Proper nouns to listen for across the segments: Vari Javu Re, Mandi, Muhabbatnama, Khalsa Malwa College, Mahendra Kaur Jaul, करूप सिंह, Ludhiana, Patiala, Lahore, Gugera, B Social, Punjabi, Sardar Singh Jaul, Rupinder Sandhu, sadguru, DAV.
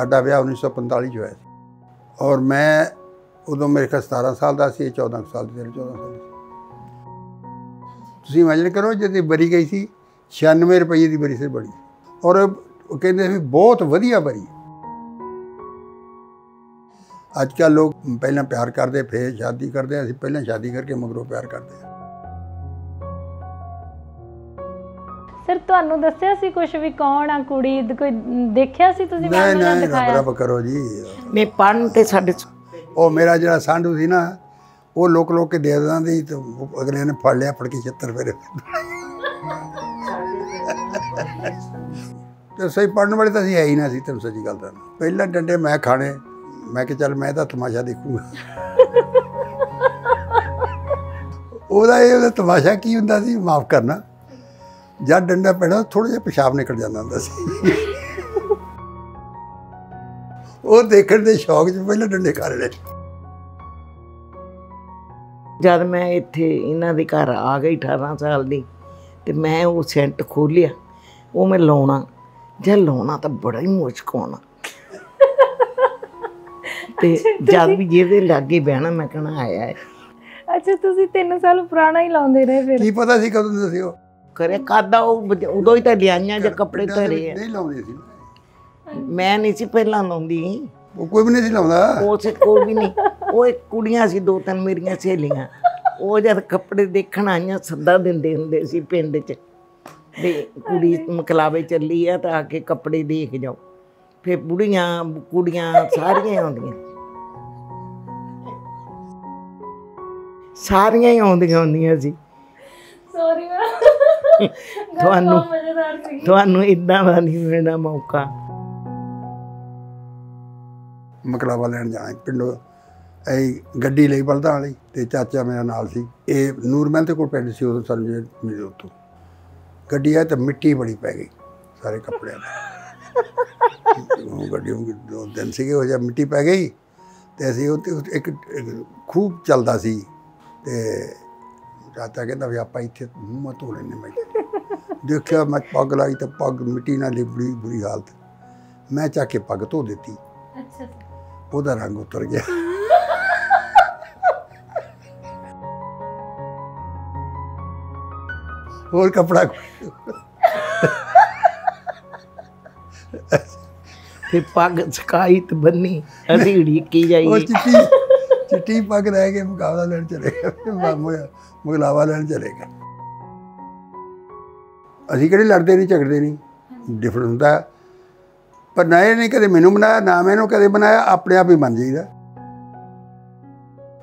साडा विआह 1945 होया और मैं उदों मेरे ख्याल 17 साल का सी 14 साल 14 साल। तुसीं इमेजिन करो जिहदी बरी गई सी 96 रुपये की बरी से बनी और कहते भी बहुत वधिया बरी। आजकल लोग पहले प्यार करते फिर शादी करते, असीं पहले शादी करके मगरों प्यार करते। सर तुहानूं दस्सिया सी कुछ भी कौन आ कुड़ी कोई देखिया सी तुसीं? नहीं रब करो जी मैं पढ़न ते साडे ਉਹ ਮੇਰਾ ਜਿਹੜਾ ਸਾਂਢੂ ਸੀ ਨਾ ਉਹ ਲੋਕ ਲੋਕ ਕੇ ਦੇ ਦਿੰਦੇ ਸੀ ਤੇ ਅਗਲੇ ਨੇ ਫੜ ਲਿਆ, ਫੜ ਕੇ 76 ਫੇਰੇ ਤੇ ਸਹੀ ਪੜਨ ਵਾਲੇ ਤਾਂ ਸੀ ਹੈ ਹੀ ਨਾ ਸੀ। ਤੈਨੂੰ ਸੱਚੀ ਗੱਲ ਦੱਸ ਪਹਿਲਾਂ ਡੰਡੇ ਮੈਂ ਖਾਣੇ, ਮੈਂ ਕਿ ਚੱਲ ਮੈਂ ਤਾਂ ਤਮਾਸ਼ਾ ਦੇਖੂਗਾ। ਉਹਦਾ ਤਮਾਸ਼ਾ ਕੀ ਹੁੰਦਾ ਸੀ ਮਾਫ ਕਰਨਾ, ਜਦ ਡੰਡਾ ਪੈਣਾ ਥੋੜਾ ਜਿਹਾ ਪਿਸ਼ਾਬ ਨਿਕਲ ਜਾਂਦਾ ਹੁੰਦਾ ਸੀ। ਉਹ ਦੇਖਣ ਦੇ ਸ਼ੌਕ 'ਚ ਪਹਿਲਾਂ ਡੰਡੇ ਖਾ ਲੈਣੇ। ਜਦ ਮੈਂ ਇੱਥੇ ਇਹਨਾਂ ਦੇ ਘਰ ਆ ਗਈ 18 ਸਾਲ ਦੀ ਤੇ ਮੈਂ ਉਹ ਸੈਂਟ ਖੋਲਿਆ, ਉਹ ਮੈਂ ਲਾਉਣਾ ਜਾਂ ਲਾਉਣਾ ਤਾਂ ਬੜਾ ਹੀ ਮੁਸ਼ਕ ਆਉਣਾ ਤੇ ਜਦ ਵੀ ਜਿਹਦੇ ਲਾਗੇ ਬਹਿਣਾ ਮੈਂ ਕਹਿਣਾ ਆਇਆ ਹੈ। ਅੱਛਾ ਤੁਸੀਂ 3 ਸਾਲ ਪੁਰਾਣਾ ਹੀ ਲਾਉਂਦੇ ਰਹੇ? ਫਿਰ ਕੀ ਪਤਾ ਸੀ ਕਦੋਂ ਤੁਸੀਂ ਉਹ ਕਰੇ ਕਾਦਾ ਉਹ ਉਦੋਂ ਹੀ ਤਾਂ ਲਿਆਈਆਂ ਜਾਂ ਕੱਪੜੇ ਧਰੇ ਆ। ਨਹੀਂ ਲਾਉਂਦੇ ਸੀ मैं नहीं सी पहला लाउंदी, कोई भी नहीं सी लाउंदा, कोई भी नहीं। वो एक कुड़ियां सी 2-3 मेरियां सहेलियां, वो जद कपड़े देखण आईयां सदा दिंदे हुंदे सी पिंड च ते कुड़ी मकलावे चली आ तां आके कपड़े देख जाओ। फिर बुढ़ियां कुड़ियां सारियां आउंदियां, सारियां ही आउंदियां हुंदियां सी। सॉरी तुहानूं इदां दा नहीं मिलना मौका। मकलावा लैन जाना पिंडों गड्डी ले बलदा वाली ते चाचा मेरा नाल सी, ये नूर महंत कोल पिंड सी उदों सानूं मिले। उत्तों गड्डी आई तो मिट्टी बड़ी पै गई सारे कपड़े गड्डी 2 दिन से हो जा मिट्टी पै गई तो असीं एक खूब चलता सी ते चाचा कहता भी आपां इत्थे मूँह धो लैने। मैं देखिया मैं पग लाई तो पग मिट्टी नाल लिबड़ी बुरी हालत, मैं चाके पग धो दी। अच्छा ਉਹਦਾ रंग उतर गया। और कपड़ा फिर पग सकाई तो बनी अधीड़ी की जाई, चिट्टी पग रह के मुकाबला लैन चले गए, मुगलावा लैन चले गए। असीं किहड़े लड़दे नहीं झगड़दे नहीं, डिफरेंट हुंदा पर ना इन्हें कदे मैनू बनाया ना मैनू कदे बनाया, अपने आप ही बन जाईदा।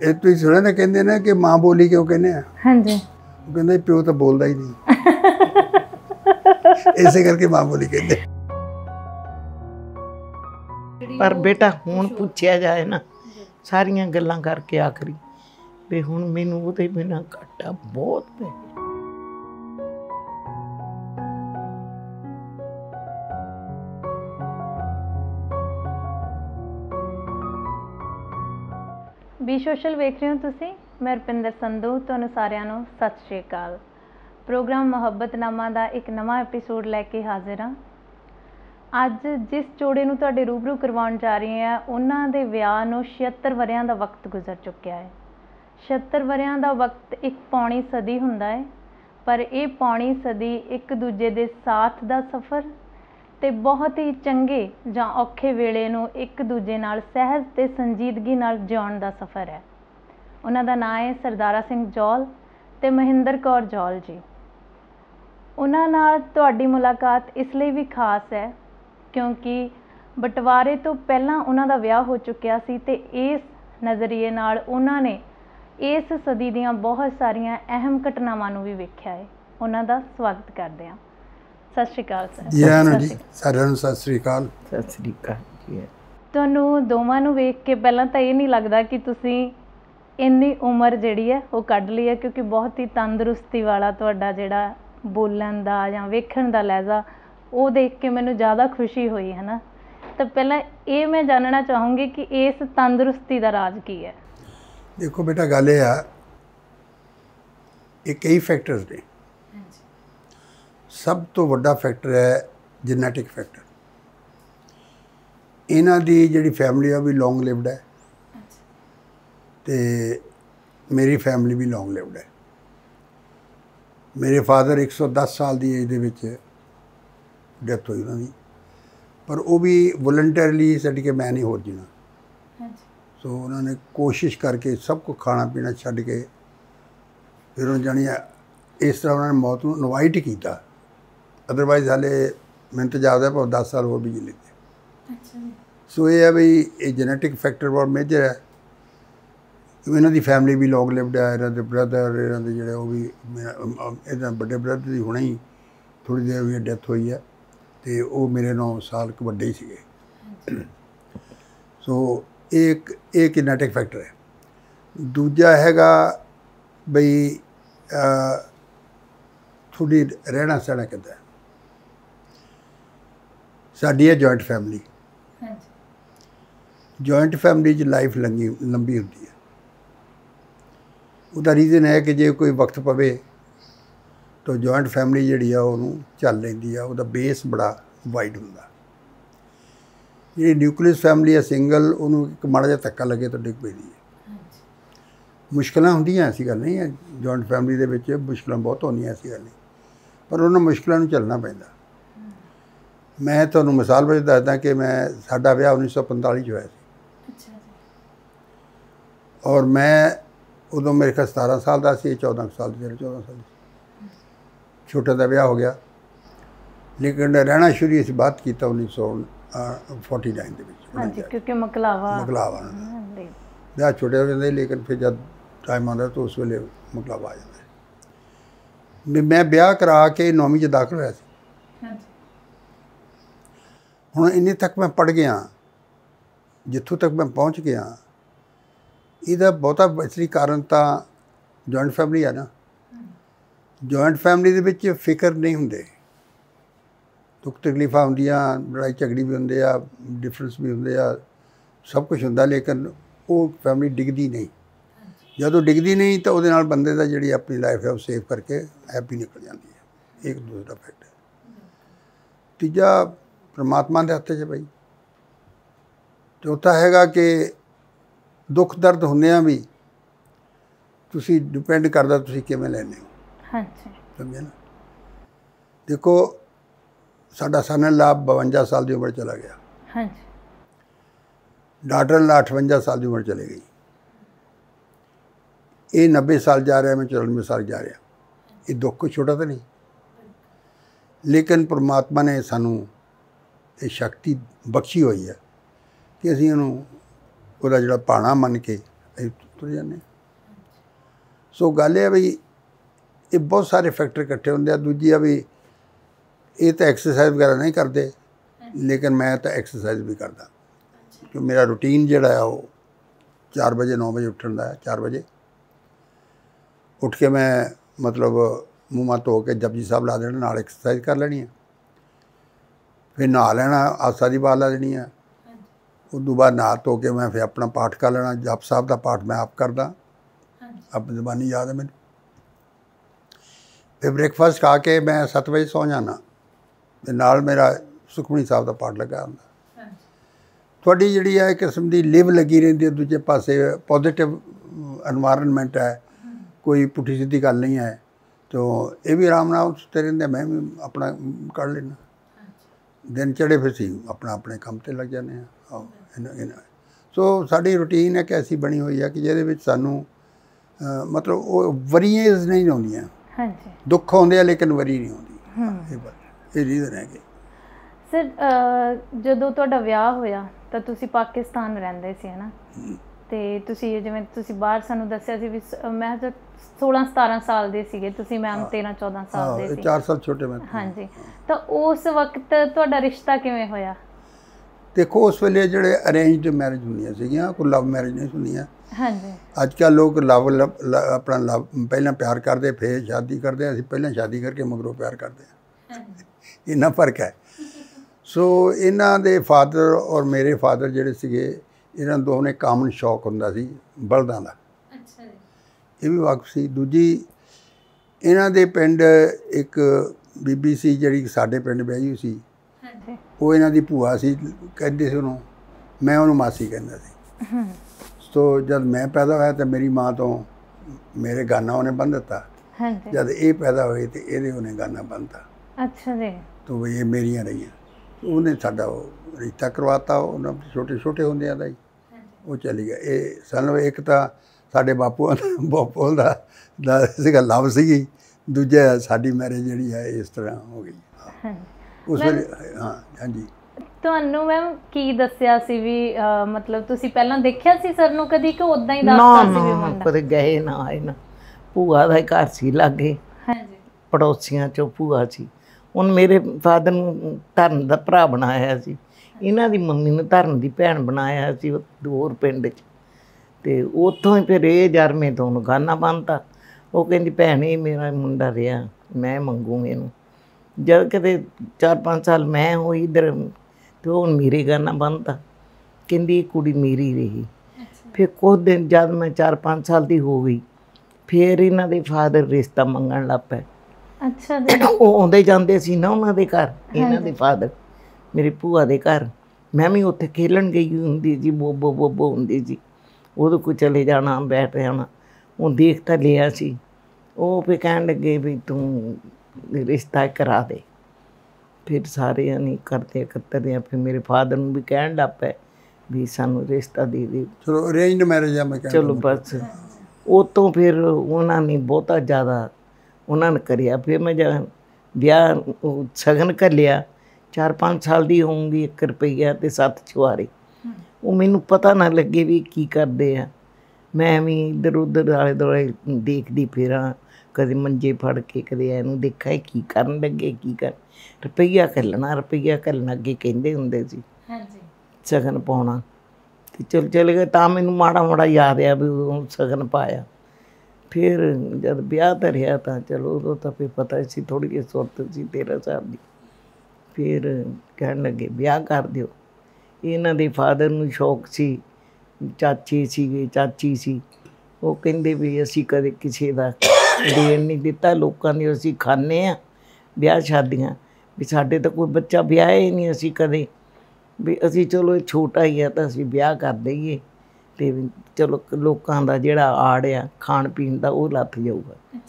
ये तुसीं सुणिआ ना कहंदे ने कि माँ बोली क्यों कहने आ? हाँ जी, वो कहंदे प्यो तो बोलदा ही नहीं इसे करके माँ बोली कहंदे। पर बेटा हुण पुछिआ जाए ना सारियां गल्लां करके आखरी वे हुण मैनू ओहदे बिना घाटा बहुत पै। बी सोशल वेख रहे हो तुसी, मैं रुपिंदर संधू, तुहानूं सारिआं नूं सत श्री अकाल। प्रोग्राम मुहब्बतनामा दा एक नवां एपीसोड लैके हाजिर हाँ। अज जिस जोड़े नूं तुहाडे रूबरू करवाउण जा रहे हैं उन्हां दे विआह नूं 76 वरियां दा वक्त गुजर चुक्या है। 76 वरियां दा वक्त एक पौणी सदी हुंदा है, पर यह पौणी सदी एक दूजे दे साथ दा सफ़र ते बहुत ही चंगे जां औखे वेले नूं एक दूजे नाल सहज ते संजीदगी नाल जिउण दा सफ़र है। उन्हां दा नाम है सरदारा सिंह जौल ते महेंद्र कौर जौल जी। उन्हां नाल तुहाडी मुलाकात इसलिए भी खास है क्योंकि बंटवारे तो पहलां उन्हां दा विआह हो चुक्या सी ते इस नज़रिए नाल उन्हां ने इस सदी दियां बहुत सारियां अहम घटनावां नूं भी वेखिआ है। उन्हां दा स्वागत करदे हां। ਸਤਿ ਸ਼੍ਰੀ ਅਕਾਲ ਸਰ। ਜੀ ਹਾਂ ਜੀ, ਸਾਰਿਆਂ ਨੂੰ ਸਤਿ ਸ਼੍ਰੀ ਅਕਾਲ। ਸਤਿ ਸ਼੍ਰੀ ਅਕਾਲ ਜੀ। ਤੁਹਾਨੂੰ ਦੋਵਾਂ ਨੂੰ ਵੇਖ ਕੇ ਪਹਿਲਾਂ ਤਾਂ ਇਹ ਨਹੀਂ ਲੱਗਦਾ ਕਿ ਤੁਸੀਂ ਇੰਨੀ ਉਮਰ ਜਿਹੜੀ ਹੈ ਉਹ ਕੱਢ ਲਈ ਹੈ, ਕਿਉਂਕਿ ਬਹੁਤ ਹੀ ਤੰਦਰੁਸਤੀ ਵਾਲਾ ਤੁਹਾਡਾ ਜਿਹੜਾ ਬੋਲਣ ਦਾ ਜਾਂ ਵੇਖਣ ਦਾ ਲਹਿਜ਼ਾ ਉਹ ਦੇਖ ਕੇ ਮੈਨੂੰ ਜ਼ਿਆਦਾ ਖੁਸ਼ੀ ਹੋਈ ਹੈ ਨਾ। ਤਾਂ ਪਹਿਲਾਂ ਇਹ ਮੈਂ ਜਾਣਨਾ ਚਾਹੂੰਗੀ ਕਿ ਇਸ ਤੰਦਰੁਸਤੀ ਦਾ ਰਾਜ ਕੀ ਹੈ? ਦੇਖੋ ਬੇਟਾ ਗੱਲ ਇਹ ਆ, ਇਹ ਕਈ ਫੈਕਟਰਸ ਨੇ। सब तो वड्डा फैक्टर है जेनेटिक फैक्टर। इन्हां दी जिहड़ी फैमिली आ भी लॉन्ग लिवड है ते मेरी फैमिली भी लॉन्ग लिवड है। मेरे फादर 110 साल की एज दे विच डेथ हुई उन्होंने, पर वो भी वॉलंटियरली छड्ड के मैं नहीं होर जीना, सो उन्होंने कोशिश करके सब कुछ खाना पीना छड्ड के फिर उन्होंने जानी इस तरह उन्होंने मौत को इनवाइट ही किया। अदरवाइज हाले मैंने तो याद है पर 10 साल होर भी जी लेते। सो ये है बी जेनेटिक फैक्टर बहुत मेजर है। इन्हों की फैमिली भी लॉन्ग लिवड है, इन्होंने ब्रदर इन्होंने जो भी मेरा बड़े ब्रदर की हुणे ही थोड़ी देर भी डेथ हुई है तो वो मेरे 9 साल बड़े ही थे। सो एक जेनेटिक फैक्टर है। दूजा हैगा बई थोड़ी रहना सहना किदा है। साडी है जॉइंट फैमिली, जॉइंट फैमिली च लाइफ लंबी होंदी है। उसका रीजन है कि जे कोई वक्त पवे तो जॉइंट फैमिली जिहड़ी आ उहनूं चल लैंदी आ, उहदा बेस बड़ा वाइड हुंदा। जिहड़ी न्यूक्लियस फैमिली है सिंगल उहनूं एक माड़ा जिहा धक्का लगे तो डिग पैंदी है। मुश्किलां होंदियां, ऐसी गल नहीं है, जॉइंट फैमिली दे विच मुश्किलां बहुत होंदियां, ऐसी गल नहीं, पर उन्हां मुश्किलां नूं झलना पैंदा। मैं तुहानूं मिसाल वजों दसदा कि मैं साडा विआह 1945 च होया सी और मैं उदों मेरे ख्याल 17 साल दा सी, 14 साल दा, 14 साल छोटे दा विआह हो गया। लेकिन रहना शुरू इस बात कीता 1949 दे विच, हांजी, क्योंकि मकलावा विआह छोटे हो जाते, लेकिन फिर जब टाइम आता तो उस वे मुकलावा आ जाता है। मैं ब्याह करा के 9वीं च दाखिल होया सी। हुण इन्ने तक मैं पढ़ गया, जिथों तक मैं पहुँच गया, इहदा बहुता असली कारण तो जॉइंट फैमिली है ना। जॉइंट फैमिली दे विच फिकर नहीं हुंदे, दुख तकलीफां हुंदियां, लड़ाई झगड़ी भी हुंदे आ, डिफरेंस भी हुंदे आ, सब कुछ हुंदा, लेकिन वो फैमिली डिगदी नहीं। जो डिगदी नहीं तो वो बंदे का जी अपनी लाइफ है वो सेव करके हैप्पी निकल जाती है। एक दूसरा फैक्ट है। तीजा परमात्मा के हत्थ च भाई। चौथा हैगा कि दुख दर्द होंदियां भी तुसी डिपेंड करदा तुसी किवें लैंदे हो, समझे ना। देखो साडा सन-इन-लॉ 52 साल की उम्र चला गया, डाटर-इन-लॉ 58 साल की उम्र चली गई, ये 90 साल जा रहा, मैं 94 साल जा रहा। ये दुख कोई छोटा तो नहीं, लेकिन परमात्मा ने सानू ये शक्ति बख्शी हुई है कि असीं उहनूं उहदा जिहड़ा भाणा मन के तुर जाने। सो गल है भी ये बहुत सारे फैक्टर इकट्ठे हुंदे आ। दूजी आ भी ये तो एक्सरसाइज वगैरह नहीं करते, लेकिन मैं तो एक्सरसाइज भी करदा। मेरा रूटीन जिहड़ा है वो 4 बजे 9 बजे उठन दा है। 4 बजे उठ के मैं मतलब मूँह मां धो के जपजी साहब ला देना, नाल एक्सरसाइज कर लैनी है, फिर नहा लेना, आसा दी बाल ला देनी है। उस बाद नहा धो के मैं फिर अपना पाठ कर लेना। जप साहब का पाठ मैं आप करदा, अपनी जबानी याद है मैनूं। फिर ब्रेकफास्ट खा के मैं 7 बजे सौ जाना, नाल मेरा सुखमनी साहब का पाठ लगा हुंदा। थोड़ी जिहड़ी है किस्म की लिव लगी रहिंदी है, दूजे पासे पॉजिटिव एनवायरनमेंट है, कोई पुठी सीधी गल नहीं है, तो ये भी आराम नाल सुते रहिंदे, मैं भी अपना कढ़ लेना। दिन चढ़े फिर सी अपना अपने काम ते लग जाने हैं। सो साडी रूटीन एक ऐसी बनी हुई है कि जिहदे विच सानू मतलब वरीज नहीं आउंदियां, दुख आउंदे लेकिन वरी नहीं आउंदी। ये रीज़न है कि सर जदों तुहाडा विआह होया तो तुसीं पाकिस्तान रहिंदे सी, है ना, ते तुसीं जिवें तुसीं बाहर सानूं दस्सिया सी भी मैं जब 16-17 साल दे सीगे, तुसीं मैम 13-14 साल दे सी, 4 साल छोटे मैं, हाँ जी। तो उस वक्त तुहाडा रिश्ता किवें होया? देखो उस वेले जिहड़े अरेंज्ड मैरिज हुंदियां सीगियां, कोई लव मैरिज नहीं हुंदियां। हाँ जी, अजकल लोग लव अपना लव पहलां प्यार करदे फिर शादी करदे, असीं पहलां शादी करके मगरों प्यार करदे, इन्ना फर्क है। सो इन्हां दे फादर और मेरे फादर जिहड़े सीगे, इन्हां दोवां ने कामन शौक हुंदा सी बलदां दा, ये भी वाकफ सी। दूजी इन्हां दे पिंड एक बीबी सी जिहड़ी साडे पिंड ब्याही होई सी, वो इन्हां दी भूआ सी, कहंदे सी उहनूं मैं उन्होंने मासी कहता सी। तो जब मैं पैदा होया तो मेरी माँ तो मेरे गाना उन्हें बन दिता, जब ये पैदा हुए तो ये उन्हें गाना बनता। अच्छा जी। तो ये मेरिया रही उन्हें साडा रिश्ता करवाता, उन्होंने छोटे छोटे होंदिया का ही वो चली गया। ये सानू एक तो साढ़े बापू बापू का लव सी, दूजा साड़ी मैरिज जी है इस तरह हो गई उस वे। हाँ हाँ जी। ਤੁਹਾਨੂੰ ਮੈਮ ਕੀ ਦੱਸਿਆ ਸੀ ਵੀ ਮਤਲਬ ਤੁਸੀਂ ਪਹਿਲਾਂ ਦੇਖਿਆ ਸੀ ਸਰ ਨੂੰ ਕਦੀ ਕਿ ਉਦਾਂ ਹੀ ਦੱਸਦਾ ਸੀ ਵੀ ਮੁੰਡਾ? ਪਰ ਗਏ ਨਾ ਆਏ ਨਾ, ਭੂਆ ਦਾ ਘਰ ਸੀ ਲਾਗੇ। ਹਾਂਜੀ। ਪੜੋਸੀਆਂ ਚੋਂ ਭੂਆ ਸੀ। ਹੁਣ ਮੇਰੇ ਫਾਦਰ ਨੂੰ ਧਰਨ ਦਾ ਭਰਾ ਬਣਾਇਆ ਸੀ, ਇਹਨਾਂ ਦੀ ਮੰਮੀ ਨੂੰ ਧਰਨ ਦੀ ਭੈਣ ਬਣਾਇਆ ਸੀ ਦੂਰ ਪਿੰਡ 'ਚ। ਤੇ ਉੱਥੋਂ ਹੀ ਫਿਰ ਇਹ ਜਰਮੇ ਤੋਂ ਗਾਨਾ ਬੰਨਤਾ। ਉਹ ਕਹਿੰਦੀ ਭੈਣ ਇਹ ਮੇਰਾ ਮੁੰਡਾ ਰਿਹਾ, ਮੈਂ ਮੰਗੂ ਇਹਨੂੰ। ਜਦ ਕਦੇ 4-5 ਸਾਲ ਮੈਂ ਹੋਈ ਇੱਧਰ तो हूँ मेरे गाना बनता, कहती कुड़ी मेरी रही। फिर कुछ दिन जब मैं 4-5 साल की हो गई फिर इन्हां दे फादर रिश्ता मंगन लग पे। अच्छा जी। आते जाते सी ना उन्हां दे घर, इन्हां दे फादर मेरी भूआ दे घर। मैं भी उत्थे खेलन गई हुंदी जी, बोबो बोबो हुंदी जी, उदों कोई चले जाना बैठ रहना। उह देखता लिया सी, उह फिर कहण लगे भी तू रिश्ता करा दे। फिर सारे नहीं करते कत्तर, फिर मेरे फादर भी कह पे भी सानू रिश्ता दे दे। चलो अरेंज मैरिज मैं चलो बस। उतो फिर उन्होंने बहुता ज़्यादा उन्होंने करिया। फिर मैं जब ब्याह सगन कर लिया 4-5 साल की होंगी, 1 रुपया तो 7 छुआरे। वो मैनू पता ना लगे भी की करते हैं। मैं भी इधर उधर आले दुआले देखती फिर कदे मंजे फड़ के कदे ऐनू देखा है की करन लगे की कर। रुपया घलना अगे कहते होंगे सी सगन पाना। तो चल चले गए तो मैं माड़ा माड़ा याद आ भी उदों सगन पाया। फिर जब ब्याह धरिया तो चलो उदों तो फिर पता सी थोड़ी जी सुरत सी 13 साल की। फिर कह लगे ब्याह कर दो। इन्हां दे फादर नूं शौक सी, चाचे सी चाची सी, वो कहते भी असी कदे किसी का देन नहीं दिता लोगों ने। असी खाने आ ब्याह शादियां भी साढ़े तो कोई बच्चा ब्याह ही नहीं, असी कदे भी असी चलो छोटा ही है तो असी ब्याह कर दईए ते चलो लोगों का जिहड़ा आड़ आ खाण पीण दा वो लथ जाऊगा।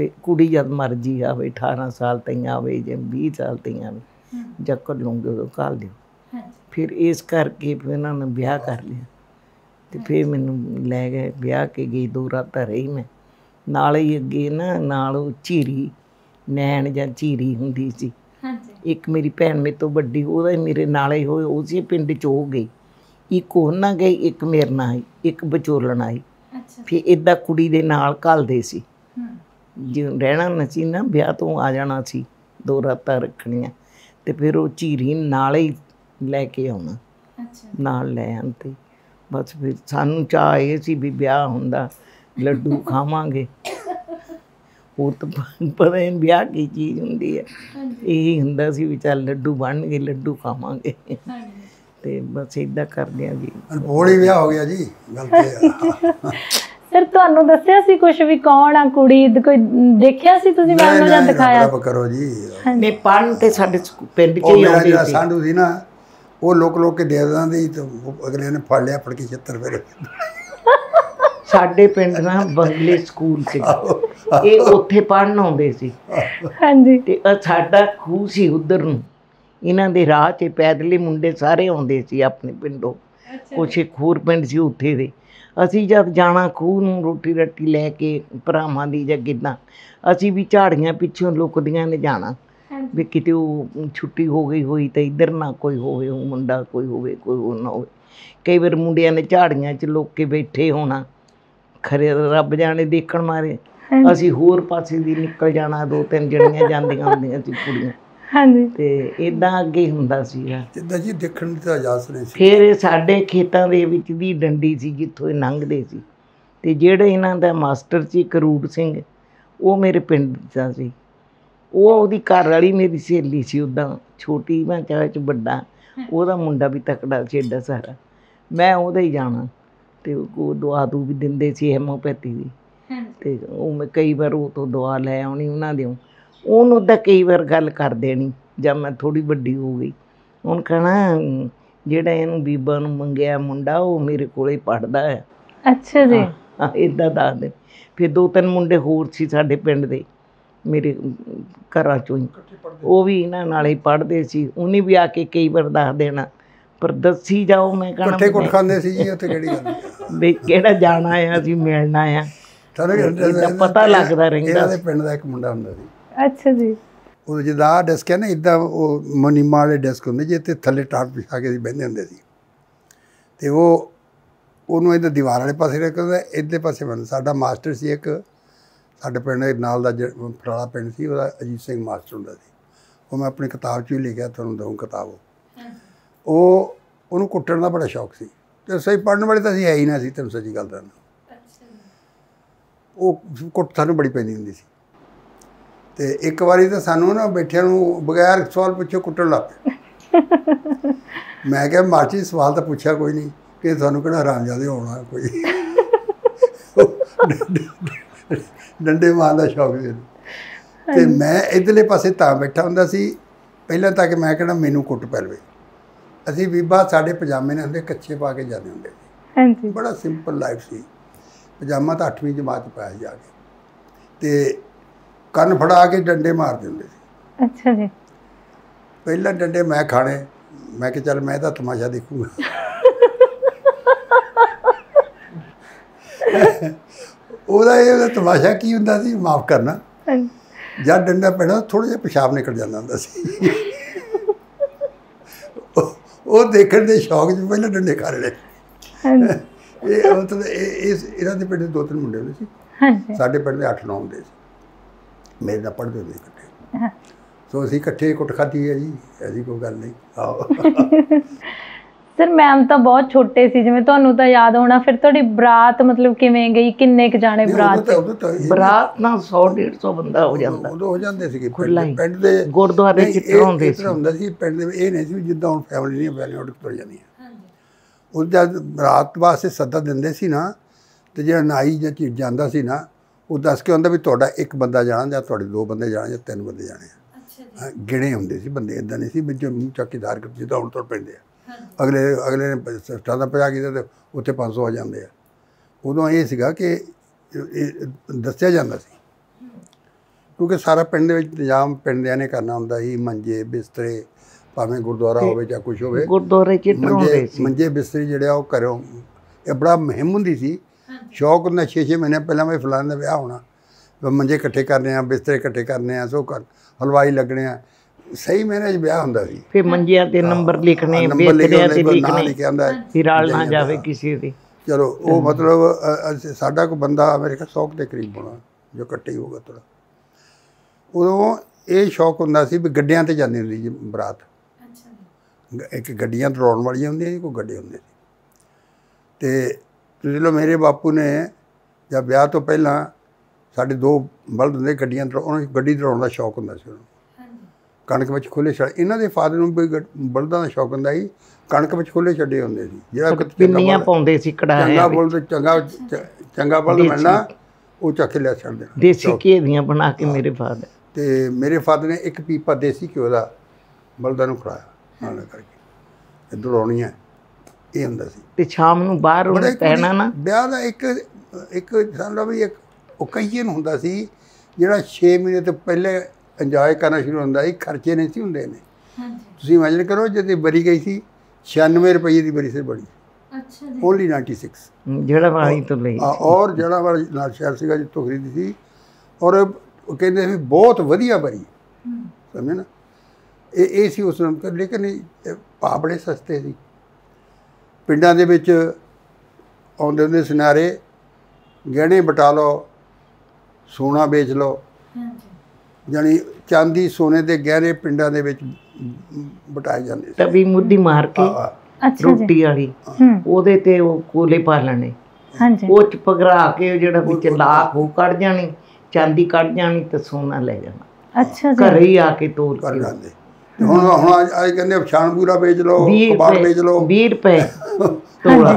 भी कुड़ी जद मर्जी आवे 18 साल तई आवे जे 20 साल तई आवे जक्कर लूंगे उदों घल दिओ। फिर इस करके फिर उन्होंने ब्याह कर लिया। तो फिर मैनू लै गए ब्याह के गई, 2 रातां रही मैं नाल ही। अगे ना नाल झीरी नैन जां झीरी हुंदी सी, एक मेरी भैन मेरे तो वड्डी ओहदा मेरे नाल ही होए, उसी पिंड च हो गई। एक ओहना गई, एक मेरे नाल आई, एक बचोलण आई। फिर इदां कुड़ी दे नाल घलदे सी। जे रहना नसी ना ब्याह तो आ जाना सी, 2 रातां रखणियां ते फिर ओह झीरी नाल ही लैके आउणा नाल लै आंदी। बस फिर सानू चाह ये सी भी ब्याह हुंदा लड्डू खावांगे। ਹੋਰ तो पता ही ब्याह की चीज़ होंगी है, यही होंगे भी चल लड्डू बन गए लड्डू खावे। तो बस इदा कर दिया जी, अनपोल ही ब्याह हो गया जी। सर तुहानू दस्सिया सी कुछ भी कौन आ कुड़ी? कोई देखिया सी तुसीं मैनू जां दिखाया? करो जी मैं पढ़न ते साडे पिंड च ही आउंदी सी। सांडू सी ना वो लोक के दे दी तो अगले ने फड़ लिया, फड़की चित्र फिर साढ़े पिंड ना बंगले स्कूल से ये उत्थे पढ़न आउंदे सी। हाँ जी। ते साडा खूह सी उधर नूं, इन्हां दे राह च पैदले मुंडे सारे आउंदे सी अपने पिंडों। कुछ एक होर पिंड सी उत्थे दे असीं जब जाना खूह नूं रोटी राटी लैके भरावां दी जां किदां असीं भी झाड़ियां पिछों लुकदियां ने जाना भी किते वो छुट्टी हो गई होई तो इधर ना कोई होवे, मुंडा कोई होवे कोई हो ना होवे। कई बार मुंडियां ने झाड़ियां च लुक के बैठे होना, खरे रब जाने देखण मारे असी होर पासे दी निकल जाना। 2-3 जणियां जांदियां हुंदियां सी कुड़ियां। हां जी। ते इदां अगे हुंदा सीगा जिद्दां जी देखण दी इजाज़त नहीं सी। फिर साडे खेतां दे विच दी डंडी सी जित्थों इह लंघदे सी। ते जेहड़ा इन्हां दा मास्टर सी करूप सिंह वो मेरे पिंड दा सी। वो ओहदी घर वाली मेरी सहेली सी, उदां छोटी मैं चाहे च वड्डा, ओहदा मुंडा भी तकड़ा सी एडा सारा। मैं ओहदे ही जाना ते वो दवा दू भी दिंदे सी हेमोपैथी दी। ते वो मैं कई बार वो तो दवा लै आनी उन्होंने दियों। उन्होंने कई बार गल कर देनी जब मैं थोड़ी वड्डी हो गई, उन्हें कहना ਜਿਹੜਾ ਇਹਨੂੰ ਬੀਬਾ ਨੂੰ ਮੰਗਿਆ ਮੁੰਡਾ ਉਹ ਮੇਰੇ ਕੋਲੇ ਪੜਦਾ ਹੈ। ਅੱਛਾ ਜੀ। ਇਦਾਂ ਦੱਸਦੇ। ਫਿਰ ਦੋ ਤਿੰਨ ਮੁੰਡੇ ਹੋਰ ਸੀ ਸਾਡੇ ਪਿੰਡ ਦੇ ਮੇਰੇ ਘਰਾਂ ਚੋਂ ਹੀ, ਉਹ ਵੀ ਇਹਨਾਂ ਨਾਲ ਹੀ ਪੜ੍ਹਦੇ ਸੀ। ਉਹਨੇ ਵੀ ਆ ਕੇ ਕਈ ਵਾਰ ਦੱਸ ਦੇਣਾ, ਪਰ ਦੱਸੀ ਜਾਓ। ਮੈਂ ਕਹਿਣਾ ਇਕੱਠੇ ਕੁੱਟ ਖਾਂਦੇ ਸੀ ਜੀ ਉੱਥੇ, ਕਿਹੜੀ ਗੱਲ ਵੀ ਕਿਹੜਾ ਜਾਣਾ ਆ ਅਸੀਂ ਮਿਲਣਾ ਆ, ਪਤਾ ਲੱਗਦਾ ਰਹਿੰਦਾ। ਪਿੰਡ ਦਾ ਇੱਕ ਮੁੰਡਾ ਹੁੰਦਾ ਸੀ। ਅੱਛਾ ਜੀ। ਉਹ ਜਿੱਦਾਂ ਡੈਸਕ ਹੈ ਨਾ ਇੱਦਾਂ, ਉਹ ਮਨੀਮਾ ਵਾਲੇ ਡੈਸਕ ਹੁੰਦੇ ਜੀ, ਇੱਥੇ ਥੱਲੇ ਟਾਟ ਵਿਛਾ ਕੇ ਅਸੀਂ ਬਹਿੰਦੇ ਹੁੰਦੇ ਸੀ। ਅਤੇ ਉਹ ਉਹਨੂੰ ਇੱਧਰ ਦੀਵਾਰ ਵਾਲੇ ਪਾਸੇ ਰੱਖਦਾ, ਇੱਧਰਲੇ ਪਾਸੇ ਬੰਦ। ਸਾਡਾ ਮਾਸਟਰ ਸੀ ਇੱਕ, ਸਾਡੇ ਪਿੰਡ ਨਾਲ ਦਾ ਫਰਾਲਾ ਪਿੰਡ ਸੀ, ਉਹਦਾ ਅਜੀਤ ਸਿੰਘ ਮਾਸਟਰ ਹੁੰਦਾ ਸੀ। ਉਹ ਮੈਂ ਆਪਣੀ ਕਿਤਾਬ 'ਚ ਵੀ ਲਿਖਿਆ, ਤੁਹਾਨੂੰ ਦਊਂ ਕਿਤਾਬ। ਉਹ ਉਹਨੂੰ ਕੁੱਟਣ ਦਾ ਬੜਾ ਸ਼ੌਕ ਸੀ, ਅਤੇ ਸਹੀ ਪੜ੍ਹਨ ਵਾਲੇ ਤਾਂ ਅਸੀਂ ਹੈ ਹੀ ਨਾ ਸੀ, ਤੁਹਾਨੂੰ ਸੱਚੀ ਗੱਲ ਦੱਸਣਾ। ਉਹ ਕੁੱਟ ਸਾਨੂੰ ਬੜੀ ਪੈਂਦੀ ਹੁੰਦੀ ਸੀ। ਅਤੇ ਇੱਕ ਵਾਰੀ ਤਾਂ ਸਾਨੂੰ ਨਾ ਬੈਠਿਆਂ ਨੂੰ ਬਗੈਰ ਸਵਾਲ ਪੁੱਛੇ ਕੁੱਟਣ ਲੱਗ ਪਿਆ। ਮੈਂ ਕਿਹਾ ਮਾਸਟਰ ਜੀ ਸਵਾਲ ਤਾਂ ਪੁੱਛਿਆ ਕੋਈ ਨਹੀਂ, ਕਿ ਤੁਹਾਨੂੰ ਕਿਹੜਾ ਹਰਾਮਜ਼ਾਦੇ ਆਉਣਾ ਕੋਈ ਡੰਡੇ ਮਾਰਨ ਦਾ ਸ਼ੌਕ ਸੀ। ਅਤੇ ਮੈਂ ਇੱਧਰਲੇ ਪਾਸੇ ਤਾਂ ਬੈਠਾ ਹੁੰਦਾ ਸੀ ਪਹਿਲਾਂ ਤਾਂ ਕਿ ਮੈਂ ਕਹਿਣਾ ਮੈਨੂੰ ਕੁੱਟ ਪੈ ਲਵੇ। ਅਸੀਂ ਬੀਬਾ ਸਾਡੇ ਪਜਾਮੇ ਨੇ ਹੁੰਦੇ, ਕੱਚੇ ਪਾ ਕੇ ਜਾਂਦੇ ਹੁੰਦੇ ਸੀ। ਬੜਾ ਸਿੰਪਲ ਲਾਈਫ ਸੀ। ਪਜਾਮਾ ਤਾਂ 8ਵੀਂ ਜਮਾਤ 'ਚ ਪਾਇਆ ਜਾ ਕੇ, ਅਤੇ ਕੰਨ ਫੜਾ ਕੇ ਡੰਡੇ ਮਾਰਦੇ ਹੁੰਦੇ ਸੀ। ਅੱਛਾ ਜੀ। ਪਹਿਲਾਂ ਡੰਡੇ ਮੈਂ ਖਾਣੇ, ਮੈਂ ਕਿਹਾ ਚੱਲ ਮੈਂ ਤਾਂ ਤਮਾਸ਼ਾ ਦੇਖੂੰਗਾ। ਉਹਦਾ ਇਹ ਉਹਦਾ ਤਮਾਸ਼ਾ ਕੀ ਹੁੰਦਾ ਸੀ, ਮਾਫ ਕਰਨਾ। ਜਦ ਡੰਡਾ ਪੈਣਾ ਥੋੜ੍ਹਾ ਜਿਹਾ ਪਿਸ਼ਾਬ ਨਿਕਲ ਜਾਂਦਾ ਹੁੰਦਾ ਸੀ। ਉਹ ਦੇਖਣ ਦੇ ਸ਼ੌਕ 'ਚ ਪਹਿਲਾਂ ਡੰਡੇ ਖਾ ਲੈਣੇ। ਇਹ ਮਤਲਬ ਇਹਨਾਂ ਦੇ ਪਿੰਡ ਦੇ ਦੋ ਤਿੰਨ ਮੁੰਡੇ ਹੁੰਦੇ ਸੀ, ਸਾਡੇ ਪਿੰਡ ਦੇ 8-9 ਹੁੰਦੇ ਸੀ, ਮੇਰੇ ਨਾਲ ਪੜ੍ਹਦੇ ਹੁੰਦੇ ਇਕੱਠੇ। ਸੋ ਅਸੀਂ ਇਕੱਠੇ ਕੁੱਟ ਖਾਧੀ ਹੈ ਜੀ, ਐਸੀ ਕੋਈ ਗੱਲ ਨਹੀਂ। ਆਹੋ ਸਰ ਮੈਮ ਤਾਂ ਬਹੁਤ ਛੋਟੇ ਸੀ, ਜਿਵੇਂ ਤੁਹਾਨੂੰ ਤਾਂ ਯਾਦ ਹੋਣਾ। ਫਿਰ ਤੁਹਾਡੀ ਬਰਾਤ ਮਤਲਬ ਕਿਵੇਂ ਗਈ, ਕਿੰਨੇ ਕੁ ਜਾਣੇ ਬਰਾਤ? ਬਰਾਤ ਨਾਲ 100-150 ਬੰਦਾ ਹੋ ਜਾਂਦਾ। ਉਦੋਂ ਹੋ ਜਾਂਦੇ ਸੀਗੇ ਪਿੰਡ ਦੇ ਗੁਰਦੁਆਰੇ ਚਿੱਤਰ ਹੁੰਦੇ ਸੀ। ਹੁੰਦਾ ਸੀ ਪਿੰਡ ਦੇ, ਇਹ ਨਹੀਂ ਸੀ ਜਿੱਦਾਂ ਹੁਣ ਫੈਮਿਲੀ ਦੀਆਂ ਵੈਲਿਊਡ ਤੁਰ ਜਾਂਦੀਆਂ। ਉਹ ਜਦ ਬਰਾਤ ਵਾਸਤੇ ਸੱਦਾ ਦਿੰਦੇ ਸੀ ਨਾ, ਅਤੇ ਜਿਹੜਾ ਨਾਈ ਜਾਂ ਚੀਜ਼ ਜਾਂਦਾ ਸੀ ਨਾ, ਉਹ ਦੱਸ ਕੇ ਆਉਂਦਾ ਵੀ ਤੁਹਾਡਾ ਇੱਕ ਬੰਦਾ ਜਾਣਾ, ਜਾਂ ਤੁਹਾਡੇ 2 ਬੰਦੇ ਜਾਣਾ, ਜਾਂ 3 ਬੰਦੇ ਜਾਣੇ ਆ। ਗਿਣੇ ਹੁੰਦੇ ਸੀ ਬੰਦੇ, ਇੱਦਾਂ ਨਹੀਂ ਸੀ ਵੀ ਜੋ ਚੱਕੀਦਾਰ ਜਿੱਦਾਂ ਹੁਣ ਤੁਰ ਪੈਂਦੇ ਆ। ਅਗਲੇ ਨੇ 17-50 ਕੀਤਾ ਅਤੇ ਉੱਥੇ 500 ਆ ਜਾਂਦੇ ਆ। ਉਦੋਂ ਇਹ ਸੀਗਾ ਕਿ ਦੱਸਿਆ ਜਾਂਦਾ ਸੀ, ਕਿਉਂਕਿ ਸਾਰਾ ਪਿੰਡ ਦੇ ਵਿੱਚ ਇੰਤਜ਼ਾਮ ਪਿੰਡਿਆਂ ਨੇ ਕਰਨਾ ਹੁੰਦਾ ਸੀ। ਮੰਜੇ ਬਿਸਤਰੇ, ਭਾਵੇਂ ਗੁਰਦੁਆਰਾ ਹੋਵੇ ਜਾਂ ਕੁਛ ਹੋਵੇ, ਗੁਰਦੁਆਰੇ ਮੰਜੇ ਬਿਸਤਰੇ ਜਿਹੜੇ ਆ ਉਹ ਘਰੋਂ। ਇਹ ਬੜਾ ਮੁਹਿੰਮ ਹੁੰਦੀ ਸੀ, ਸ਼ੌਕ ਹੁੰਦਾ। 6-6 ਮਹੀਨੇ ਪਹਿਲਾਂ ਵੀ ਫਲਾਣ ਦਾ ਵਿਆਹ ਹੋਣਾ, ਮੰਜੇ ਇਕੱਠੇ ਕਰਨੇ ਆ, ਬਿਸਤਰੇ ਇਕੱਠੇ ਕਰਨੇ ਆ, ਸੋ ਕਰ ਹਲਵਾਈ ਲੱਗਣੇ ਆ। ਸਹੀ ਮਹੀਨੇ 'ਚ ਵਿਆਹ ਹੁੰਦਾ ਸੀ। ਫਿਰ ਮੰਜਿਆਂ 'ਤੇ ਨੰਬਰ ਲਿਖਣੇ, ਬਿਸਤਰਿਆਂ 'ਤੇ ਲਿਖਣੇ, ਰਲ ਨਾ ਜਾਵੇ ਕਿਸੇ ਦੇ। ਚਲੋ ਉਹ ਮਤਲਬ ਸਾਡਾ ਕੋਈ ਬੰਦਾ ਮੇਰੇ ਖਿਆਲ 100 ਦੇ ਕਰੀਬ ਹੋਣਾ ਜੋ ਇਕੱਠੇ ਹੀ ਹੋਊਗਾ ਥੋੜ੍ਹਾ। ਉਦੋਂ ਇਹ ਸ਼ੌਕ ਹੁੰਦਾ ਸੀ ਵੀ ਗੱਡਿਆਂ 'ਤੇ ਜਾਂਦੀ ਹੁੰਦੀ ਸੀ ਬਰਾਤ। ਇੱਕ ਗੱਡੀਆਂ ਦੌੜਾਉਣ ਵਾਲੀਆਂ ਹੁੰਦੀਆਂ ਸੀ, ਕੋਈ ਗੱਡੇ ਹੁੰਦੇ ਸੀ। ਅਤੇ ਤੁਸੀਂ ਲਓ ਮੇਰੇ ਬਾਪੂ ਨੇ ਜਾਂ ਵਿਆਹ ਤੋਂ ਪਹਿਲਾਂ ਸਾਡੇ 2 ਬਲਦ ਹੁੰਦੇ, ਗੱਡੀਆਂ ਉਹਨਾਂ ਗੱਡੀ ਦੌੜਾਉਣ ਦਾ ਸ਼ੌਕ ਹੁੰਦਾ ਸੀ ਉਹਨੂੰ। ਕਣਕ ਵਿੱਚ ਖੁੱਲ੍ਹੇ ਛੱਡ, ਇਹਨਾਂ ਦੇ ਫਾਦਰ ਨੂੰ ਵੀ ਬਲਦਾਂ ਦਾ ਸ਼ੌਕ ਹੁੰਦਾ ਸੀ। ਕਣਕ ਵਿੱਚ ਖੁੱਲ੍ਹੇ ਛੱਡੇ ਹੁੰਦੇ ਸੀ, ਜਿਹੜਾ ਪਿੰਨੀਆਂ ਪਾਉਂਦੇ ਸੀ, ਕੜਾਹ ਚੰਗਾ ਬਲਦ, ਚੰਗਾ ਬਲਦ ਮਿਲਣਾ ਉਹ ਚੱਕ ਕੇ ਲੈ ਛੱਡ ਦੇਣਾ। ਦੇਸੀ ਘੇ ਦੀਆਂ ਬਣਾ ਕੇ ਮੇਰੇ ਫਾਦਰ, ਅਤੇ ਮੇਰੇ ਫਾਦਰ ਨੇ ਇੱਕ ਪੀਪਾ ਦੇਸੀ ਘਿਓ ਦਾ ਬਲਦਾਂ ਨੂੰ ਖੜਾਇਆ ਨਾਲ ਕਰਕੇ ਦੌੜਾਉਣੀਆਂ, ਇਹ ਹੁੰਦਾ ਸੀ। ਅਤੇ ਸ਼ਾਮ ਨੂੰ ਬਾਹਰ ਉਹਨੇ ਪੈਣਾ ਨਾ ਵਿਆਹ ਦਾ ਇੱਕ ਸਾਨੂੰ ਵੀ ਇੱਕ ਓਕੇਜਨ ਹੁੰਦਾ ਸੀ, ਜਿਹੜਾ 6 ਮਹੀਨੇ ਤੋਂ ਪਹਿਲੇ ਇੰਜੋਏ ਕਰਨਾ ਸ਼ੁਰੂ ਹੁੰਦਾ ਸੀ। ਖਰਚੇ ਨਹੀਂ ਸੀ ਹੁੰਦੇ ਨੇ। ਤੁਸੀਂ ਇਮੈਜਨ ਕਰੋ, ਜਦੋਂ ਬਰੀ ਗਈ ਸੀ 96 ਰੁਪਏ ਦੀ ਬਰੀ ਸਿਰ ਬਣੀ। ਅੱਛਾ ਜੀ। ਓਨਲੀ 96 ਜਿਹੜਾ ਵਾਲੀ ਤੋਂ ਲਈ, ਔਰ ਜਿਹੜਾ ਵਾਲਾ ਨਾਲ ਸ਼ਹਿਰ ਸੀਗਾ ਜਿੱਥੋਂ ਖਰੀਦੀ ਸੀ। ਔਰ ਉਹ ਕਹਿੰਦੇ ਸੀ ਬਹੁਤ ਵਧੀਆ ਬਰੀ, ਸਮਝੇ ਨਾ। ਇਹ ਸੀ ਉਸ ਨੂੰ, ਲੇਕਿਨ ਭਾਅ ਬੜੇ ਸਸਤੇ ਸੀ। ਪਿੰਡਾਂ ਦੇ ਵਿੱਚ ਆਉਂਦੇ ਹੁੰਦੇ ਸੁਨਿਆਰੇ, ਗਹਿਣੇ ਬਟਾ ਲਓ, ਸੋਨਾ ਵੇਚ ਲਓ। ਜਾਣੀ ਚਾਂਦੀ ਸੋਨੇ ਦੇ ਗਹਿਣੇ ਪਿੰਡਾਂ ਦੇ ਵਿੱਚ ਬਟਾਏ ਜਾਂਦੇ ਸੀ। ਤਵੀ ਮੁੱਦੀ ਮਾਰ ਕੇ ਰੋਟੀ ਵਾਲੀ, ਉਹਦੇ 'ਤੇ ਉਹ ਕੋਲੇ ਪਾ ਲੈਣੇ, ਉਹ 'ਚ ਪਗਰਾ ਕੇ ਜਿਹੜਾ ਵਿੱਚ ਲਾਖ ਉਹ ਕੱਢ ਜਾਣੀ, ਚਾਂਦੀ ਕੱਢ ਜਾਣੀ ਅਤੇ ਸੋਨਾ ਲੈ ਜਾਣਾ। ਅੱਛਾ ਜੀ। ਘਰੇ ਹੀ ਆ ਕੇ ਤੋਲ ਕਰ ਜਾਂਦੇ। ਹੁਣ ਅੱਜ ਕਹਿੰਦੇ ਛਾਨਪੂਰਾ ਵੇਚ ਲਓ, ਕਬਾੜ ਵੇਚ ਲਓ, 20 ਰੁਪਏ ਤੋਲਾ।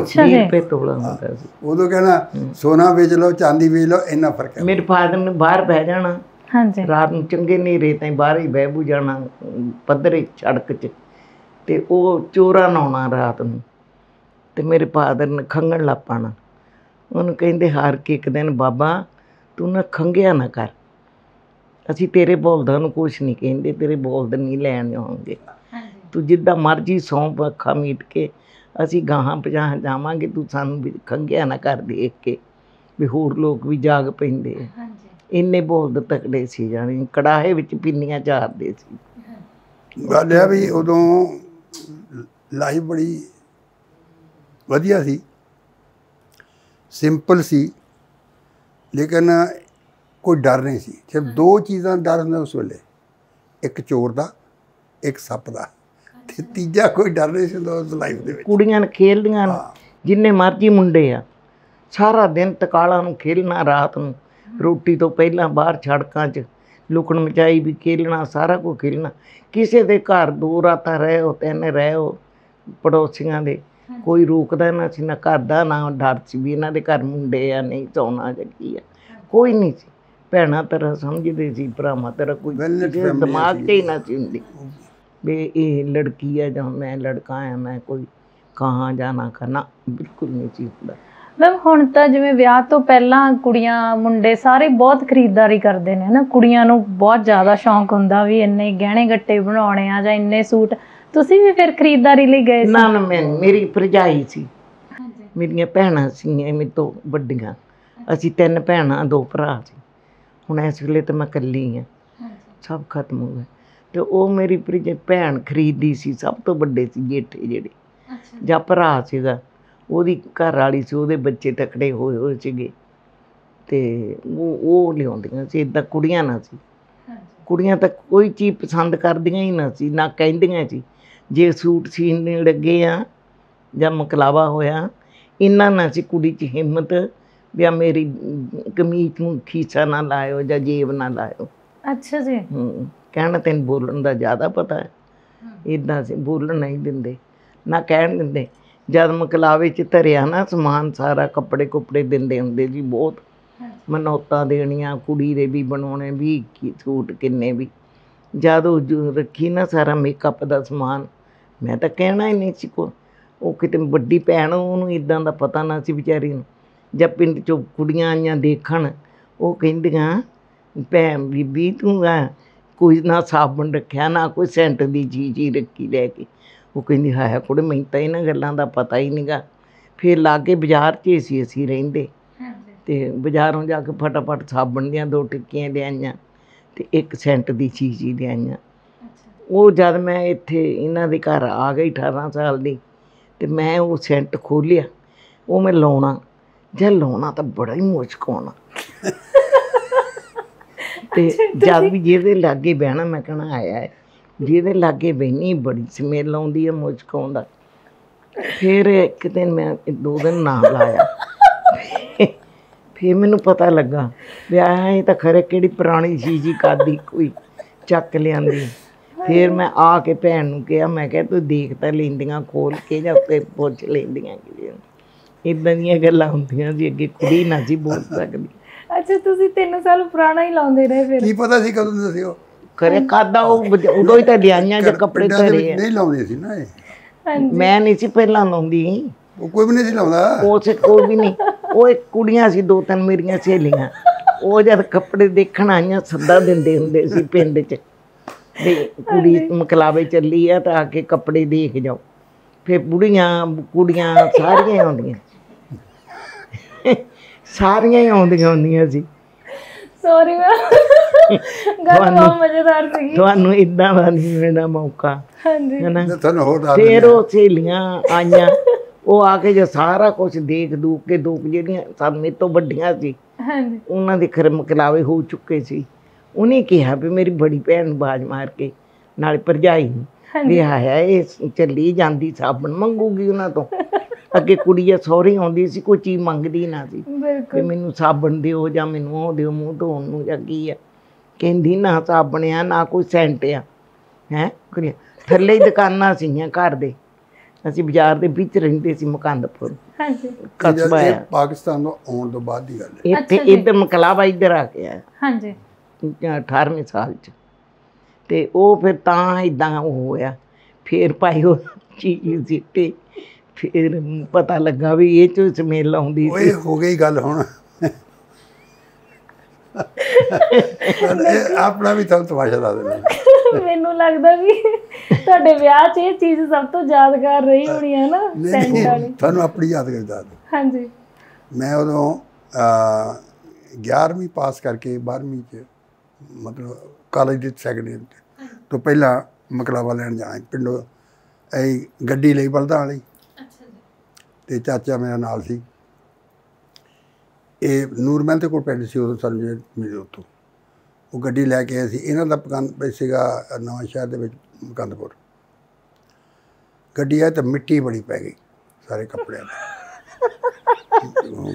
ਅੱਛਾ ਜੀ। 20 ਰੁਪਏ ਤੋਲਾ ਹੁੰਦਾ ਸੀ। ਉਦੋਂ ਕਹਿਣਾ ਸੋਨਾ ਵੇਚ ਲਓ, ਚਾਂਦੀ ਵੇਚ ਲਓ, ਇੰਨਾ ਫਰਕ ਹੈ। ਮੇਰੇ ਫਾਦਰ ਨੇ ਬਾਹਰ ਬਹਿ ਜਾਣਾ। ਹਾਂਜੀ। ਰਾਤ ਨੂੰ ਚੰਗੇ ਨੇਰੇ ਤਾਂ ਬਾਹਰ ਹੀ ਬਹਿ ਬੂ ਜਾਣਾ ਪੱਧਰੇ ਸੜਕ 'ਚ। तो वह चोरा ने आना रात में, तो मेरे फादर ने खंघण लग पाना। उन्होंने कहिंदे हार के एक दिन बाबा तू ना खंघिया ना कर, असी तेरे बोलदा नूं कुछ नहीं कहिंदे, तेरे बोलद नहीं लैण आउंगे, तू जिद्दां मर्जी सौंप अखां मीट के असी गाहां पछाहां जावांगे, तू सानूं भी खंघिया ना कर देख के भी होर लोग भी जाग पैंदे। इन्ने बोलद तकड़े सी, जानी कड़ाहे विच पिन्नियां चारदे सी। गल है भी उदों लाइफ बड़ी वधिया सी, सिंपल सी, लेकिन कोई डर नहीं सी। सिर्फ दो चीज़ां डर हुंदा उस वेले, एक चोर दा एक सप दा, ते तीजा कोई डर नहीं सी उस लाइफ दे विच। कुड़ियां ने खेलदियां ने जिन्ने मर्जी मुंडे आ, सारा दिन तकाला नूं खेलना, रात नूं रोटी तो पहलां बाहर सड़कां 'च लुकण मचाई भी खेलना, सारा कुछ खेलना। किसी के घर दो रात रहो, तीन रहो, पड़ोसियां दे कोई रोकदा ना सी, ना घर दा ना डर सी भी इन्हां दे घर मुंडे आ नहीं सौना जां की आ, कोई नहीं सी। भैणां तरह समझदे सी, भरावां तरह कोई दिमाग ते ही ना सी हुंदी वे ये लड़की है जां मैं लड़का है, मैं कोई कहाँ जाना करना, बिल्कुल नहीं सी हुंदा। मैम हुण तां जिवें विआह तो पहलां कुड़ियां मुंडे सारे बहुत खरीददारी करदे ने है ना, कुड़ियां नूं बहुत ज़्यादा शौंक हुंदा भी इन्ने गहणे गट्टे बनाउणे आ जां इन्ने सूट। तुसीं भी फिर खरीददारी लई गए? ना ना, मैं मेरी भरजाई सी, मेरियां भैणां सी मेरे तो वड्डियां, असीं तीन भैणां दो भरा सी। हुण इस वेले तां मैं इकल्ली हां, सब खत्म हो गया। ते ओह मेरी भैण खरीददी सी, सब तो वड्डे सी जेठे जिहड़े जां भरा सीगा, ਉਹਦੀ ਘਰ ਵਾਲੀ ਸੀ, ਉਹਦੇ ਬੱਚੇ ਤਕੜੇ ਹੋਏ ਹੋਏ ਸੀਗੇ ਅਤੇ ਉਹ ਲਿਆਉਂਦੀਆਂ ਸੀ। ਇੱਦਾਂ ਕੁੜੀਆਂ ਨਾ ਸੀ, ਕੁੜੀਆਂ ਤਾਂ ਕੋਈ ਚੀਜ਼ ਪਸੰਦ ਕਰਦੀਆਂ ਹੀ ਨਾ ਸੀ, ਨਾ ਕਹਿੰਦੀਆਂ ਸੀ। ਜੇ ਸੂਟ ਸੀਣ ਲੱਗੇ ਆ ਜਾਂ ਮਕਲਾਵਾ ਹੋਇਆ, ਇੰਨਾ ਨਾ ਸੀ ਕੁੜੀ 'ਚ ਹਿੰਮਤ ਵੀ ਆ ਮੇਰੀ ਕਮੀਜ਼ ਨੂੰ ਖੀਸਾ ਨਾ ਲਾਇਓ ਜਾਂ ਜੇਬ ਨਾ ਲਾਇਓ। ਅੱਛਾ ਜੀ। ਕਹਿਣਾ ਤੈਨੂੰ ਬੋਲਣ ਦਾ ਜ਼ਿਆਦਾ ਪਤਾ ਹੈ, ਇੱਦਾਂ ਸੀ, ਬੋਲਣ ਨਹੀਂ ਦਿੰਦੇ ਨਾ ਕਹਿਣ ਦਿੰਦੇ। जब मकलावे धरिया ना समान सारा, कपड़े कुपड़े देंदे हुंदे जी, बहुत मनौता देनियां, कुड़ी दे भी बनाने भी सूट किन्ने भी। जब रखी ना सारा मेकअप दा समान, मैं तो कहना ही नहीं सी को। वो किते वड्डी भैन उन्होंने इदां दा पता ना सी बेचारी नूं। जब पिंड चो कुड़ियां आईयां देखण, वो कहिंदियां भैन बीबी तूं कोई ना साबण रखिया ना कोई सेंट दी चीज़ ही रखी लैके। वो कहती है कुड़े मैं तो इन्ह गलों का पता ही नहीं गा। फिर लागे बाजार से असी असी रेंदे, बाजारों जाके फटाफट साबण दियाँ दो टिक्कियां लियाइया तो एक सेंट की चीज़ ही लियाइया। वो जब मैं इत्थे इन्हां दे घर आ गई 18 साल दी, तो मैं वो सेंट खोलिया, वो मैं लाउणा जे लाउणा तो बड़ा ही मुश्क आना। तो जब भी जिहदे लागे बहना, मैं कहना आया है जिहदे लागे बहनी बड़ी स्मेल आउंदी है, मुश्क आउंदा। फिर एक दिन मैं 2 दिन ना लाया, फिर मैनू पता लगा भी आए तो खरे किहड़ी पुरानी चीज़ ही कादी कोई चक लियांदी। फिर मैं आके भैन नूं कहा, मैं कहा तू देख तां लैंदियां खोल के जां उत्ते पुछ लैंदियां कि इदां दियां गल्लां हुंदियां सी। अगे कुड़ी ना जी बोल सकदी। अच्छा, तुसीं 3 साल पुराना ही लाउंदे रहे? फिर की पता सी कदों दे सी ओ खरे खादा, उदों ही तो लियाइया जो कपड़े धरे नहीं लाउंदे सी ना। मैं नहीं सी पहला लाउंदी, कोई भी नहीं सी लाउंदा, कोई भी नहीं। वो एक कुड़ियां सी 2-3 मेरियां सहेलियां, वो जब कपड़े देखण आईयां सद्दा दिंदे हुंदे सी पिंड च ते कुड़ी मकलावे चली आ तां आके कपड़े देख जाओ। फिर बुढ़ियां कुड़ियां सारियां आउंदियां, सारियां ही आउंदियां हुंदियां सी। सॉरी मजेदार थानू इदा का नहीं मिलना मौका है ना। फिर वो सहेलियां आईया, वो आके जो सारा कुछ देख दूख के, दो जो मेरे तो वड्डियां सी उन्होंने दे खरे मकलावे हो चुके सी। उन्हें कहा भी मेरी बड़ी भैन आवाज मार के नाले भरजाई भी आया ये चली जाती साबण मंगूगी उन्होंने तो। अगे कुड़ी सौहरी आउंदी सी, कोई चीज़ मंगदी ना सी कि मैनू साबण दिओ जां मैनू ओ दिओ मूँह धोण नूं जां की आ। कहंदी ना साबण आ ना कोई सेंट आ है। थल्ले ही दुकानां सीगियां घर दे, असीं बाजार दे विच रहिंदे सी मकंदपुर कस्बा आ। पाकिस्तान तो आउण तों बाद दी गल है। इत्थे इधर मकलावा इधर आ गया हांजी 18वें साल च। ते ओ फिर तां इदां होया फिर पाइयो चीज सीटी फिर पता लगा भी ये तो स्मेल आउंदी सी। हो गई गल हुण अपना भी तो तमाशा ला देना। मैनू लगदा भी ਤੁਹਾਡੇ ਵਿਆਹ 'ਚ ਇਹ ਚੀਜ਼ ਸਭ ਤੋਂ ਯਾਦਗਾਰ ਰਹੀ ਹੋਣੀ ਹੈ ਨਾ। ਤੁਹਾਨੂੰ ਆਪਣੀ ਯਾਦਗਾਰ ਦੱਸ ਦਿਓ। ਹਾਂਜੀ मैं उदों 11वीं पास करके 12वीं च मतलब कॉलेज के सैकेंड ईयर तो पहला मकलावा लैन जाए पिंडों गड्डी ले बलदा वाली ते चाचा मेरा नाल सी नूर महंदे कोल पिंड सी उदों सानूं मिले उत्तों वो गड्डी लैके आए सी इन्हां दा मकान सीगा नवां शहर दे विच मकंदपुर गड्डी आए तो मिट्टी बड़ी पै गई सारे कपड़े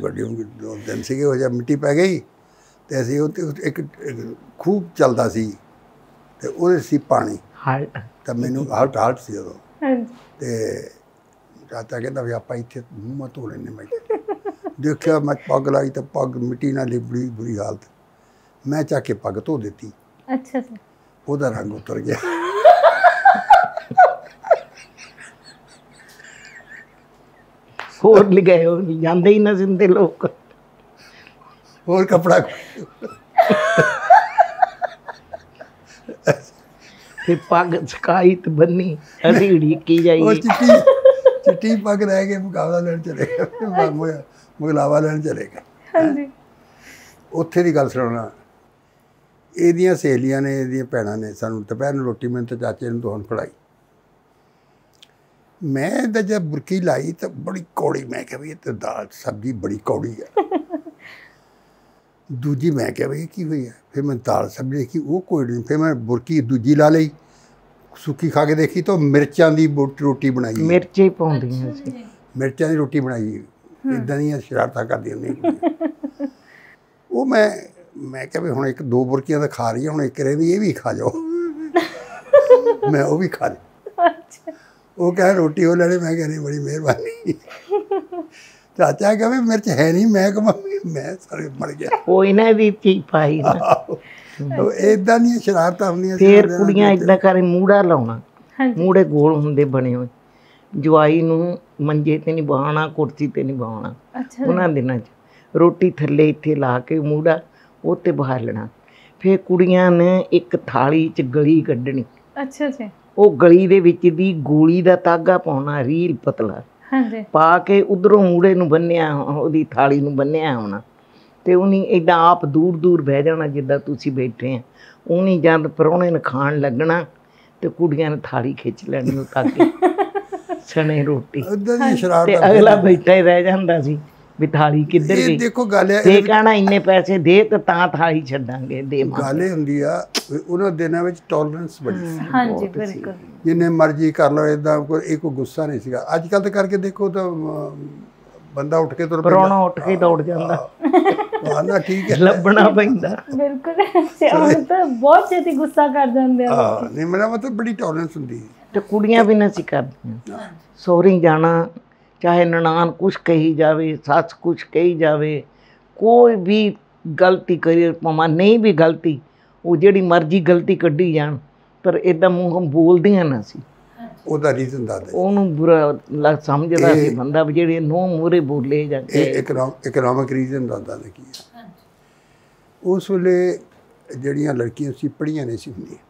गड्डी दो दिन से हो जा मिट्टी पै गई तो असी एक खूब चलता सी तो वो सी पानी तो मैनू हल्ट हल्ट सी उदों तो चाचा कहता भी आप इतने मूँह धो लें मैं देखा मैं पग लाई तो पग मिट्टी ना लिबड़ी बुरी हालत मैं चाके पग धो दी ओहदा रंग उतर गया होर ले गए जाते ही ना जिंदे लोग और कपड़ा फिर पग सकाई तो बनी अधीड़ी की जाएगी चिट्टी चिट्टी पग रह गए मुकाबला लैन चले गए मुगलावा लैन चले गए उत्थे दी गल सुनाना ਇਹਦੀਆਂ सहेलियां ने ਇਹਦੀਆਂ ਭੈਣਾਂ ने ਸਾਨੂੰ ਦੁਪਹਿਰ ਨੂੰ रोटी मैं तो चाचे ने ਦੋਹਨ फड़ाई मैं तो जब बुरकी लाई तो बड़ी कौड़ी मैं क्या भाई तो दाल सब्जी बड़ी कौड़ी है दूजी मैं क्या भाई की हुई है फिर मैं दाल सब्जी देखी वो कोई नहीं फिर मैं बुरकी दूजी ला ली सुखी खा के देखी तो मिर्चा की रोटी बनाई मिर्चे पाँदी मिर्चा की रोटी बनाई इदा दियाँ शरारत कर दी नहीं वो मैं क्या भाई हम एक दो बुरकियां तो खा रही है हम एक कहती ये भी खा जाओ मैं वो भी खा रही वो कह रोटी हो लड़े मैं कह रही बड़ी मेहरबानी चाचा कह मिर्च है नहीं मैं कह मैं सारे मर गया वो इन्हें भी पी पाई तो इदा नहीं शरारत होंगी फिर कुड़ियां इदा कर मूड़ा लाना मूड़े गोल होंगे बने हुए जवाई नूं मंजे ते नहीं बहाना कुर्सी ते नहीं बहाना उन्होंने दिनों रोटी थले इत्थे ला के मूड़ा उत्ते बहा लेना फिर कुड़ियां ने एक थाली च गली कड्ढनी अच्छा जी वो गली दे विच दी गोली दा तागा पाउणा रील पतला पा के उधरों मूड़े नूं बन्निया ओहदी थाली नूं बन्निया होना ते उन्हीं इदां आप दूर दूर बह जाना जिद्दां तुसीं बैठे आ उन्हीं जद परोणे ने खाण लगना ते कुड़ियां ने थाली खिच लैणी ओ ताके सणे रोटी ते अगला बैठा ही रह जांदा सी भी थाली किधर गई देखो गल ये कहना इन्ने पैसे दे तो थाली छड्डांगे दे गल हुंदी आ उन्हां दिनां विच टॉलरेंस बड़ी सी हां जी बिल्कुल जिन्ने मर्जी कर लो इदा कोई एक गुस्सा नहीं सीगा अजकल तो करके देखो तो बंदा उठ के तुर पैंदा उठ के दौड़ जांदा वाला ठीक है लभना पैंदा बिल्कुल हम तो बहुत छेती गुस्सा कर जांदे हां नहीं मेरा मतलब बड़ी टॉलरेंस हुंदी ते कुड़ियां भी ना सी करदियां सोहरी जाना चाहे ननान कुछ कही जावे सस कुछ कही जावे कोई भी गलती करे मामा नहीं भी गलती वो जेड़ी मर्जी गलती कढ़ी जान पर इदा मूँह बोलदियां ना सी ओदा रीजन दा दे ओनू बुरा लग समझदा सी बंदा भी जेड़े नूं मूरे बोले जांदे इकोनॉमिक रीजन दा दे की है उस वेले जेड़ियां लड़कियां सी पढ़ियां नहीं सी हुंदियां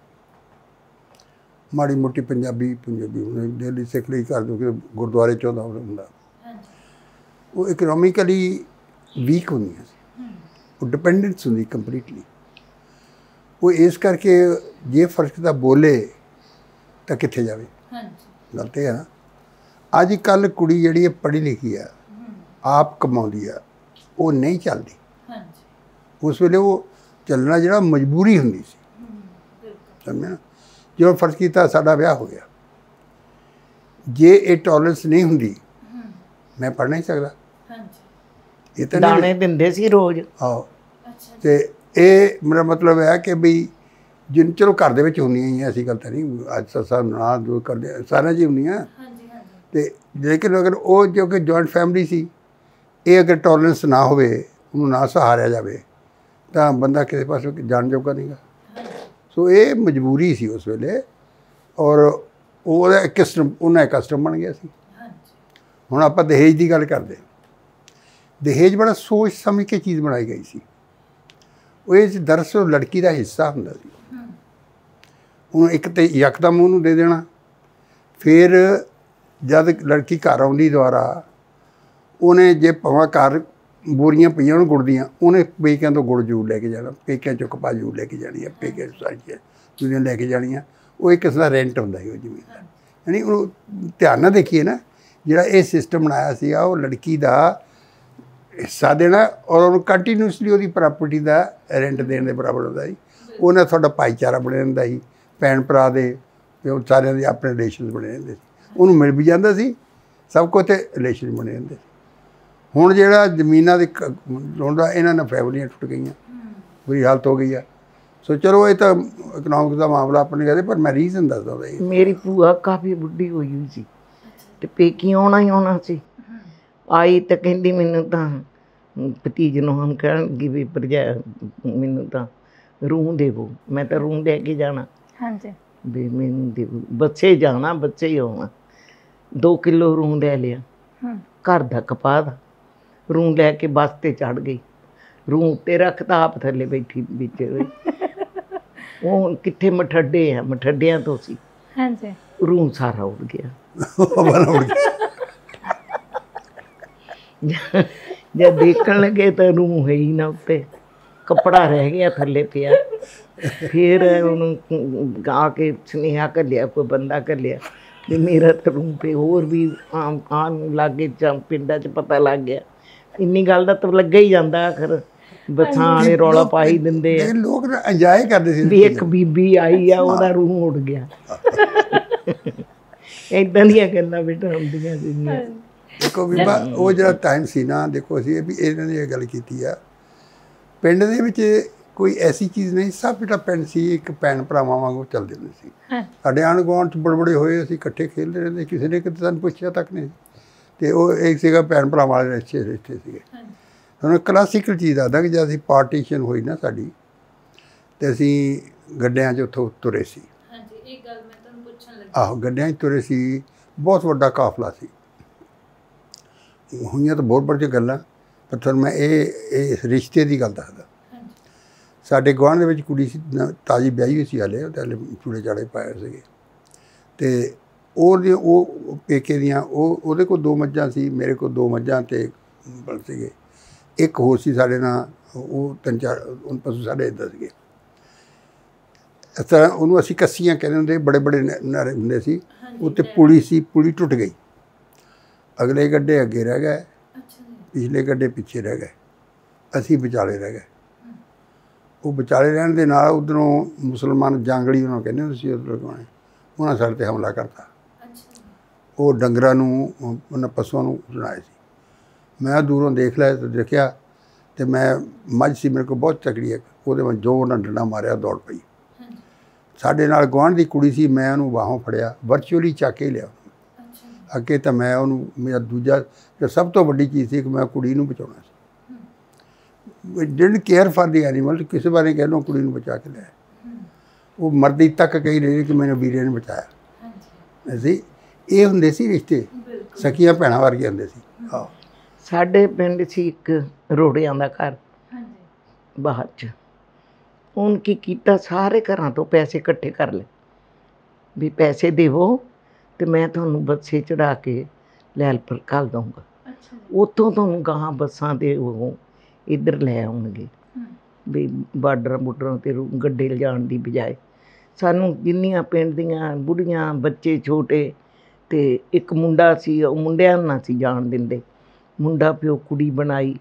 माड़ी मोटी पंजाबी पंजाबी डेली सिख ली कर दो गुरुद्वारे चौंदा होंदा वो इकोनॉमिकली वीक होंदियां वो डिपेंडेंस होंदी कंप्लीटली वो इस करके जे फर्क दा बोले तो कित्थे जावे गल ते है ना अज कल कुड़ी जिहड़ी पढ़ी लिखी है आप कमाउंदी है वो नहीं चलदी उस वेले वो चलना जिहड़ा मजबूरी होंदी सी समझना जो फर्ज किया साडा ब्याह हो गया जे ये टॉलरेंस नहीं होंगी मैं पढ़ नहीं सकता दाने दिंदे सी रोज आओ ते मेरा मतलब है कि भी जिन चलो घर दे विच हुंदियां ही ऐसी गल तां नहीं अज ससा ना जो करदे सारा जी हुंदियां ते लेकिन अगर वो जो कि जॉइंट फैमिली सी ये अगर टॉलरेंस ना होवे उहनूं ना सहारिया जावे तां बंदा किसी पासों जाण जोगा नहीं गा सो ये मजबूरी सी उस वेले और वो उन्हें कस्टम बन गया। हुण आपां दहेज की गल करते, दहेज बड़ा सोच समझ के चीज़ बनाई गई सी। वो दरअसल लड़की का हिस्सा हुंदा सी। उन्हें एक तो यकदम उन्होंने दे देना, फिर जब लड़की घर आउंदी द्वारा उन्हें जे भावें घर बोरियां पईयां उन्हें गुड़ दियां, उन्हें पेकियां तो गुड़ जरूर लेके जाना, पेकियां चो कपा जरूर लेके जानी है, पेकियां सारियां चीज़ां लेके जानियां। वो एक किस्म दा रेंट हुंदा है वो जमीन दा। यानी उन्होंने ध्यान नाल देखिए ना, जिहड़ा ये सिस्टम बनाया सीगा वो लड़की दा हिस्सा देना और उन्होंने कंटीन्यूअसली उहदी प्रॉपर्टी दा रेंट देने दे बराबर हुंदा सी। उन्हां तुहाडा भाईचारा बने रहिंदा सी, भैन भरा दे ते सारिआं दे अपने रिलेशन्स बने रहिंदे सी, उहनूं मिल भी जांदा सी सब कुछ ते रिलेशन बने रहिंदे। हुण जिहड़ा जमीनां दे लोंडा इन्हां नाल फैमिलियां टुट गईयां, बुरी हालत हो गई है। सो चलो ये तो इकनॉमिक का मामला अपने कहते, पर मैं रीजन दसदा सी। मेरी भूआ काफ़ी बुढ़ी होई हुई सी ते पेकी आना ही आना सी। आई तो कहती मैनू तो भतीज नूं कहणगी भी भरजा मैनू तो रूह देवो, मैं तो रूह दे के जाना। हाँ जी भी मैनू देवो, बच्चे जाना बच्चे ही आना। 2 किलो रूह ले लिया घर का कपाह दा, रूह लैके बस ते चढ़ गई, रूह उत्ते रखता आप थले बैठी बिच वो कितने मठड्डे है, मठड्डिया तो सी। हाँ जी रूह सारा उड़ गया। जब देखने लगे तो रूह है ही ना, उत्ते कपड़ा रह गया थले पिया। फिर उन्होंने आके सुनेहा कर लिया, कोई बंदा कर लिया कि मेरा तो रूह पे होर भी आन लागे पिंडा च पता लग गया। इन्नी गल का तो लग ही जाता, आखिर बच्चा आने रौला पा ही देंगे। लोग इंजॉय करते सी भी एक बीबी आई है उसका रूह उड़ गया। इदा दियाँ गल्लां बेटा होंदियां सीगियां। देखो बीबा वो जिहड़ा टाइम सी ना, देखो असीं भी इन्हां ने गल कीती आ, पिंड दे विच कोई ऐसी चीज़ नहीं, सब जिहड़ा पिंड सी एक भैन भरावां वांगू चलदे हुंदे सी। साडे आंढ गुआंढ बड़े बड़े होए, असीं इकट्ठे खेलदे रहिंदे, किसी ने किते सानूं पुछिआ तक नहीं। ते ओह एक सीगा भैन भरावां वाले रिश्ते रिश्ते सीगे। हुण क्लासिकल चीज़ आखदा कि जे असीं पार्टीशन होई ना साडी ते असीं गड्डियां च उत्थों तुरे सी। आहो गड्डियां तुरे सी, बहुत वड्डा काफला सी। हुई तो बहुत बड़िया गल्लां, पर तुहानूं मैं इस रिश्ते की गल दसदा। साडे गुआंढ दे कुड़ी सी, ताज़ी ब्याही हुई सी, हाले हाले चूड़े चाड़े पाए सीगे ते ओह पेके दियां, ओहदे कोल 2 मज्जां सी, मेरे कोल 2 मज्जां ते बल सीगे, एक होर सी साडे नाल, ओह 3-4 पशु साडे इदां सीगे। इस तरह उन्होंने असी कस्सियाँ कहते होंगे, बड़े बड़े नारे होंगे सी। उत्ते पुली सी, पुली टुट गई, अगले गड्ढे अगे रह गए, पिछले गड्ढे पिछे रह गए, असी विचाले रह गए। वो विचाले रहने के नाल उधरों मुसलमान जांगड़ी उन्होंने कहते होंगे सी, उधर लगाने उन्होंने साढ़े ते हमला करता। वो डंगरां नूं उन्होंने पशुओं नूं लड़ाया सी। मैं दूरों देख लिया तो देखा तो मैं मझ सी मेरे को बहुत तकड़ी है, वो मैं जो उन्होंने डंडा मारिया दौड़ पई। साढ़े नाल गुआंढ की कुड़ी सी, मैं उन्होंने बाहों फड़िया वर्चुअली चक ही लिया। अगे तो मैं उन्होंने मेरा दूजा जो सब तो वड्डी चीज़ थी कि मैं कुड़ी नूं बचाउणा सी। Didn't care for the animal, किसी बारे कह लो कुड़ी नूं बचा के लिया। वो मरदी तक कही रही कि मैंने वीरे ने बचाया। असी ये हुंदे सी रिश्ते, सखियां भैणां वर्गे हुंदे सी। आहो साडे पिंड सी एक रोड़ियां दा घर बाहर च, उनकी कीता सारे घर तो पैसे इकट्ठे कर ले भी पैसे देवो तो मैं थोनू बस्से चढ़ा के लैल पर घल दूँगा, उतों थोनू गां बसा दे वो इधर लै आउणगे। भी बार्डर बुडर ते गड्डे लिजाण दी बजाय सानू जिन्नियां पिंड दियां बुढ़ियां बच्चे छोटे ते एक मुंडा सी, मुंडियां ना सी जाण दिंदे, मुंडा प्यो कुड़ी बनाई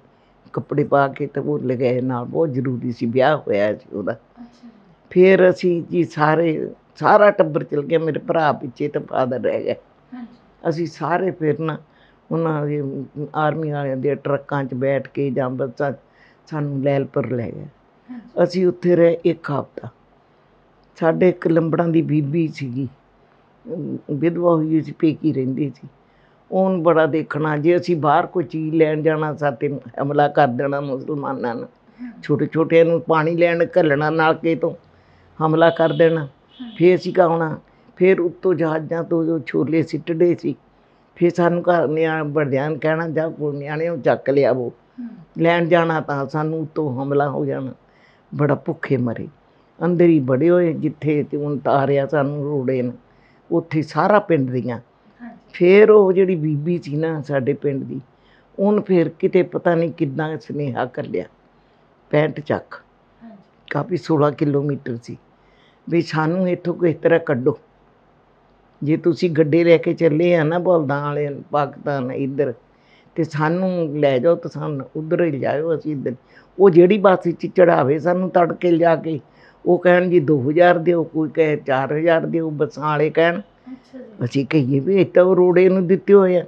कपड़े पा के तो वो लगाए नाल, बहुत जरूरी सी ब्याह होया सी उहदा। फिर असी जी सारे सारा टब्बर चल गया, मेरे भरा पिछे तो फादर रह गए। असी सारे फिर ना उन्होंने आर्मी वालियां दे ट्रकां च बैठ के जां बसां सानू लैल पर लै गए। असी उत्थे रहे एक हफ्ता। साडे एक लंबड़ां दी बीबी सीगी, विधवा होई सी, पेकी रहिंदी सी। उन बड़ा देखना, जे असी बाहर कोई चीज़ लैन जाना साते हमला कर देना मुसलमानां ने, छोटे छोटे नूं पानी लैन घल्लना, नाल के तो हमला कर देना। फिर असी कहना फिर उत्तों जहाजा तो जो छोले सिटदे सी फिर सानू घर में बड़दियां कहना जा न्याणे चक लिया वो लैंड जाना तो सानू तो हमला हो जाना। बड़ा भुखे मरे अंदर ही बड़े होए जिथे ते हुण तारिया सानू रोड़े ने उत्थे सारा पिंड दियां। फिर वो जिहड़ी बीबी सी ना साडे पिंड दी उन फिर किते पता नहीं कितना सुनेहा कर लिया 65 चक काफ़ी 16 किलोमीटर सी भी सानू इत्थों किस तरह कड्डो जे तुसीं गड्डे लैके चले आ ना बलदां वाले पाकिस्तान इधर तो सानू लै जाओ तो सानू उधर ही जाओ असीं इधर वो जिहड़ी बस चढ़ावे सानू तड़के जाके वो कह जी 2000 दो कोई कहे 4000 दो बसां वाले कह असीं कहिए भी इत्थे रोड़े नूं दित्ते होए आ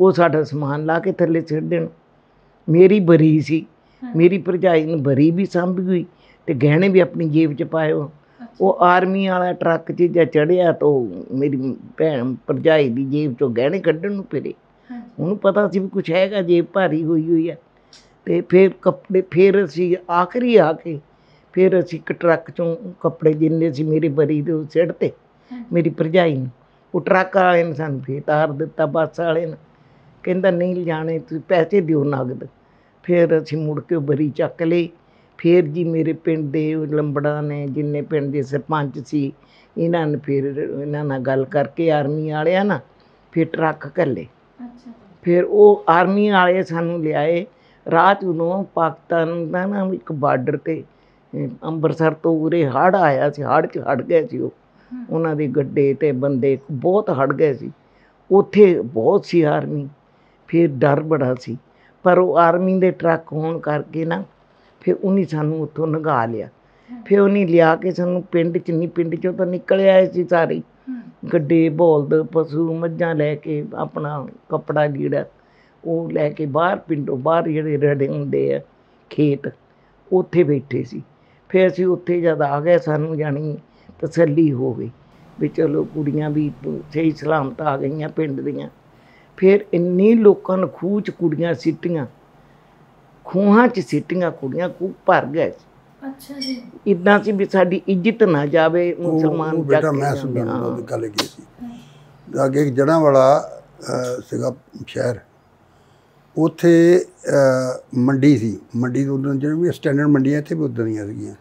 वो साडा समान ला के थल्ले सिट देण। मेरी बरी सी मेरी भरजाई ने बरी भी सांभी हुई तो गहने भी अपनी जेब च पाए वो आर्मी वाला ट्रक च जब चढ़िया तो मेरी भैन भरजाई की जेब चो गहने कड्ढन फिरे उन्होंने पता सी भी कुछ हैगा जेब भारी हुई हुई है तो फिर कपड़े फिर असी आखिरी आके फिर असी एक ट्रक चों कपड़े जिन्ने से मेरी बरी दे सिटते मेरी भरजाई ने वो ट्रक वाले ने सानू फिर तार दिता बस वाले ने कहता नहीं जाने तुसीं पैसे दिओ नगद। फिर असी मुड़ के बरी चक ले फिर जी मेरे पिंड दे लंबड़ा ने जिन्ने पिंड दे सरपंच सी इन्हां ने फिर इन्हां नाल गल करके आर्मी वाले ना फिर ट्रक घल्ले फिर वो आर्मी वाले सानू लियाए राह च उदों पाकिस्तान का ना एक बार्डर ते ਅੰਮ੍ਰਿਤਸਰ तो उरे हड़ आया सी हड़ च हड़ गए सी उन्हां दे गड्डे ते बंदे बहुत हड़ गए सी उत्थे बहुत सी आर्मी फिर डर बड़ा सी पर वो आर्मी दे ट्रक होण करके ना फिर उन्हें सानू उत्थों नगा लिया फिर उन्हें लिया के सानू पिंड च नहीं पिंड चो तो निकल आए सी सारे गड्डे बौलद पशु मज्जां लैके अपना कपड़ा लीड़ा वो लैके बाहर पिंडों बाहर जिहड़े रड़े हुंदे आ खेत उत्थे बैठे सी। फिर असीं उत्थे जद आ गए सानू जानी तसल्ली हो गई भी चलो कुड़ियां भी सही सलामत आ गईयां पिंड दीयां। फिर इन्नी लोकां ने खूह च कुड़ियां सिट्टियां खूहां च सिटियां कुड़ियां खूह भर गए। अच्छा जी इदां सी भी साडी इज्जत ना जावे मुसलमान बेटा मैं सुनदा गल की सी अगे जड़ा वाला सिगा शहर उथे मंडी सी मंडी तो उदन जिहड़ी भी स्टैंडर्ड मंडियां इत्थे भी उदन ही सीगियां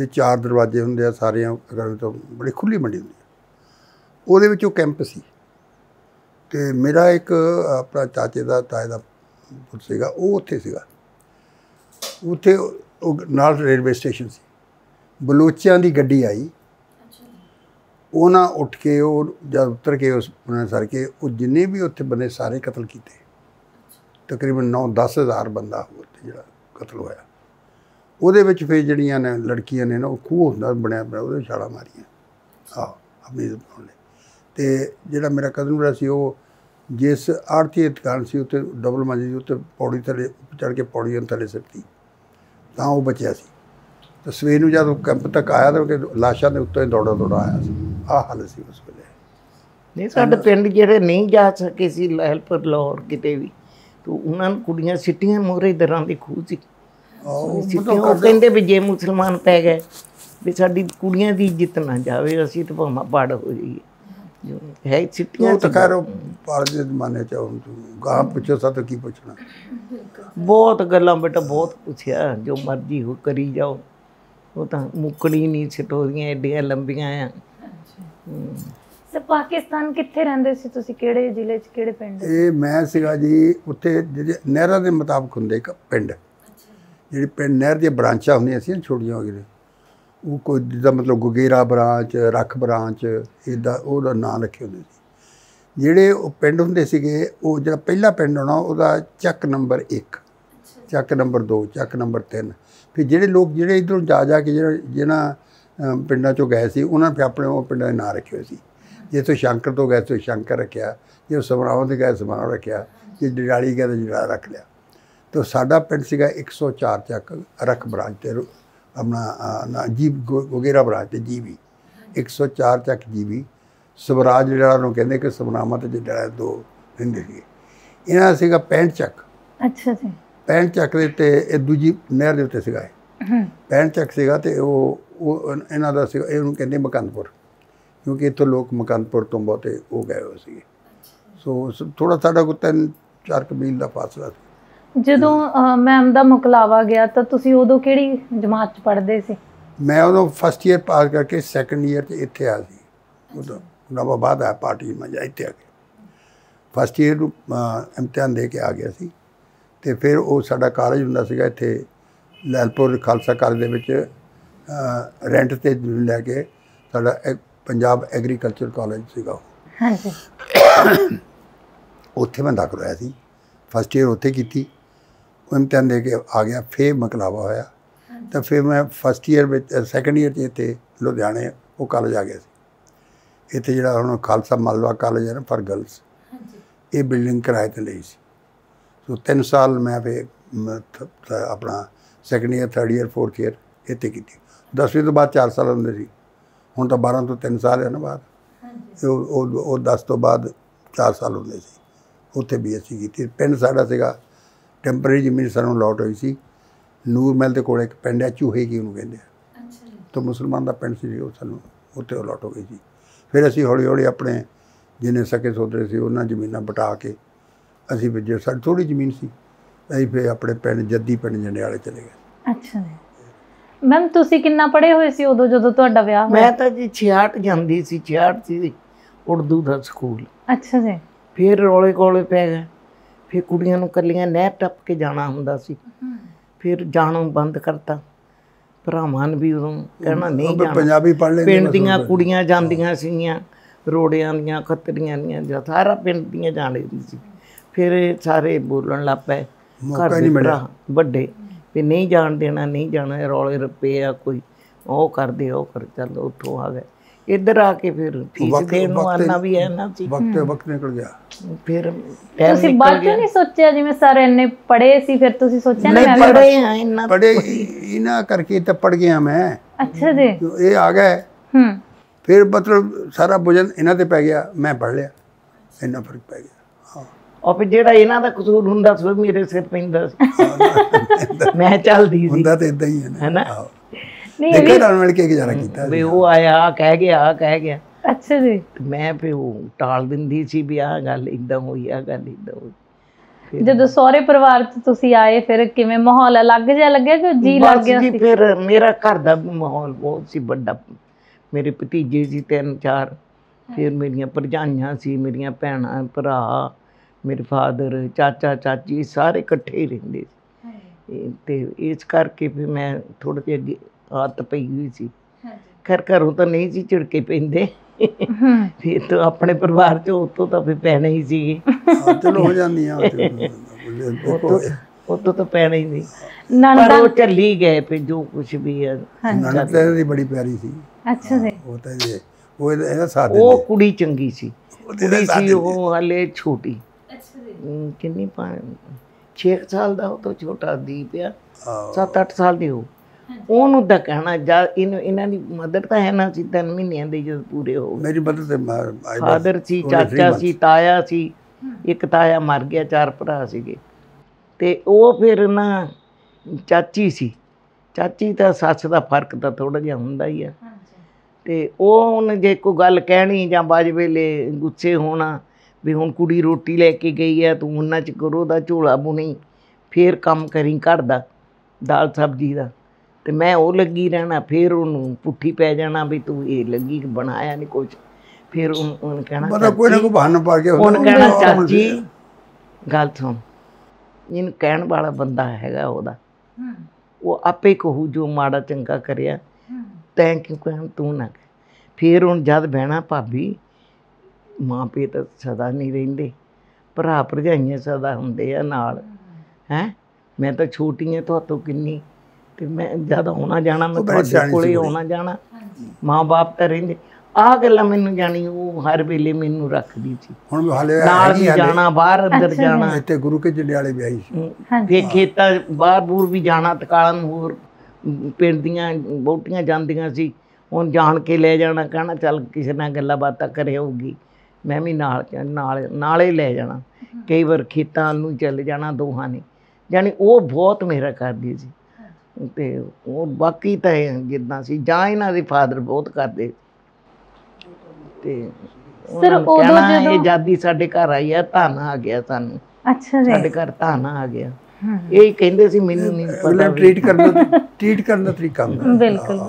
जे 4 दरवाजे हुंदे आ सारे घर तो बड़ी खुली मंडी हुंदी ओहदे विच ओह कैंप सी ते मेरा एक अपना चाचे दा ताए दा पुत्त सीगा ओह उत्थे सीगा उत्थे रेलवे स्टेशन से बलोचिया की गड्डी आई उन्हें उठ के जब उतर के उस सर के जिन्ने भी उत्थे बंदे सारे कतल किए तकरीबन 9-10 हज़ार बंदा उत्थे जिहड़ा कतल होया उहदे विच फिर जिहड़ियां ने लड़कियां ने ना खूह हुंदा बनिया पिया उहदे छाला मारियां आह अपनी बनाने ते जिहड़ा मेरा कदम बड़ा सी ओह जिस आड़ती दुकान से उत्ते डबल मंजी उत्ते पौड़ी थले चढ़ के पौड़ी थले सट्टी ਤਾਂ ਉਹ ਬਚਿਆ ਸੀ। तो सवेर में जब कैंप तक आया तो लाशों के उत्तों दौड़ा दौड़ा आया आह हाल सी उस वे नहीं साढ़े पिंड जिहड़े नहीं जा सके सी लहल पर लाहौर किते भी तो उन्होंने कुड़ियां सिटियां मोहरे दरां दी खूह सी ਉਹ ਕਹਿੰਦੇ भी जे मुसलमान पै गए भी साडी कुड़ियां दी इज्जत ना जावे असीं तो भावें पड़ हो जाइए है सिटियां तो खैर पड़ दे जमाने च गां पुछो सा तो की पुछना बहुत गल्लां बेटा बहुत पुछया जो मर्जी हो करी जाओ वो तो मुकड़ी नहीं स्टोरियां एडियां लंबियां आ। सर पाकिस्तान कित्थे रहिंदे सी तुसीं किहड़े जिले च किहड़े पिंड ए मैं सीगा जी उत्थे जिहड़े नहरां दे मुताबिक हुंदे इक पिंड जिहड़े पिंड नहर दी ब्रांचां हुंदियां सी छोटियां हो गईयां ओह कोई जिदा मतलब गुगेरा ब्रांच रख ब्रांच इदा ओहदा नां रखे हुंदे सी ਜਿਹੜੇ ਉਹ ਪਿੰਡ ਹੁੰਦੇ ਸੀਗੇ ਉਹ ਜਿਹੜਾ ਪਹਿਲਾ ਪਿੰਡ ਹੋਣਾ ਉਹਦਾ ਚੱਕ ਨੰਬਰ 1 ਚੱਕ ਨੰਬਰ 2 ਚੱਕ ਨੰਬਰ 3 ਫਿਰ ਜਿਹੜੇ ਲੋਕ ਜਿਹੜੇ ਇੱਧਰੋਂ ਜਾ ਜਾ ਕੇ ਜਿਹੜਾ ਜਿਹਨਾਂ ਪਿੰਡਾਂ 'ਚੋਂ ਗਏ ਸੀ ਉਹਨਾਂ ਫਿਰ ਆਪਣੇ ਉਹ ਪਿੰਡਾਂ ਦੇ ਨਾਂ ਰੱਖੇ ਹੋਏ ਸੀ ਜੇ ਤੋਂ ਸ਼ੰਕਰ ਤੋਂ ਗਏ ਤੋਂ ਸ਼ੰਕਰ ਰੱਖਿਆ ਜੇ ਸਮਰਾਵਾਂ ਤੋਂ ਗਏ ਸਮਰਾਵ ਰੱਖਿਆ ਜੇ ਜੜਾਲੀ ਗਏ ਤਾਂ ਜੜਾ ਰੱਖ ਲਿਆ। ਤਾਂ ਸਾਡਾ ਪਿੰਡ ਸੀਗਾ 104 ਚੱਕ ਰੱਖ ਬਰਾਂਚ ਤੇ ਆਪਣਾ ਜੀਵ ਵਗੈਰਾ ਬਰਾਂਚ ਤੇ ਜੀਵੀ 104 ਚੱਕ ਜੀਵੀ ਸਵਰਾਜ ਜਿਹੜਾ ਨੂੰ ਕਹਿੰਦੇ ਕਿ ਸਮਨਾਮਾ ਤੇ ਜਿਹੜਾ ਦੋ ਹਿੰਦੇ ਸੀਗੇ ਇਹਨਾਂ ਸੀਗਾ 65 ਚੱਕ। ਅੱਛਾ ਜੀ 65 ਚੱਕ ਦੇ ਉੱਤੇ ਇਹ ਦੂਜੀ ਨਹਿਰ ਦੇ ਉੱਤੇ ਸੀਗਾ ਇਹ 65 ਚੱਕ ਸੀਗਾ ਤੇ ਉਹ ਇਹਨਾਂ ਦਾ ਸੀਗਾ ਇਹਨੂੰ ਕਹਿੰਦੇ ਮਕੰਦਪੁਰ क्योंकि इतों लोग मकानपुर तो बहुते हो गए हो सी। सो थोड़ा साढ़ा को 3-4 कमील का फासला था। ਜਦੋਂ ਮੈਮ ਦਾ ਮੁਕਲਾਵਾ ਗਿਆ ਤਾਂ ਤੁਸੀਂ ਉਦੋਂ ਕਿਹੜੀ ਜਮਾਤ ਚ ਪੜ੍ਹਦੇ ਸੀ? ਮੈਂ ਉਦੋਂ ਫਸਟ ਈਅਰ ਪਾਸ ਕਰਕੇ ਸੈਕੰਡ ਈਅਰ ਚ ਇੱਥੇ ਆ ਸੀ। ਉਦੋਂ ਉਹਨਾਂ ਬਾਅਦ ਆ ਪਾਰਟੀ ਮੈਂ ਇੱਥੇ ਆ ਕੇ ਫਸਟ ਈਅਰ ਨੂੰ ਇਮਤਿਹਾਨ ਦੇ ਕੇ ਆ ਗਿਆ ਸੀ। ਤੇ ਫਿਰ ਉਹ ਸਾਡਾ ਕਾਲਜ ਹੁੰਦਾ ਸੀਗਾ ਇੱਥੇ ਲਾਲਪੁਰ ਖਾਲਸਾ ਕਾਲਜ ਦੇ ਵਿੱਚ ਰੈਂਟ ਤੇ ਲੈ ਕੇ, ਸਾਡਾ ਪੰਜਾਬ ਐਗਰੀਕਲਚਰ ਕਾਲਜ ਸੀਗਾ। ਹਾਂਜੀ, ਉੱਥੇ ਮੈਂ ਦਾਖਲ ਹੋਇਆ ਸੀ। फस्ट ईयर उत्थे की इम्तिहान दे के आ गया, फिर मकलावा होया। तो फिर मैं फस्ट ईयर सैकेंड ईयर इतने लुधियाने वो कॉलेज आ गया सी। इतने जिहड़ा हुण खालसा मालवा कॉलेज है ना फॉर गर्ल्स, ये बिल्डिंग किराए पर ली सी। सो 3 साल मैं फिर अपना second year third year fourth year इतने की। 10वीं तो बाद 4 साल होंदे सी, हुण तो 12 तो 3 साल है ना बाद, 10 तो बाद 4 साल होंदे सी। उत्थे BSc की। पिंड साडा सीगा टैंपरेरी जमीन सानू अलॉट हुई सी। नूर महल के कोल एक पिंड है चूहे की उन्होंने कहते, तो मुसलमान का पिंड सी, सानू उत्थे अलॉट हो गई थी। फिर असी हौली हौली अपने जिन्हें सके सोदरे से उन्होंने जमीना बटा के असी फिर जो साडी थोड़ी जमीन सी असी फिर अपने पिंड जद्दी पिंड जंडियाले चले गए। अच्छा मैम, तुसी कितना पढ़े हुए सी उदों जदों तुहाडा विआह होया? मैं तो जी 66 जांदी सी, 66 सी उर्दू दा स्कूल। अच्छा जी। फिर रौले कौले पै गए, फिर कुड़ियां नूं कल्लियां नहर टप के जाना हुंदा सी, फिर जाणों बंद करता। भरावां ने भी उदों कहना नहीं जाना, पंजाबी पढ़ ले। पिंड दियां कुड़ियां जांदियां सीगियां, रोड़ियां दियां खत्तरियां दियां सारा पिंड दियां जाने सी। फिर सारे बोलण लग पए घर दे भरा वड्डे भी नहीं जाण देना, नहीं जाना, रौले रप्पे आ कोई ओ कर दे ओ कर, चल उठो आ गए। इधर आके फिर फीस देने वाला भी है ना जी, वक्त वक्त निकल गया। फिर ਤੁਸੀਂ ਬਾਅਦ ਨਹੀਂ ਸੋਚਿਆ ਜਿਵੇਂ ਸਾਰੇ ਇੰਨੇ ਪੜੇ ਸੀ ਫਿਰ ਤੁਸੀਂ ਸੋਚਿਆ ਨਾ ਮੈਂ ਪੜੇ ਹਾਂ ਇੰਨਾ ਪੜੇ ਇਹਨਾਂ ਕਰਕੇ ਤਾਂ ਪੜ ਗਿਆ ਮੈਂ। ਅੱਛਾ ਜੀ। ਇਹ ਆ ਗਏ ਫਿਰ ਮਤਲਬ ਸਾਰਾ ਬੁਝਨ ਇਹਨਾਂ ਤੇ ਪੈ ਗਿਆ, ਮੈਂ ਪੜ ਲਿਆ, ਇੰਨਾ ਫਰਕ ਪੈ ਗਿਆ। ਹਾਂ, ਉਹ ਫਿਰ ਜਿਹੜਾ ਇਹਨਾਂ ਦਾ ਕਸੂਰ ਹੁੰਦਾ ਸੋ ਮੇਰੇ ਸਿਰ ਪੈਂਦਾ ਸੀ, ਮੈਂ ਚੱਲਦੀ ਸੀ। ਹੁੰਦਾ ਤਾਂ ਇਦਾਂ ਹੀ ਹੈ ਨਾ। मेरे भतीजे सी 3-4, फिर मेरिया भरजाइयां सी, मेरिया भैणां भरा, मेरे फादर चाचा चाची सारे कट्ठे ही रहिंदे सी। इस करके फिर मैं थोड़ा जिहा आदत पई हुई सी। खैर घरों तो नहीं सी झिड़के पैंदे, फिर तो अपने परिवार चो उतो तो फिर पैणे ही सी। चलो हो जांदियां उतो तो पैणे ही सी, पर वो चली गए फिर जो कुछ भी है। ननद तेरी बड़ी प्यारी सी। अच्छा जी। होता है वो एदा साथ दे, वो कुड़ी चंगी सी, वो हाले छोटी। अच्छा जी। कितनी 6 साल दा तो छोटा दीप है, 7-8 साल दी हो। ਉਹਨੂੰ ਤਾਂ ਕਹਿਣਾ ਜਾਂ ਇਹਨਾਂ ਦੀ ਮਦਰ ਤਾਂ ਹੈ ਨਾ ਸੀ 3 ਮਹੀਨਿਆਂ ਦੇ ਜਦ ਪੂਰੇ ਹੋ ਗਏ। ਮੇਰੀ ਮਦਰ ਤੇ ਫਾਦਰ ਸੀ, ਚਾਚਾ ਸੀ, ਤਾਇਆ ਸੀ, ਇੱਕ ਤਾਇਆ ਮਰ ਗਿਆ, 4 ਭਰਾ ਸੀਗੇ। ਤੇ ਉਹ ਫਿਰ ਨਾ ਚਾਚੀ ਸੀ, ਚਾਚੀ ਤਾਂ ਸੱਸ ਦਾ ਫਰਕ ਤਾਂ ਥੋੜਾ ਜਿਹਾ ਹੁੰਦਾ ਹੀ ਆ। ਤੇ ਉਹ ਉਹਨੇ ਜੇ ਕੋਈ ਗੱਲ ਕਹਿਣੀ ਜਾਂ ਬਾਜ ਵੇਲੇ ਗੁੱਸੇ ਹੋਣਾ ਵੀ ਹੁਣ ਕੁੜੀ ਰੋਟੀ ਲੈ ਕੇ ਗਈ ਆ ਤੂੰ ਉਹਨਾਂ ਚ ਕਰੋ ਦਾ ਝੋਲਾ ਬੁਣੀ, ਫਿਰ ਕੰਮ ਕਰੀ ਘਰ ਦਾ ਦਾਲ ਸਬਜ਼ੀ ਦਾ, तो मैं वो लगी रहना। फिर उन्होंने पुठी पै जाना भी तू ये लगी बनाया नहीं कुछ। फिर उन्होंने कहना चाची गल सुन, इन कहण वाला बंदा हैगा ओदा, वो आपे कहू जो माड़ा चंगा करिया, तैं क्यों कह तू ना कह। फिर हुण जद बहना भाभी माँ पे तो सदा नहीं रहिंदे, भरा भरजाइयां सदा हुंदे आ नाल। हैं मैं तो छोटी हां तुहातों किन्नी, मैं ज्यादा होना जाना, मैं तुहाडे कोले होना जाना, माँ बाप तो रहिंदे। आ गल्लां मैनूं जाणी वो हर वेले मैनूं रखदी सी। हुण हाले नाल ही जाना, बाहर अंदर जाना, इत्थे गुरु के जंडियाले विआही सी। फिर खेतां बाहर बूर भी जाना, तकालन होर पिंड दीआं बहुटियां जांदियां सी, हुण जाण के लै जाना, कहना चल किसी नाल गल्लां बातां करे होगी, मैं भी नाल ही लै जाना। कई वार खेतां नूं चल जाना ਦੋਹਾਂ ਨੇ, ਜਾਣੀ ਉਹ ਬਹੁਤ ਮੇਰਾ ਕਰਦੀ ਸੀ। ਤੇ ਉਹ ਬਾਕੀ ਤਾਂ ਜਿੱਦਾਂ ਸੀ ਜਾਂ ਇਹਨਾਂ ਦੇ ਫਾਦਰ ਬਹੁਤ ਕਰਦੇ। आजादी साडे घर आई है, ताना आ गया सानू। अच्छा जी, साडे घर ताना आ गया। ਇਹ ਕਹਿੰਦੇ ਸੀ ਮੈਨੂੰ ਨਹੀਂ ਪਤਾ ਟ੍ਰੀਟ ਕਰਨ ਦਾ ਤਰੀਕਾ ਹੁੰਦਾ। ਬਿਲਕੁਲ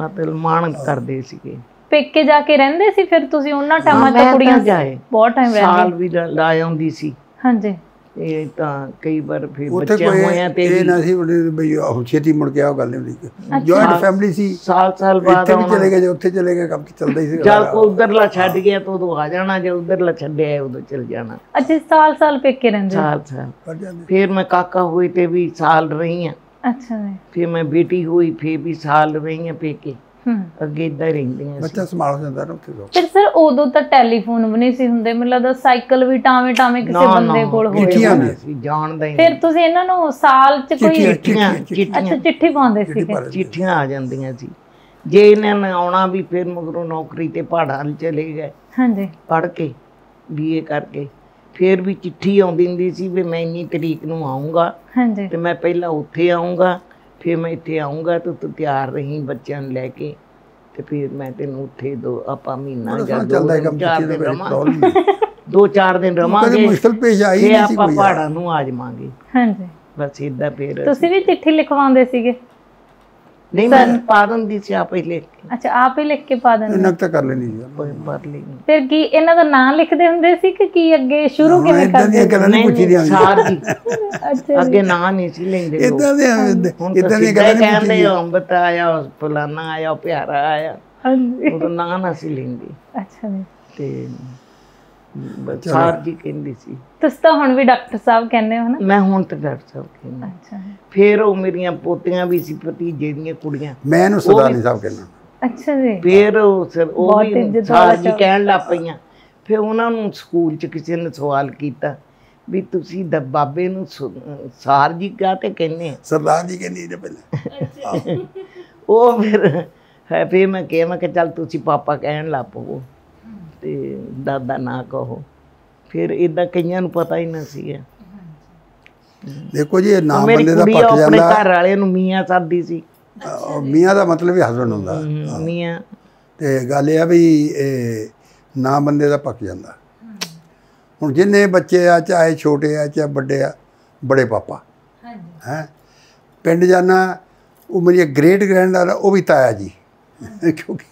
ਮਤਲਬ ਮਾਣ ਕਰਦੇ ਸੀਗੇ। ਪੇਕੇ ਜਾ ਕੇ ਰਹਿੰਦੇ ਸੀ ਫਿਰ ਤੁਸੀਂ ਉਹਨਾਂ ਟਾਈਮਾਂ ਤੇ ਕੁੜੀਆਂ ਜਾਏ ਬਹੁਤ ਟਾਈਮ ਰਹਿੰਦੇ ਸਾਲ ਵੀ ਲਾਇ ਆਉਂਦੀ ਸੀ। ਹਾਂਜੀ ਇਹ ਤਾਂ ਕਈ ਵਾਰ ਫਿਰ ਬੱਚੇ ਹੋਇਆ ਤੇ ਇਹ ਨਾ ਸੀ ਬਈ ਉਹ ਛੇਤੀ ਮੁੜ ਕੇ ਆਉ ਗੱਲ ਨਹੀਂ ਹੁੰਦੀ। ਜੁਆਇੰਟ ਫੈਮਿਲੀ ਸੀ, ਸਾਲ ਬਾਅਦ ਆਉਣਾ, ਚਲੇ ਗਏ ਜੇ ਉੱਥੇ ਚਲੇ ਗਏ ਕੰਮ ਚੱਲਦਾ ਹੀ ਸੀ। ਜਦ ਕੋ ਉਧਰਲਾ ਛੱਡ ਗਿਆ ਤਾਂ ਉਦੋਂ ਆ ਜਾਣਾ, ਜੇ ਉਧਰਲਾ ਛੱਡਿਆ ਉਦੋਂ ਚਲ ਜਾਣਾ। ਅੱਛਾ ਸਾਲ ਪੇਕੇ ਰਹਿੰਦੇ ਸਾਲ। ਫਿਰ ਮੈਂ ਕਾਕਾ ਹੋਈ ਤੇ ਵੀ ਸਾਲ ਰਹੀ ਆ। ਅੱਛਾ ਜੀ। ਫਿਰ ਮੈਂ ਬੇਟੀ ਹੋਈ ਫਿਰ ਵੀ ਸਾਲ ਰਹੀ ਆ ਪੇਕੇ। ਅੱਗੇ ਇਦਾਂ ਰਹਿੰਦੀਆਂ। ਬੱਚਾ ਸੰਭਾਲ ਜਾਂਦਾ ਨਾ ਉੱਥੇ। ਫਿਰ ਸਰ ਉਦੋਂ ਤਾਂ ਟੈਲੀਫੋਨ ਵੀ ਨਹੀਂ ਸੀ ਹੁੰਦੇ, ਮੈਨੂੰ ਲੱਗਦਾ ਸਾਈਕਲ ਵੀ ਟਾਵੇਂ ਕਿਸੇ ਬੰਦੇ ਕੋਲ ਹੋਏ ਸੀ, ਜਾਣਦਾ ਹੀ। ਫਿਰ ਤੁਸੀਂ ਇਹਨਾਂ ਨੂੰ ਸਾਲ ਚ ਕੋਈ ਚਿੱਠੀ ਪਾਉਂਦੇ ਸੀ? ਚਿੱਠੀਆਂ ਆ ਜਾਂਦੀਆਂ ਸੀ। ਜੇ ਇਹਨਾਂ ਨੇ ਆਉਣਾ ਵੀ ਫਿਰ ਮਗਰੋਂ ਨੌਕਰੀ ਤੇ ਪਹਾੜਾਂ ਚਲੇ ਗਏ। ਹਾਂਜੀ, ਪੜ੍ਹ ਕੇ BA ਕਰਕੇ ਫਿਰ ਵੀ ਚਿੱਠੀ ਆਉਂਦੀ ਹੁੰਦੀ ਸੀ ਵੀ ਮੈਂ ਇੰਨੀ ਤਰੀਕ ਨੂੰ ਆਊਂਗਾ। ਹਾਂਜੀ, ਤੇ ਮੈਂ ਪਹਿਲਾਂ ਉੱਥੇ ਆਊਂਗਾ ਫਿਰ ਮੈਂ ਇੱਥੇ ਆਊਂਗਾ ਤੇ ਤੂੰ ਤਿਆਰ ਰਹੀ ਬੱਚਿਆਂ ਨੂੰ ਲੈ ਕੇ, ਤੇ ਫਿਰ ਮੈਂ ਤੈਨੂੰ ਉੱਥੇ ਦੋ ਆਪਾਂ ਮਹੀਨਾ ਜਾਂ 2-4 ਦਿਨ ਰਵਾਂਗੇ 2-4 ਦਿਨ ਰਵਾਂਗੇ ਤੇ ਆਪਾਂ ਪਹਾੜਾਂ ਨੂੰ ਆ ਜਾਵਾਂਗੇ। ਹਾਂਜੀ, ਬਸ ਇਦਾਂ। ਫਿਰ ਤੁਸੀਂ ਵੀ ਚਿੱਠੀ ਲਿਖਵਾਉਂਦੇ ਸੀਗੇ? ਨਹੀਂ, ਮੈਂ ਪਾ ਦਿੰਦੀ ਸੀ ਆਪ ਹੀ ਲਿਖ ਕੇ। ਅੱਛਾ, ਆਪ ਹੀ ਲਿਖ ਕੇ ਪਾ ਦਿੰਦੇ? ਨਕਤ ਕਰ ਲੈਂਦੀ ਸੀ, ਭਰ ਲਈ। ਫਿਰ ਕੀ ਇਹਨਾਂ ਦਾ ਨਾਂ ਲਿਖਦੇ ਹੁੰਦੇ ਸੀ ਕਿ ਕੀ ਅੱਗੇ ਸ਼ੁਰੂ ਕਿਵੇਂ ਕਰਦੇ? ਅੱਗੇ ਨਾਂ ਨਹੀਂ ਸੀ ਲੈਂਦੇ ਇਦਾਂ ਦੇ। ਇਦਾਂ ਦੀਆਂ ਗੱਲਾਂ ਕਹਿੰਦੇ ਅੰਮ੍ਰਿਤ ਆਇਆ, ਫਲਾਨਾ ਆਇਆ, ਪਿਆਰਾ ਆਇਆ। ਹਾਂਜੀ, ਉਹ ਨਾਂ ਨਾ ਸੀ ਲੈਂਦੀ। ਅੱਛਾ ਜੀ। ਤੇ ਜੀ ਕਹਿੰਦੀ ਸੀ ਤੁਸੀਂ ਤਾਂ ਹੁਣ ਵੀ ਡਾਕਟਰ ਸਾਹਿਬ ਕਹਿੰਦੇ ਹੋ ਨਾ? ਮੈਂ ਹੁਣ ਤਾਂ ਡਾਕਟਰ ਸਾਹਿਬ ਕਹਿੰਦਾ। ਅੱਛਾ। ਫਿਰ ਉਹ ਮੇਰੀਆਂ ਪੋਤੀਆਂ ਵੀ ਸੀ, ਭਤੀਜੇ ਦੀਆਂ ਕੁੜੀਆਂ, ਮੈਂ ਉਹਨੂੰ ਸਰਦਾਰ ਸਾਹਿਬ ਕਹਿੰਦਾ। ਅੱਛਾ ਜੀ। ਫਿਰ ਉਹ ਵੀ ਸਰਦਾਰ ਜੀ ਕਹਿਣ ਲੱਗ ਪਈਆਂ। ਫਿਰ ਉਹਨਾਂ ਨੂੰ ਸਕੂਲ 'ਚ ਕਿਸੇ ਨੇ ਸਵਾਲ ਕੀਤਾ ਵੀ ਤੁਸੀਂ ਬਾਬੇ ਨੂੰ ਸਰ ਜੀ ਕਾ ਤੇ ਕਹਿੰਦੇ? ਸਰਦਾਰ ਜੀ ਕਹਿੰਦੀ ਇਹਦੇ ਪਹਿਲਾਂ। ਉਹ ਫਿਰ ਮੈਂ ਕਿਹਾ ਚੱਲ ਤੁਸੀਂ ਪਾਪਾ ਕਹਿਣ ਲੱਗ ਪਵੋ ਤੇ ਦਾਦਾ ਨਾ ਕਹੋ। ਫਿਰ ਇਦਾਂ ਕਈਆਂ ਨੂੰ ਪਤਾ ਹੀ ਨਾ ਸੀਗਾ। ਦੇਖੋ ਜੀ, ਇਹ ਨਾਮ ਬੰਦੇ ਦਾ ਪੱਟ ਜਾਂਦਾ। ਮੇਰੇ ਘਰ ਵਾਲੇ ਨੂੰ ਮੀਆਂ ਸਾਦੀ ਸੀ। ਮੀਆਂ ਦਾ ਮਤਲਬ ਹੀ ਹਸਬੰਡ ਹੁੰਦਾ। ਮੀਆਂ ਤੇ ਗੱਲ ਇਹ ਆ ਵੀ ਇਹ ਨਾਮ ਬੰਦੇ ਦਾ ਪੱਕ ਜਾਂਦਾ। ਹੁਣ ਜਿੰਨੇ ਬੱਚੇ ਆ, ਚਾਹੇ ਛੋਟੇ ਆ ਚਾਹੇ ਵੱਡੇ ਆ, ਬੜੇ ਪਾਪਾ। ਹਾਂਜੀ, ਹੈ ਪਿੰਡ ਜਾਣਾ। ਉਹ ਮੇਰੀ ਗ੍ਰੇਟ ਗ੍ਰੈਂਡਦਾਦਾ, ਉਹ ਵੀ ਤਾਇਆ ਜੀ, ਕਿਉਂਕਿ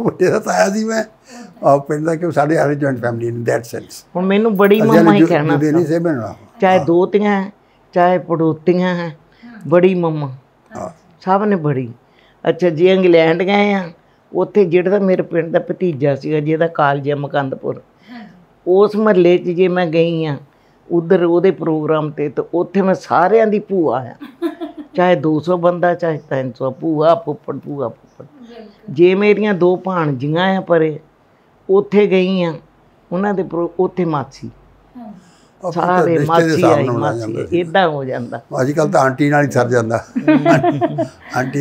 ਵੱਡੇ ਦਾ ਤਾਇਆ ਸੀ ਮੈਂ। ਆਹ ਪਿੰਡ ਦਾ ਕਿ ਸਾਡੇ ਆਲੇ joint family in that sense. ਹੁਣ ਮੈਨੂੰ ਬੜੀ ਮਮਾ ਹੀ ਕਹਿਣਾ, ਚਾਹੇ ਦੋਤੀਆਂ ਚਾਹੇ ਪੜੋਤੀਆਂ ਹੈ, ਬੜੀ ਮਮਾ ਸਭ ਨੇ ਬੜੀ। ਅੱਛਾ, ਜੇ ਇੰਗਲੈਂਡ ਗਏ ਆ, ਉੱਥੇ ਜਿਹੜਾ ਮੇਰੇ ਪਿੰਡ ਦਾ ਭਤੀਜਾ ਸੀਗਾ ਜਿਹਦਾ ਕਾਲਜ ਆ ਮਕੰਦਪੁਰ, ਉਸ ਮਹੱਲੇ 'ਚ ਜੇ ਮੈਂ ਗਈ ਆ ਉੱਧਰ ਉਹਦੇ ਪ੍ਰੋਗਰਾਮ 'ਤੇ, ਤਾਂ ਉੱਥੇ ਮੈਂ ਸਾਰਿਆਂ ਦੀ ਭੂਆ ਆ, ਚਾਹੇ 200 ਬੰਦਾ ਚਾਹੇ 300, ਭੂਆ ਫੁੱਫੜ ਭੂਆ ਫੁੱਫੜ। ਜੇ ਮੇਰੀਆਂ 2 ਭਾਣਜੀਆਂ ਆ ਪਰੇ, ਉੱਥੇ ਗਈ ਆ ਉਹਨਾਂ ਦੇ ਉੱਥੇ ਮਾਸੀ, ਸਾਰੇ ਮਾਸੀ ਆਈ ਮਾਸੀ, ਇਦਾਂ ਹੋ ਜਾਂਦਾ। ਅੱਜ ਕੱਲ ਤਾਂ ਆਂਟੀ ਨਾਲ ਹੀ ਸਰ ਜਾਂਦਾ। ਆਂਟੀ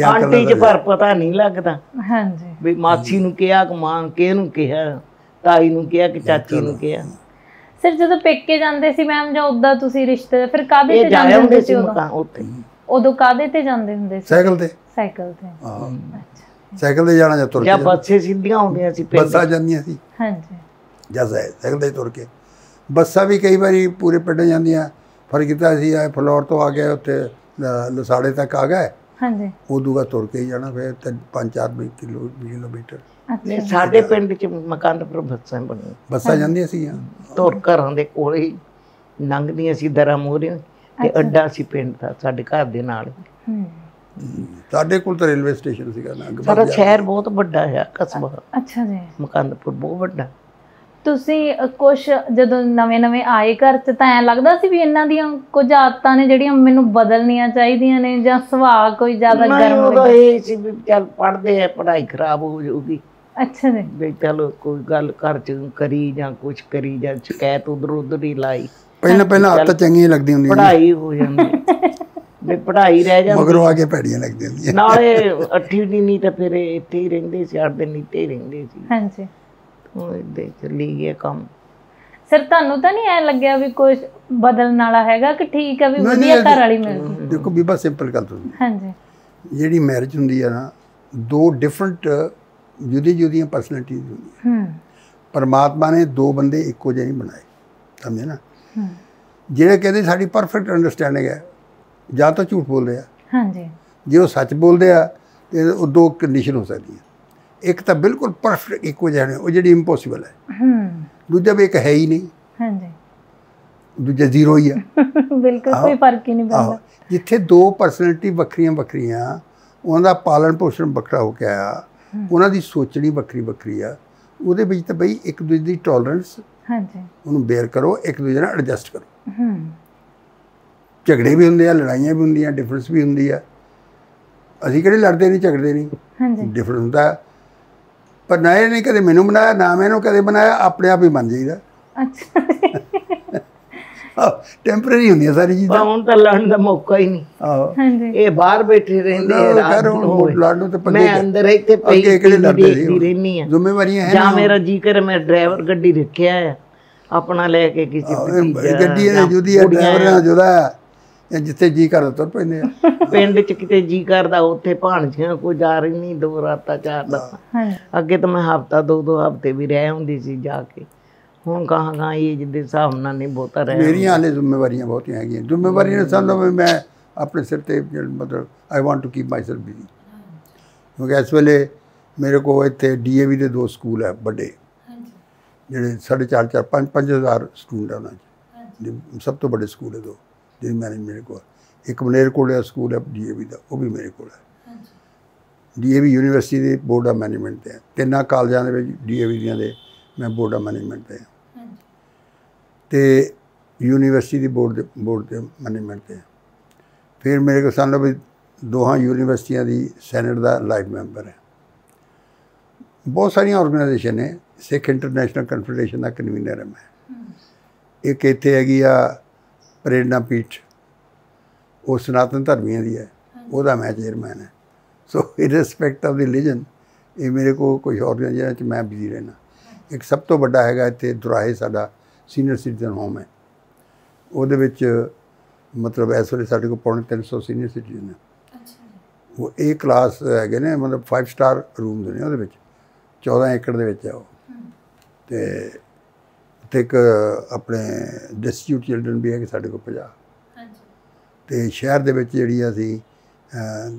'ਚ ਪਰ ਪਤਾ ਨਹੀਂ ਲੱਗਦਾ। ਹਾਂਜੀ, ਵੀ ਮਾਸੀ ਨੂੰ ਕਿਹਾ ਕਿ ਮਾਂ, ਕਿਹਨੂੰ ਕਿਹਾ, ਤਾਈ ਨੂੰ ਕਿਹਾ ਕਿ ਚਾਚੀ ਨੂੰ ਕਿਹਾ। ਸਿਰ ਜਦੋਂ ਪੇਕੇ ਜਾਂਦੇ ਸੀ ਮੈਮ ਜਾਂ ਉਦਾਂ ਤੁਸੀਂ ਰਿਸ਼ਤੇ, ਫਿਰ ਕਾਹਦੇ ਤੇ ਜਾਂਦੇ ਹੁੰਦੇ ਸੀ ਉਦੋਂ ਕਾਹਦੇ ਤੇ ਜਾਂਦੇ ਹੁੰਦੇ ਸੀ? ਸਾਈਕਲ ਤੇ। ਸਾਈਕਲ ਤੇ ਜਾਣਾ ਜਾਂ ਤੁਰ ਕੇ? ਜਾਂ ਬੱਸੇ ਸਿੱਧੀਆਂ ਆਉਂਦੀਆਂ ਸੀ, ਬੱਸਾਂ ਜਾਂਦੀਆਂ ਸੀ। ਹਾਂਜੀ, ਜਾਂ ਸਾਈਕਲ ਤੇ ਤੁਰ ਕੇ। ਬੱਸਾਂ ਵੀ ਕਈ ਵਾਰੀ ਪੂਰੇ ਪਿੰਡ ਜਾਂਦੀਆਂ। ਫਰਕ ਕੀਤਾ ਸੀ, ਆ ਫਲੋਰ ਤੋਂ ਆ ਗਏ ਉੱਥੇ ਲਸਾੜੇ ਤੱਕ ਆ ਗਏ। ਹਾਂਜੀ, ਉਦੋਂ ਬਾਅਦ ਤੁਰ ਕੇ ਹੀ ਜਾਣਾ, ਫਿਰ 5-4 ਕਿਲੋਮੀਟਰ। ਅੱਛਾ, ਸਾਡੇ ਪਿੰਡ 'ਚ ਮਕੰਦਪੁਰ ਬੱਸਾਂ ਬਣੀਆਂ, ਬੱਸਾਂ ਜਾਂਦੀਆਂ ਸੀ ਤੁਰ, ਘਰਾਂ ਦੇ ਕੋਲ ਹੀ ਲੰਘਦੀਆਂ ਸੀ, ਦਰਾਂ ਮੋਹਰੇ। ਤੇ ਅੱਡਾ ਸੀ ਪਿੰਡ ਦਾ ਸਾਡੇ ਘਰ ਦੇ ਨਾਲ। ਸਾਡੇ ਕੋਲ ਤਾਂ ਰੇਲਵੇ ਸਟੇਸ਼ਨ ਸੀਗਾ ਨਾ। ਸਾਡਾ ਸ਼ਹਿਰ ਬਹੁਤ ਵੱਡਾ ਹੈ, ਕਸਬਾ। ਅੱਛਾ ਜੀ, ਮਕੰਦਪੁਰ ਬਹੁਤ ਵੱਡਾ। ਤੁਸੀਂ ਕੁਛ ਜਦੋਂ ਨਵੇਂ ਆਏ ਘਰ 'ਚ ਤਾਂ ਐਂ ਲੱਗਦਾ ਸੀ ਵੀ ਇਹਨਾਂ ਦੀਆਂ ਕੁਝ ਆਦਤਾਂ ਨੇ ਜਿਹੜੀਆਂ ਮੈਨੂੰ ਬਦਲਣੀਆਂ ਚਾਹੀਦੀਆਂ ਨੇ, ਜਾਂ ਸੁਭਾਅ ਕੋਈ ਜ਼ਿਆਦਾ ਗਰਮ ਹੋ ਗਿਆ? ਇਹ ਸੀ ਵੀ ਚੱਲ ਪੜ੍ਹਦੇ ਆ, ਪੜ੍ਹਾਈ ਖਰਾਬ ਹੋ ਜਾਊਗੀ। ਅੱਛਾ ਜੀ, ਵੀ ਚਲੋ ਕੋਈ ਗੱਲ ਘਰ 'ਚ ਕਰੀ ਜਾਂ ਕੁਛ ਕਰੀ ਜਾਂ ਸ਼ਿਕਾਇਤ ਉਧਰ ਉਧਰ ਹੀ ਲਾਈ। ਪਹਿਲਾਂ ਆਦਤਾਂ ਚੰਗੀਆਂ ਲੱਗਦੀ ਹੁੰਦੀ, ਪੜ੍ਹਾਈ ਹੋ ਜਾਂਦੀ, ਵੀ ਪੜ੍ਹਾਈ ਰਹਿ ਜਾਂਦੀ, ਮਗਰੋਂ ਆ ਕੇ ਭੈੜੀਆਂ ਲੱਗਦੀਆਂ ਹੁੰਦੀਆਂ। ਨਾਲੇ 8 ਦਿਨ ਹੀ ਤਾਂ ਫਿਰ ਇੱਥੇ ਹੀ ਰਹਿੰਦੇ ਸੀ, 8 ਦਿਨ ਇੱਥੇ ਹੀ ਰਹਿੰਦੇ ਸੀ। ਹਾਂਜੀ, ਉਹ ਇੱਥੇ ਚੱਲੀ ਗਿਆ ਕੰਮ। ਸਰ ਤੁਹਾਨੂੰ ਤਾਂ ਨਹੀਂ ਐ ਲੱਗਿਆ ਵੀ ਕੁਝ ਬਦਲਣ ਵਾਲਾ ਹੈਗਾ ਕਿ ਠੀਕ ਆ ਵੀ ਵਧੀਆ ਘਰ ਵਾਲੀ ਮਿਲ ਗਈ? ਦੇਖੋ ਬੀਬਾ, ਸਿੰਪਲ ਗੱਲ ਤੁਸੀਂ, ਹਾਂਜੀ, ਜਿਹੜੀ ਮੈਰਿਜ ਹੁੰਦੀ ਆ ਨਾ, 2 ਡਿਫਰੈਂਟ जुदी जुदियां परसनैलिटीज होंगी। परमात्मा ने दो बंदे एको जे नहीं बनाए, समझे ना। ਜਿਹੜੇ ਕਹਿੰਦੇ ਸਾਡੀ ਪਰਫੈਕਟ ਅੰਡਰਸਟੈਂਡਿੰਗ ਹੈ ਜਾਂ ਤਾਂ ਝੂਠ ਬੋਲਦੇ ਆ, ਹਾਂਜੀ, ਜੇ ਉਹ ਸੱਚ ਬੋਲਦੇ ਆ ਤੇ ਉਹ ਦੋ ਕੰਡੀਸ਼ਨ ਹੋ ਸਕਦੀਆਂ। ਇੱਕ ਤਾਂ ਬਿਲਕੁਲ ਪਰਫੈਕਟ ਇੱਕੋ ਜਿਹੇ ਨੇ, ਉਹ ਜਿਹੜੀ ਇੰਪੋਸੀਬਲ ਹੈ, ਦੂਜਾ ਵੀ ਇੱਕ ਹੈ ਹੀ ਨਹੀਂ, ਹਾਂਜੀ, ਦੂਜਾ ਜ਼ੀਰੋ ਹੀ ਆ, ਬਿਲਕੁਲ ਕੋਈ ਫਰਕ ਹੀ ਨਹੀਂ ਪੈਂਦਾ। ਜਿੱਥੇ ਦੋ ਪਰਸਨੈਲਿਟੀ ਵੱਖਰੀਆਂ ਵੱਖਰੀਆਂ, ਉਹਨਾਂ ਦਾ ਪਾਲਣ ਪੋਸ਼ਣ ਵੱਖਰਾ ਹੋ ਕੇ ਆਇਆ, ਉਹਨਾਂ ਦੀ ਸੋਚਣੀ ਵੱਖਰੀ ਵੱਖਰੀ ਆ, ਉਹਦੇ ਵਿੱਚ ਤਾਂ ਬਈ ਇੱਕ ਦੂਜੇ ਦੀ ਟੋਲਰੈਂਸ, ਹਾਂਜੀ, ਉਹਨੂੰ ਬੇਅਰ ਕਰੋ, ਇੱਕ ਦੂਜੇ ਨਾਲ ਐਡਜਸਟ ਕਰੋ। झगड़े भी होंगे, लड़ाइया भी होंगे, डिफरेंस भी होंगी। अभी कि लड़ते नहीं, झगड़ते नहीं, डिफरेंस होंगे। पर ना ये नहीं कदे मैनू बनाया, ना मैनू कदे बनाया, अपने आप ही बन जाएगा। ਟੈਂਪਰੇਰੀ ਹੁੰਦੀ ਆ ਸਾਰੀ ਚੀਜ਼ਾਂ। ਹੁਣ ਤਾਂ ਲੜਨ ਦਾ ਮੌਕਾ ਹੀ ਨਹੀਂ। ਹਾਂਜੀ, ਇਹ ਬਾਹਰ ਬੈਠੇ ਰਹਿੰਦੇ ਆ, ਲੜਨ ਤੇ ਪੰਗੇ। ਮੈਂ ਅੰਦਰ ਇੱਥੇ ਪਈ ਦੇਖਦੀ ਰਹਿੰਦੀ ਆ, ਜ਼ਿੰਮੇਵਾਰੀਆਂ ਹੈ। ਜਾਂ ਮੇਰਾ ਜੀ ਕਰ, ਮੈਂ ਡਰਾਈਵਰ ਗੱਡੀ ਰੱਖਿਆ ਆ ਆਪਣਾ, ਲੈ ਕੇ ਕਿਸੇ ਦੀ ਗੱਡੀ ਹੈ, ਜੁਦੀ ਆ ਡਰਾਈਵਰਾਂ ਜੁਦਾ, ਜਿੱਥੇ ਜੀ ਕਰਦਾ ਤੁਰ ਪੈਂਦੇ ਆ। ਪਿੰਡ ਚ ਕਿਤੇ ਜੀ ਕਰਦਾ ਉੱਥੇ ਭਾਣਜੀਆਂ ਕੋਈ ਜਾ ਰਹੀ ਨਹੀਂ, ਦੋ ਰਾਤਾਂ ਚਾਰ ਰਾਤਾਂ। ਅੱਗੇ ਤਾਂ ਮੈਂ ਹਫ਼ਤਾ ਦੋ ਦੋ ਹਫ਼ਤੇ ਵੀ ਰਹਿ ਹੁੰਦੀ ਸੀ ਜਾ ਕੇ। ਹੁਣ ਕਹਾਂ ਇਹ ਜਿੱਦੇ ਹਿਸਾਬ ਨਾਲ ਨਹੀਂ ਬਹੁਤਾ ਰਹਿ। ਮੇਰੀਆਂ ਹਾਲੇ ਜ਼ਿੰਮੇਵਾਰੀਆਂ ਬਹੁਤੀਆਂ ਹੈਗੀਆਂ, ਜ਼ਿੰਮੇਵਾਰੀਆਂ ਨੇ ਸਾਨੂੰ। ਮੈਂ ਆਪਣੇ ਸਿਰ 'ਤੇ ਮਤਲਬ I want to keep myself busy, ਕਿਉਂਕਿ ਇਸ ਵੇਲੇ ਮੇਰੇ ਕੋਲ ਇੱਥੇ DAV ਦੇ ਦੋ ਸਕੂਲ ਹੈ ਵੱਡੇ, ਜਿਹੜੇ 4,500 ਸਟੂਡੈਂਟ ਆ ਉਹਨਾਂ 'ਚ, ਸਭ ਤੋਂ ਵੱਡੇ ਸਕੂਲ ਹੈ ਦੋ, ਜਿਹਦੀ ਮੈਨੇਜ ਮੇਰੇ ਕੋਲ। ਇੱਕ ਮਲੇਰਕੋਟਲੇ ਦਾ ਸਕੂਲ ਹੈ DAV ਦਾ, ਉਹ ਵੀ ਮੇਰੇ ਕੋਲ ਹੈ। DAV ਯੂਨੀਵਰਸਿਟੀ ਦੇ ਬੋਰਡ ਆਫ ਮੈਨੇਜਮੈਂਟ 'ਤੇ ਹੈ, 3 ਕਾਲਜਾਂ ਦੇ ਵਿੱਚ DAV ਦੀਆਂ ਦੇ ਮੈਂ ਬੋਰਡ ਆਫ ਮੈਨੇਜਮੈਂਟ 'ਤੇ ਹਾਂ, ਅਤੇ ਯੂਨੀਵਰਸਿਟੀ ਦੀ ਬੋਰਡ ਦੇ ਮੈਨੇਜਮੈਂਟ 'ਤੇ। ਫਿਰ ਮੇਰੇ ਕੋਲ ਸਾਨੂੰ ਵੀ ਦੋਹਾਂ ਯੂਨੀਵਰਸਿਟੀਆਂ ਦੀ ਸੈਨੇਟ ਦਾ ਲਾਈਵ ਮੈਂਬਰ ਹੈ। ਬਹੁਤ ਸਾਰੀਆਂ ਔਰਗਨਾਈਜੇਸ਼ਨ ਨੇ, ਸਿੱਖ ਇੰਟਰਨੈਸ਼ਨਲ ਕਨਫੈਡਰੇਸ਼ਨ ਦਾ ਕਨਵੀਨਰ ਹਾਂ ਮੈਂ। ਇੱਕ ਇੱਥੇ ਹੈਗੀ ਆ ਪ੍ਰੇਰਣਾ ਪੀਠ, ਉਹ ਸਨਾਤਨ ਧਰਮੀਆਂ ਦੀ ਹੈ, ਉਹਦਾ ਮੈਂ ਚੇਅਰਮੈਨ ਹੈ। ਸੋ ਇਰਰਿਸਪੈਕਟ ਆਫ ਰਿਲੀਜਨ, ਇਹ ਮੇਰੇ ਕੋਲ ਕੋਈ ਔਰਗਨਾਈਜੇਸ਼ਨ 'ਚ ਮੈਂ ਬਿਜ਼ੀ ਰਹਿਣਾ। ਇੱਕ ਸਭ ਤੋਂ ਵੱਡਾ ਹੈਗਾ ਇੱਥੇ ਦੁਰਾਹੇ, ਸਾਡਾ ਸੀਨੀਅਰ ਸਿਟੀਜ਼ਨ ਹੋਮ ਹੈ, ਉਹਦੇ ਵਿੱਚ ਮਤਲਬ ਇਸ ਵੇਲੇ ਸਾਡੇ ਕੋਲ 350 ਸੀਨੀਅਰ ਸਿਟੀਜ਼ਨ ਹੈ। ਉਹ ਇਹ ਕਲਾਸ ਹੈਗੇ ਨੇ, ਮਤਲਬ 5 ਸਟਾਰ ਰੂਮਸ ਨੇ, ਉਹਦੇ ਵਿੱਚ 14 ਏਕੜ ਦੇ ਵਿੱਚ ਹੈ ਉਹ। ਅਤੇ ਉੱਥੇ ਇੱਕ ਆਪਣੇ ਡਿਸਟ੍ਰਿਕਟ ਚਿਲਡਰਨ ਵੀ ਹੈਗੇ ਸਾਡੇ ਕੋਲ 50। ਅਤੇ ਸ਼ਹਿਰ ਦੇ ਵਿੱਚ ਜਿਹੜੀ ਅਸੀਂ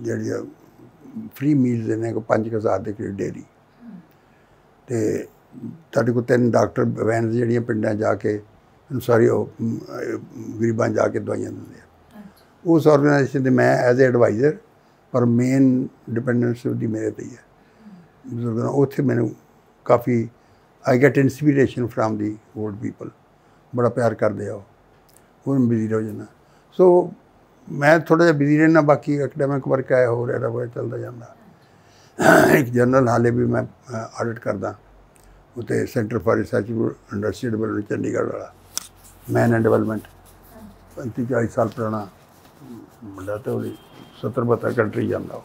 ਜਿਹੜੀ ਫਰੀ ਮੀਲਸ ਦਿੰਦੇ ਕੋਈ 5,000 ਦੇ ਕਰੀਬ ਡੇਲੀ। ਅਤੇ ਸਾਡੇ ਕੋਲ 3 ਡਾਕਟਰ ਵੈਨਸ ਜਿਹੜੀਆਂ ਪਿੰਡਾਂ ਜਾ ਕੇ ਸਾਰੀ ਉਹ ਗਰੀਬਾਂ ਜਾ ਕੇ ਦਵਾਈਆਂ ਦਿੰਦੇ ਆ। ਉਸ ਔਰਗਨਾਈਜੇਸ਼ਨ ਦੇ ਮੈਂ ਐਜ਼ ਏ ਐਡਵਾਈਜ਼ਰ, ਪਰ ਮੇਨ ਡਿਪੈਂਡੈਂਸ ਉਹਦੀ ਮੇਰੇ 'ਤੇ ਹੀ ਹੈ। ਉੱਥੇ ਮੈਨੂੰ ਕਾਫੀ I get inspiration from the old people, ਬੜਾ ਪਿਆਰ ਕਰਦੇ ਆ ਉਹ, ਉਹਨੂੰ ਬਿਜ਼ੀ ਹੋ ਜਾਂਦਾ। ਸੋ ਮੈਂ ਥੋੜ੍ਹਾ ਜਿਹਾ ਬਿਜ਼ੀ ਰਹਿਣਾ, ਬਾਕੀ ਅਕੈਡਮਿਕ ਵਰਕ ਆਇਆ ਹੋਰ ਇਹਦਾ ਬੜਾ ਚੱਲਦਾ ਜਾਂਦਾ। ਇੱਕ ਜਰਨਲ ਹਾਲੇ ਵੀ ਮੈਂ ਆਡਿਟ ਕਰਦਾ, ਉੱਥੇ centre for research industry development Chandigarh ਵਾਲਾ, ਮੈਨ ਐਂਡ ਡਿਵੈਲਪਮੈਂਟ, 35-40 ਸਾਲ ਪੁਰਾਣਾ ਮੁੰਡਾ, ਤਾਂ ਉਹਦੀ 70-72 ਕੰਟਰੀ ਜਾਂਦਾ ਉਹ।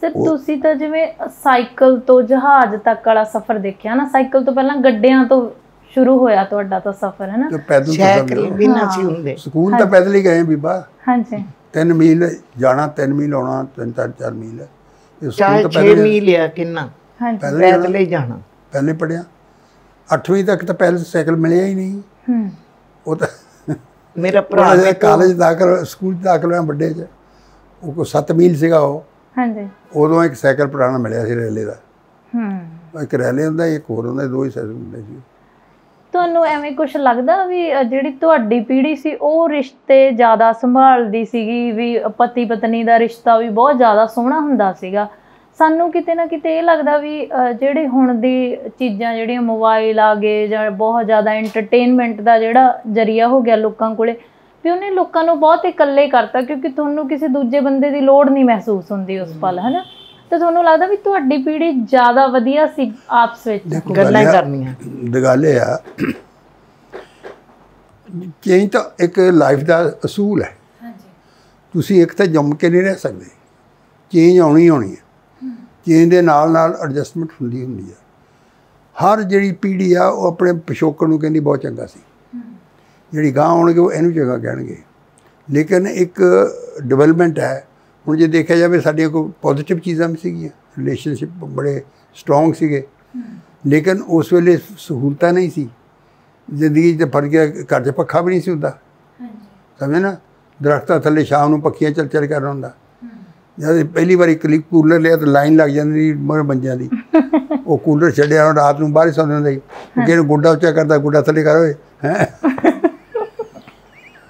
ਸਰ ਤੁਸੀਂ ਤਾਂ ਜਿਵੇਂ ਸਾਈਕਲ ਤੋਂ ਜਹਾਜ਼ ਤੱਕ ਵਾਲਾ ਸਫ਼ਰ ਦੇਖਿਆ ਨਾ, ਸਾਈਕਲ ਤੋਂ ਪਹਿਲਾਂ ਗੱਡਿਆਂ ਤੋਂ ਸ਼ੁਰੂ ਹੋਇਆ ਤੁਹਾਡਾ ਤਾਂ ਸਫ਼ਰ, ਹੈ ਨਾ। ਪੈਦਲ ਸਕੂਲ ਤਾਂ ਪੈਦਲ ਹੀ ਗਏ ਬੀਬਾ, ਹਾਂਜੀ, 3 ਮੀਲ ਜਾਣਾ, 3 ਮੀਲ ਆਉਣਾ, 3-4 ਮੀਲ ਹੈ ਇਹ ਸਕੂਲ ਤਾਂ ਪੈਦਲ। ਕਿੰਨਾ ਪੈਦਲ ਹੀ ਜਾਣਾ। ਪਹਿਲੇ ਪੜ੍ਹਿਆ 8ਵੀਂ ਤੱਕ ਤਾਂ ਪਹਿਲੇ ਸਾਈਕਲ ਮਿਲਿਆ ਹੀ ਨਹੀਂ। ਉਹ ਤਾਂ ਮੇਰਾ ਭਰਾ ਕਾਲਜ ਦਾਖਲ ਸਕੂਲ ਦਾਖਲ ਹੋਇਆ ਵੱਡੇ 'ਚ, ਉਹ ਕੋਈ 7 ਮੀਲ ਸੀਗਾ ਉਹ, ਹਾਂਜੀ। ਉਦੋਂ ਇੱਕ ਸਾਈਕਲ ਪੁਰਾਣਾ ਮਿਲਿਆ ਸੀ ਰੈਲੇ ਦਾ, ਇੱਕ ਰੈਲੇ ਹੁੰਦਾ, ਇੱਕ ਹੋਰ ਹੁੰਦਾ, ਦੋ ਹੀ ਸਾਈਕਲ ਹੁੰਦੇ ਸੀ। ਤੁਹਾਨੂੰ ਐਵੇਂ ਕੁਛ ਲੱਗਦਾ ਵੀ ਜਿਹੜੀ ਤੁਹਾਡੀ ਪੀੜ੍ਹੀ ਸੀ ਉਹ ਰਿਸ਼ਤੇ ਜ਼ਿਆਦਾ ਸੰਭਾਲਦੀ ਸੀਗੀ, ਵੀ ਪਤੀ ਪਤਨੀ ਦਾ ਰਿਸ਼ਤਾ ਵੀ ਬਹੁਤ ਜ਼ਿਆਦਾ ਸੋਹਣਾ ਹੁੰਦਾ ਸੀਗਾ? ਸਾਨੂੰ ਕਿਤੇ ਨਾ ਕਿਤੇ ਇਹ ਲੱਗਦਾ ਵੀ ਜਿਹੜੇ ਹੁਣ ਦੀ ਚੀਜ਼ਾਂ ਜਿਹੜੀਆਂ ਮੋਬਾਈਲ ਆ ਗਏ, ਜਾਂ ਬਹੁਤ ਜ਼ਿਆਦਾ ਐਂਟਰਟੇਨਮੈਂਟ ਦਾ ਜਿਹੜਾ ਜ਼ਰੀਆ ਹੋ ਗਿਆ ਲੋਕਾਂ ਕੋਲੇ, ਵੀ ਉਹਨੇ ਲੋਕਾਂ ਨੂੰ ਬਹੁਤ ਇਕੱਲੇ ਕਰਤਾ, ਕਿਉਂਕਿ ਤੁਹਾਨੂੰ ਕਿਸੇ ਦੂਜੇ ਬੰਦੇ ਦੀ ਲੋੜ ਨਹੀਂ ਮਹਿਸੂਸ ਹੁੰਦੀ ਉਸ ਪਲ, ਹੈ ਨਾ। ਤਾਂ ਤੁਹਾਨੂੰ ਲੱਗਦਾ ਵੀ ਤੁਹਾਡੀ ਪੀੜ੍ਹੀ ਜ਼ਿਆਦਾ ਵਧੀਆ ਸੀ ਆਪਸ ਵਿੱਚ ਗੱਲਾਂ ਕਰਨੀਆਂ? ਦਗਾਲੇ ਆ ਚੇਂਜ ਤਾਂ ਇੱਕ ਲਾਈਫ ਦਾ ਅਸੂਲ ਹੈ, ਤੁਸੀਂ ਇੱਕ ਤਾਂ ਜੰਮ ਕੇ ਨਹੀਂ ਰਹਿ ਸਕਦੇ, ਚੇਂਜ ਆਉਣੀ ਆਉਣੀ ਹੈ। ਚੇਂਜ ਦੇ ਨਾਲ ਨਾਲ ਐਡਜਸਟਮੈਂਟ ਹੁੰਦੀ ਹੈ। ਹਰ ਜਿਹੜੀ ਪੀੜ੍ਹੀ ਆ ਉਹ ਆਪਣੇ ਪਿਛੋਕੜ ਨੂੰ ਕਹਿੰਦੀ ਬਹੁਤ ਚੰਗਾ ਸੀ, ਜਿਹੜੀ ਗਾਂ ਆਉਣਗੇ ਉਹ ਇਹਨੂੰ ਚੰਗਾ ਕਹਿਣਗੇ। ਲੇਕਿਨ ਇੱਕ ਡਿਵੈਲਪਮੈਂਟ ਹੈ। ਹੁਣ ਜੇ ਦੇਖਿਆ ਜਾਵੇ ਸਾਡੀਆਂ ਕੋਈ ਪੋਜ਼ੀਟਿਵ ਚੀਜ਼ਾਂ ਵੀ ਸੀਗੀਆਂ, रिलेशनशिप बड़े स्ट्रोंग सीगे, लेकिन उस वेले सहूलत नहीं सी, जिंदगी फट गया घर च पखा भी नहीं सी हुंदा, समझे ना, दरख्तों थले शाम नूं पखिया चल चल कर रहा। जब पहली बार कूलर लिया तो लाइन लग जाती बंजों की, वो कूलर छड्या रात नूं बाहर सौंदा सी, किहनूं गोडा उच्चा करदा गोडा थले कर होए, हैं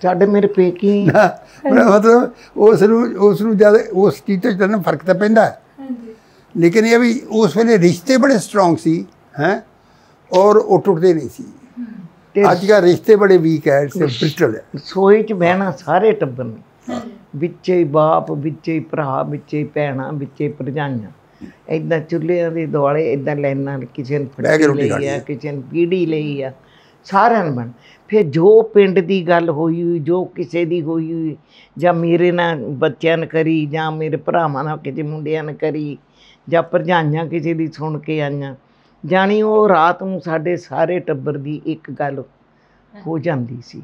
साढ़े मेरे पेकी मतलब उस ज्यादा उस चीज़ तो चलना फर्क तो पैदा है, लेकिन यह भी उस वे रिश्ते बड़े स्ट्रोंग सी हैं और वो टुटते नहीं सी। अजकल रिश्ते बड़े वीक है, ब्रिटल है। सोई च बहना सारे टब्बर ने, बिच्चे ही बाप, बिच्चे ही भरा, बिच्चे ही भैणा, बिच्चे ही भरजाइयां, इदा चूल्हिਆਂ ਦੇ ਦੁਆਲੇ इदा लाइन किसी ने फटकी लई आ, किसी ने पीढ़ी लई आ, सारे ने बन। फिर जो पिंड की गल होई हुई, जो किसी की होई हुई, जां मेरे नाल बच्चों ने करी, जां मेरे भरावां नाल किसी मुंडियां ने करी, जां भरजाइयां किसी की सुन के आईयां, जानी वो रात नूं साडे सारे टब्बर की एक गल हो जाती सी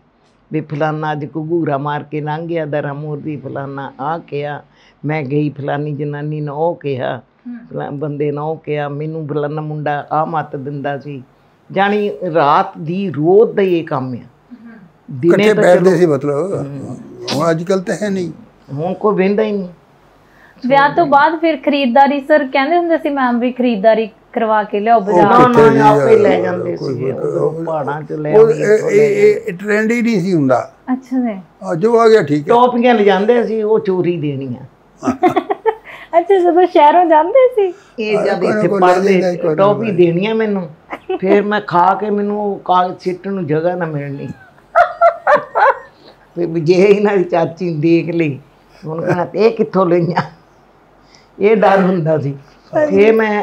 भी फलाना अज घुघूरा मार के लंघ गया दरा मोर दी, फलाना आ कहा, मैं गई फलानी जनानी ने ओ कहा, फला बंदे ने ओ कहा, मैनू फलाना मुंडा आ मत दिंदा सी। जानी रात दी रोज दा ये काम है, दिने बैठदे सी, मतलब हुण अजकल तो है नहीं, हुण कोई बेंदा ही नहीं। ब्याह तो बाद फिर खरीददारी सर कहंदे हुंदे सी मैम भी खरीददारी करवा के लियाओ बाजार, ना ना आपे ले जांदे सी, पहाड़ां च ले आंदे, ए ट्रेंड ही नहीं सी हुंदा। अच्छा जी, जो आ गया ठीक है, टॉपियां ले जांदे सी, वो चोरी देणीआं। अच्छा, जब शहरों जांदे सी ए जब इत्थे पड़दे टॉपी देणीआं मैनूं, फिर मैं खा के मैनूं कागज सिट्टण नूं जगह ना मिलणी, फिर जे इन्हां दी चाची देख लई हुण कहणा ए कित्थों लईआं, ए डर हुंदा सी। फिर मैं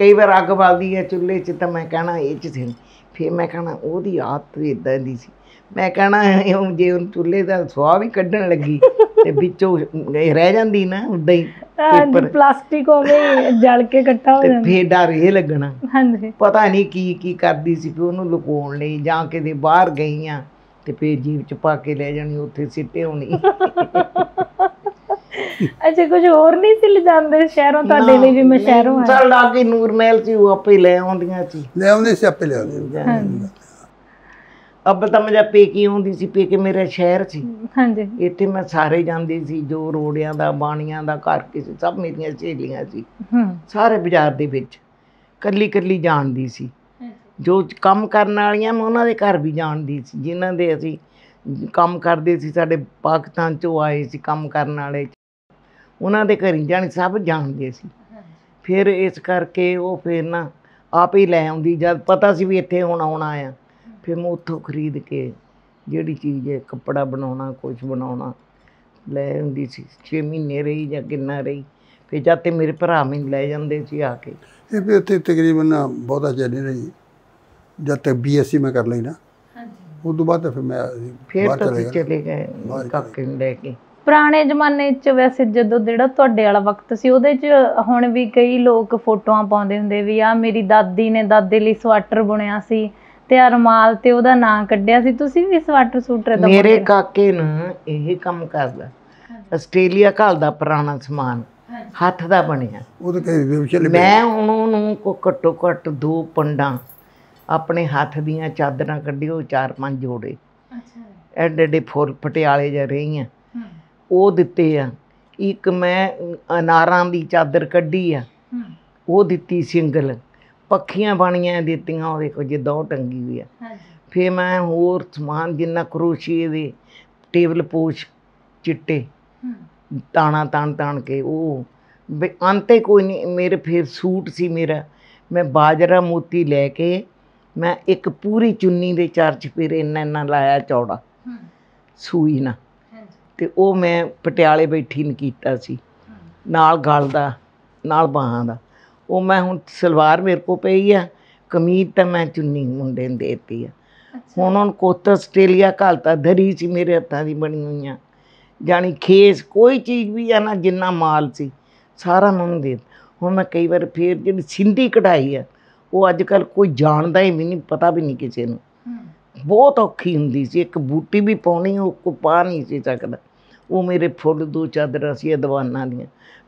कई बार अग बलदी है चूल्हे च तो मैं कहना ये चीज, फिर मैं कहना ओहदी आदत इदां दी सी, मैं कहना जे उन चूल्हे का सुआह भी कड्ढण लगी ते विचों रह जांदी ना उदां ही पेपर प्लास्टिक होवे जल के इकट्ठा हो जांदा, फिर डर ये लगना, हां जी पता नहीं की की करदी सी, फिर उहनूं लुकाउण लई जां किते बाहर गईआं ते फिर जीभ च पा के ले जाणी, उत्थे सिट्टे होणी। अच्छा, कुछ होर नहीं सी ले जांदे शहरों ਤੁਹਾਡੇ ਲਈ ਵੀ ਮੈਂ ਸ਼ਹਿਰੋਂ ਆਇਆ ਚਲ ਲਾਗੇ ਨੂਰ ਮਹਿਲ ਸੀ, ਉਹ ਆਪੇ ਲੈ ਆਉਂਦੀਆਂ ਸੀ, ਲੈ ਆਉਂਦੇ ਸੀ ਆਪੇ ਲੈ ਆਉਂਦੇ। ਹਾਂਜੀ, ਅੱਬ ਤਾਂ ਮੈਂ ਪੇਕੀ ਆਉਂਦੀ ਸੀ, ਪੇਕੇ ਮੇਰਾ ਸ਼ਹਿਰ ਸੀ। ਹਾਂਜੀ, ਇੱਥੇ ਮੈਂ ਸਾਰੇ ਜਾਂਦੀ ਸੀ, ਜੋ ਰੋੜਿਆਂ ਦਾ ਬਾਣੀਆਂ ਦਾ ਘਰ ਕਿਸੇ ਸਭ ਮੇਰੀਆਂ ਸਹੇਲੀਆਂ ਸੀ, ਸਾਰੇ ਬਾਜ਼ਾਰ ਦੇ ਵਿੱਚ ਕੱਲੀ ਕੱਲੀ ਜਾਣਦੀ ਸੀ, ਜੋ ਕੰਮ ਕਰਨ ਵਾਲੀਆਂ ਮੈਂ ਉਹਨਾਂ ਦੇ ਘਰ ਵੀ ਜਾਣਦੀ ਸੀ, ਜਿਨ੍ਹਾਂ ਦੇ ਅਸੀਂ ਕੰਮ ਕਰਦੇ ਸੀ, ਸਾਡੇ ਪਾਕਿਸਤਾਨ ਚੋਂ ਆਏ ਸੀ ਕੰਮ ਕਰਨ ਵਾਲੇ, ਉਹਨਾਂ ਦੇ ਘਰ ਜਾਣੀ ਸਭ ਜਾਣਦੇ ਸੀ। ਫਿਰ ਇਸ ਕਰਕੇ ਉਹ ਫਿਰ ਨਾ ਆਪ ਹੀ ਲੈ ਆਉਂਦੀ, ਜਦ ਪਤਾ ਸੀ ਵੀ ਇੱਥੇ ਹੁਣ ਆਉਣਾ ਆ, ਫਿਰ ਮੈਂ ਉੱਥੋਂ ਖਰੀਦ ਕੇ ਜਿਹੜੀ ਚੀਜ਼ ਹੈ ਕੱਪੜਾ ਬਣਾਉਣਾ ਕੁਛ ਬਣਾਉਣਾ ਲੈ ਆਉਂਦੀ ਸੀ। 6 ਮਹੀਨੇ ਰਹੀ ਜਾਂ ਕਿੰਨਾ ਰਹੀ, ਫਿਰ ਜਦ ਤੇ ਮੇਰੇ ਭਰਾ ਮੈਨੂੰ ਲੈ ਜਾਂਦੇ ਸੀ ਆ ਕੇ। ਇਹ ਵੀ ਉੱਥੇ ਤਕਰੀਬਨ ਬਹੁਤਾ ਚਿਰ ਨਹੀਂ ਰਹੀ, ਜਦ ਤੱਕ BSc ਮੈਂ ਕਰ ਲਈ ਨਾ, ਉਸ ਤੋਂ ਬਾਅਦ ਫਿਰ ਮੈਂ ਫਿਰ ਚਲੇ ਗਏ ਕਾਕੇ ਨੂੰ ਲੈ ਕੇ। पुराने जमाने च वैसे जो जो तुहाडे वाला वक्त सी उहदे च हुण भी कई लोग फोटोआं पाउंदे हुंदे भी आ मेरी दादी ने दादे लई स्वेटर बुनिया सी ते आ रुमाल ते उहदा नाम कढिया सी, तुसीं भी स्वेटर सूटर दा? मेरे काके न इह काम करदा, आस्ट्रेलिया घालदा पुराना समान हत्थ दा बणिया, मैं उहनूं को घट्टो घट्ट 2 पंडां अपने हत्थ दीआं चादरां कढियो 4-5 जोड़े एडे एडे फुल पटियाले जा रहीआं ਉਹ ਦਿੱਤੇ ਆ। ਇੱਕ ਮੈਂ ਅਨਾਰਾਂ ਦੀ ਚਾਦਰ ਕੱਢੀ ਆ, ਉਹ ਦਿੱਤੀ ਸਿੰਗਲ, ਪੱਖੀਆਂ ਬਣੀਆਂ ਦਿੱਤੀਆਂ ਉਹਦੇ ਕੋਲ ਜਿੱਦਾਂ ਟੰਗੀ ਹੋਈ ਆ। ਫਿਰ ਮੈਂ ਹੋਰ ਸਮਾਨ ਜਿੰਨਾ ਕਰੋਸ਼ੀਏ ਦੇ ਟੇਬਲ ਪੋਸ਼ ਚਿੱਟੇ ਤਾਣਾ ਤਾਣ ਤਾਣ ਕੇ ਉਹ ਅੰਤੇ ਕੋਈ ਨਹੀਂ ਮੇਰੇ। ਫਿਰ ਸੂਟ ਸੀ ਮੇਰਾ, ਮੈਂ ਬਾਜਰਾ ਮੋਤੀ ਲੈ ਕੇ ਮੈਂ ਇੱਕ ਪੂਰੀ ਚੁੰਨੀ ਦੇ 4 ਚਪੇਰੇ ਇੰਨਾ ਇੰਨਾ ਲਾਇਆ ਚੌੜਾ ਸੂਈ ਨਾਲ, तो वह मैं पटियाले बैठी ने किया सी, नाल गल दा नाल बाहां दा। वह मैं हुण सलवार मेरे को पई आ, कमीज तो मैं चुन्नी मुंडे ने देती है। हुण उहनूं कोत आस्ट्रेलिया घालता, दरी सी मेरे हत्थां दी बणी होईआं, जानी खेस कोई चीज़ भी है ना जिन्ना माल सी सारा मैं दे। हुण मैं कई बार फिर जिहड़ी सिंधी कढ़ाई है वह अजकल कोई जाणदा ही नहीं, पता भी नहीं किसी नूं, बहुत औखी हुंदी सी। एक बूटी भी पाउणी ओह कोई पा नहीं सी सकदा। वो मेरे फुल 2 चादरां सी दवाना दियां,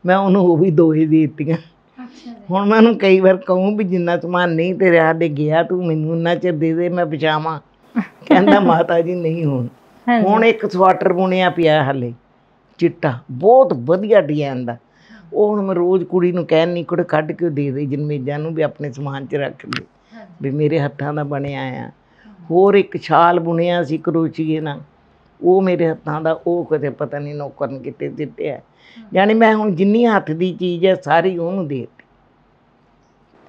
मैं उन्होंने वो भी 2 ही देती। हूँ मैं उन्होंने कई बार कहूँ भी जिन्ना समान नहीं तेरे हाथ गया तू मैं उन्ना चिर दे दे मैं पछावा कहना माता जी नहीं हूँ हूँ एक स्वैटर बुनिया पिया हाले चिट्टा बहुत वधिया डिजाइन का वो हूँ मैं रोज़ कुड़ी नूं कहनी कुड़े कढ़ के दे दे जन्मेजा नूं भी अपने समान च रख ले भी मेरे हत्थां दा बणिया आ होर एक छाल बुनिया सी क्रोचीए नाल वो मेरे हत्थां दा वो कदे पता नहीं नौकर ने किते दित्तिआ यानी मैं हुण जिन्नी हत्थ दी चीज़ है सारी उहनूं दे दी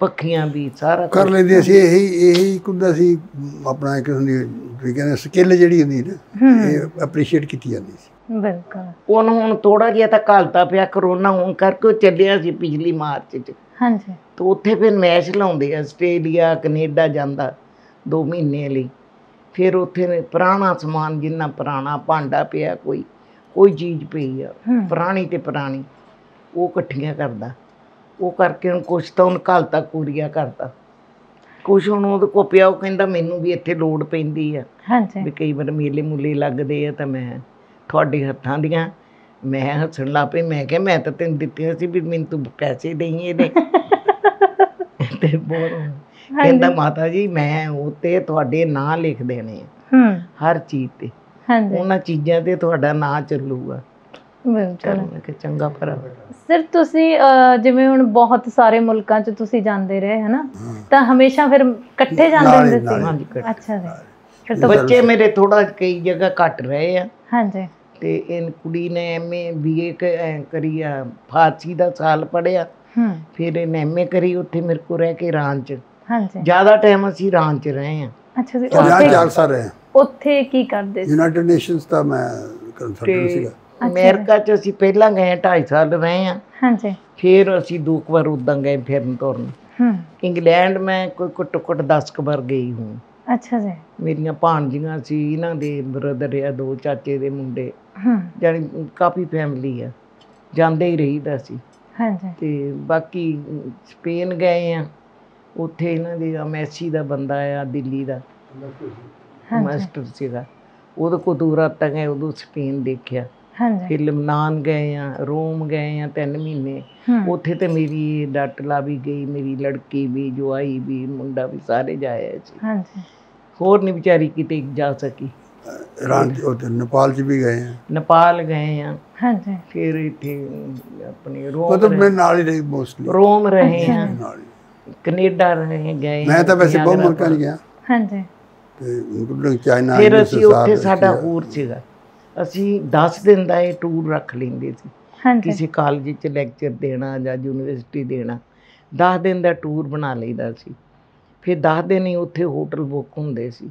पक्खियां भी सारा कर लैंदे सी यही कुंदा सी अपना एक कहने स्किल जिहड़ी हुंदी ना एप्रीशिएट कीती जांदी सी बिल्कुल उहनूं हुण थोड़ा जिहा तां घलता पिआ करोना होण करके चलिआ सी पिछली मार्च च हाँ जी तो उत्थे फिर मैच लाउंदे आस्ट्रेलिया कनेडा जांदा 2 महीने लिए फिर उत्थे पुराना समान जिन्ना पुराना भांडा पिया कोई कोई चीज़ पई आ पुरानी तो पुरानी वो इकट्ठियां करदा वो करके हुण कुछ तो हुण घलता कूड़िया करता कुछ हुण उहदे कोल पिया वो कहंदा मैनूं भी इत्थे लोड़ पैंदी आ हां जी भी कई बार मेले मूले लगदे आ तां मैं तुहाडे हत्थां दियां मैं हस्सण लग पई मैं कहा मैं तां तैनूं दित्तियां सी भी मैनूं तूं पैसे देईं इहदे ते बहुत कहता माता जी मैं उत्ते तुहाडे नां लिख देने हर चीज़ ते उन्हां चीज़ां ते तुहाडा नां चलूगा चंगा भरा सर तुसी जिवें हुण बहुत सारे मुल्कां च तुसी जांदे रहे है ना तां हमेशा फिर इकट्ठे जांदे हुंदे सी अच्छा फिर तो बच्चे मेरे थोड़ा कई जगह घट रहे आ हां जी ते इन कुड़ी ने एमए बीए करी आ फारसी दा साल पढ़िआ फिर इन्हें एमए करी उत्थे मेरे को रह के रांच हाँ जी ज़्यादा टाइम असी रांच रहे हैं अच्छा जी 4 साल रहे उत्थे की करदे यूनाइटेड नेशंस दा मैं कंसल्टेंट सीगा अमेरिका च असी पहला गए 2.5 साल रहे हैं हाँ जी फिर असी 2 बार उदां गए फिरन तुरन इंग्लैंड मैं कोई घट्टो घट 10 बार गई हूँ अच्छा जी मेरिया भाणजियां सी इन्हां दे ब्रदर आ 2 चाचे दे मुंडे जानी काफ़ी फैमिली आ जांदे ही रहीदा सी हाँ जी ते बाकी स्पेन गए हैं उत्थे इन्हां दी एमएससी दा बंदा आ दिल्ली दा मास्टर सीगा उहदे कोल 2 रातां गए उदों स्पेन देखिआ फिर लबनान गए आ रोम गए आ 3 महीने उत्थे ते मेरी डाटला भी गई मेरी लड़की भी जुआई भी मुंडा भी सारे जाए हाँ जी होर नहीं बेचारी किते जा सकी नेपाल च भी गए हैं नेपाल गए हैं हाँ जी फिर इतने अपने रोम मतलब मैं नाली रही मोस्टली रोम रहे हैं कनेडा रहे गए मैं तो वैसे बहुत मुल्क नहीं गया हाँ जी तो चाइना फिर असी उत्थे साडा होर सीगा असी 10 दिन का टूर रख लेंगे सी किसी कॉलेज च लैक्चर देना या यूनिवर्सिटी देना 10 दिन का टूर बना लईदा सी फिर 10 दिन ही उत्थे होटल बुक हुंदे सी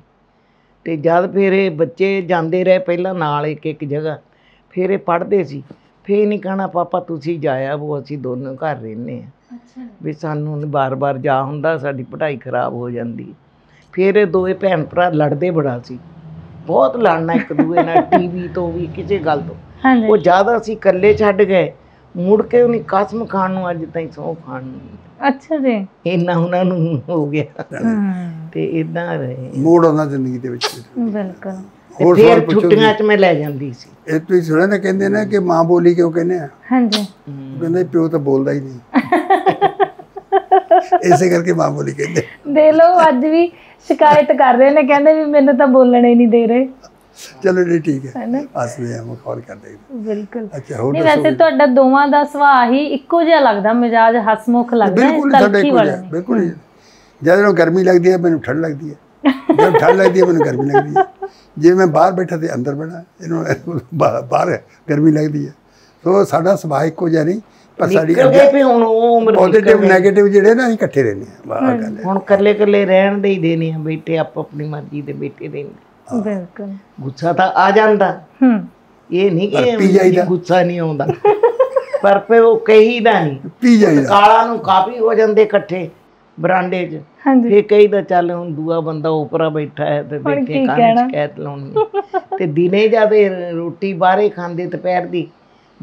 ते जद फिर बच्चे जाते रहे पहला नाल एक जगह फिर ये पढ़ते सी फिर इन्हें कहना पापा तुसी जाया वो असी दोनों घर रहने अच्छा भी सानू बार बार जा हुंदा साडी पढ़ाई खराब हो जाती फिर दोए भैन भरा लड़ते बड़ा सी बहुत लड़ना एक दूए नाल टीवी तो भी किसी गल तो वो ज़्यादा असी कल्ले छड्ड गए मुड़ के उन्हें कसम खाण नूं अज ताईं सौं खाण अच्छा जी इन्ना उन्हां नूं हो गया ते इदां रहे मोड़ उन्हां जिंदगी दे विच बिल्कुल ते फिर छुट्टियां च मैं लै जांदी सी ए तुसीं सुणिआ ना कहंदे ने कि मां बोली क्यों कहने आ हां जी कहंदे पिओ तां बोलदा ही नहीं ऐसे करके मां बोली कहंदे दे लो अज भी शिकायत कर रहे ने कहंदे भी मैनूं तां बोलणे ही नहीं दे रहे चलो जी ठीक है हम और कर बिल्कुल अच्छा नहीं वैसे तो दोवां दा सुभाअ ही इक्को जिहा लगदा मिजाज हसमुख लगदा बिल्कुल जदों गर्मी लगती है मैनूं ठंड लगती है जब ठंड लगती है मैनूं गर्मी लगती है जे मैं बाहर बैठा तो अंदर बना इन्होंने बाहर गर्मी लगती है सो साडा सुभाअ इक्को जिहा नहीं पर साडी पॉजिटिव नैगेटिव जिहड़े ना इकट्ठे रहने हुण कल्ले कल्ले रहण दे ही देने आ बैठे आप अपनी मर्जी दे बैठे रहने बिल्कुल गुस्सा तो आ जाता ये नहीं कि गुस्सा नहीं आता पर फिर वो कही दा नहीं काला नूं काफ़ी हो जाते कट्ठे बरांडे च फिर कही दा चल हुण दूआ बंदा उपरा बैठा है तो बैठे कान शकैत लाउणी ते दिने जद रोटी बाहरे खांदे दोपहर दी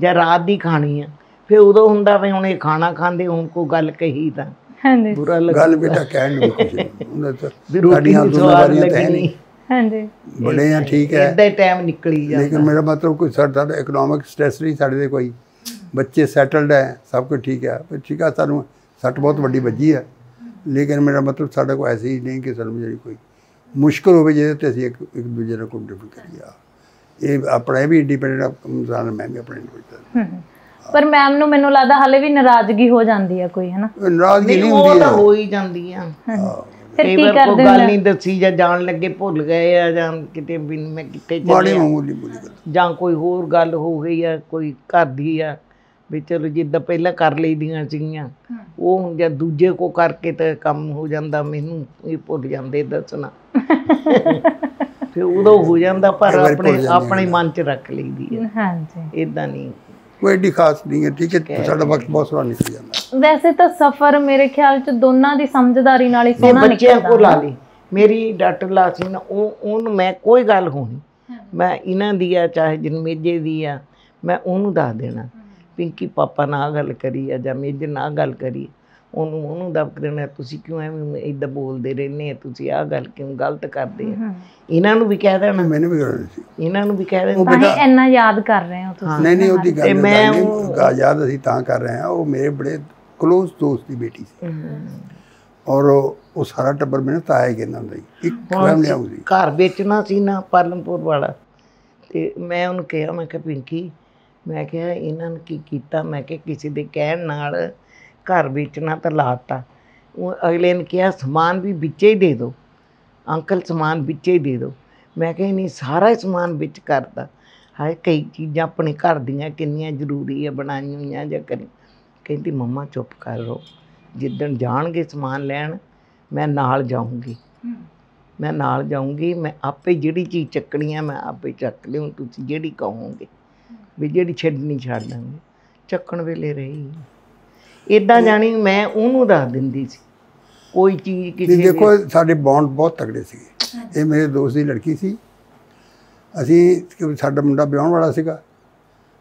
जां रात दी खानी है फिर उदों हुंदा वे हुण खाना खांदे हुण कोई गल कही दा बुरा गल बेटा कहण नूं कुछ हाँ जी बड़े हैं ठीक है इतना टाइम निकली जाता लेकिन मेरा मतलब कोई साढ़े इकोनॉमिक स्ट्रैस नहीं साढ़े कोई बच्चे सैटल्ड है सब कुछ ठीक है ठीक है सानू सट बहुत वड्डी बजी है, लेकिन मेरा मतलब साढ़े को ऐसे ही नहीं कि सानू जी कोई मुश्किल हो जिसे असं एक दूजे ने कंट्रीब्यूट करिए। अपना भी इंडिपेंडेंट इंसान, मैं भी अपना इंडिपेंडेंट। पर मैम ਨੂੰ ਮੈਨੂੰ ਲੱਗਦਾ ਹਲੇ ਵੀ ਨਾਰਾਜ਼ਗੀ ਹੋ ਜਾਂਦੀ ਹੈ ਕੋਈ, ਹੈ ਨਾ? ਨਾਰਾਜ਼ਗੀ ਨਹੀਂ ਹੁੰਦੀ, ਉਹ ਹੋ ਹੀ ਜਾਂਦੀ ਆ। ਫਿਰ ਕੀ ਕਰਦੇ ਹੋ? ਗੱਲ ਨਹੀਂ ਦੱਸੀ ਜਾਂ ਜਾਣ ਲੱਗੇ ਭੁੱਲ ਗਏ ਆ ਜਾਂ ਕਿਤੇ ਵੀ ਮੈਂ ਕਿਤੇ ਚੱਲੇ ਜਾਂ ਕੋਈ ਹੋਰ ਗੱਲ ਹੋ ਗਈ ਆ ਕੋਈ ਘਰ ਦੀ ਆ ਵੀ ਚਲੋ ਜਿੱਦਾਂ ਪਹਿਲਾਂ ਕਰ ਲਈਆਂ ਸੀਗੀਆਂ ਉਹ ਹੁਣ ਜਾਂ ਦੂਜੇ ਕੋ ਕਰਕੇ ਤਾਂ ਕੰਮ ਹੋ ਜਾਂਦਾ, ਮੈਨੂੰ ਇਹ ਭੁੱਲ ਜਾਂਦੇ ਦੱਸਣਾ। ਫਿਰ ਉਦੋਂ ਹੋ ਜਾਂਦਾ ਪਰ ਆਪਣੇ ਆਪਣੇ ਮਨ 'ਚ ਰੱਖ ਲਈਦੀ ਆ। ਹਾਂਜੀ, ਇਦਾਂ ਨਹੀਂ कोई एडी खास नहीं है। ठीक है, साडा वक्त बहुत सोहना निकल जाता। वैसे तो सफर मेरे ख्याल च दोनों दी समझदारी नाल ही सोहना निकलदा। बच्चे को ला ली मेरी डॉक्टर लासी ना ओन मैं कोई गल होनी मैं इन्हां दी आ चाहे जिन मेजे दी आ मैं ओनू दस देना पिंकी पापा ना गल करी आ जां मेजे ना गल करी ओनू ओनू दबक देना तुसीं क्यों एवें इदां बोलदे रहने तुसीं आ गल क्यों गलत करदे आ। इन्हां नूं भी कह देना, मैनूं भी कह देना, इन्हां नूं भी कह देना। भाई इन्ना याद कर रहे हो तुसीं? नहीं नहीं ओदी गल मैं याद असीं तां कर रहे हैं, वो मेरे बड़े क्लोज दोस्त दी बेटी सी और वो सारा टब्बर मैनूं ताए कहंदा हुंदा सी। इक फैमिली आउंदी घर बेचना सी ना पालमपुर वाला ते मैं उहनूं कहा मैं कि पिंकी मैं कहा इन्हां नूं की कीता मैं कि किसी दे कहण नाल घर बेचना तो लाता। अगले ने कहा समान भी बिचे ही दे दो अंकल, समान बिचे ही दे दो। मैं कहा नहीं सारा समान बिच करता। हाय कई चीज़ा अपने घर दियाँ कितनी जरूरी है बनाई हुई जा करी। कहती मम्मा चुप कर लो, जिदन जाणगे समान लैन मैं नाल जाऊँगी, मैं नाल जाऊँगी, मैं आपे जिहड़ी चीज़ चकनी है मैं आपे चक लिओ, तुसीं जिहड़ी कहोगे भी जिहड़ी छड्डनी छड्ड लांगे। चक्कण वेले रही इदा जानी मैं उन्होंने दस दी कोई चीज़ किसी। देखो साढ़े बॉन्ड बहुत तगड़े से। मेरे दोस्त की लड़की सी असी साडा मुंडा ब्याहण वाला सीगा।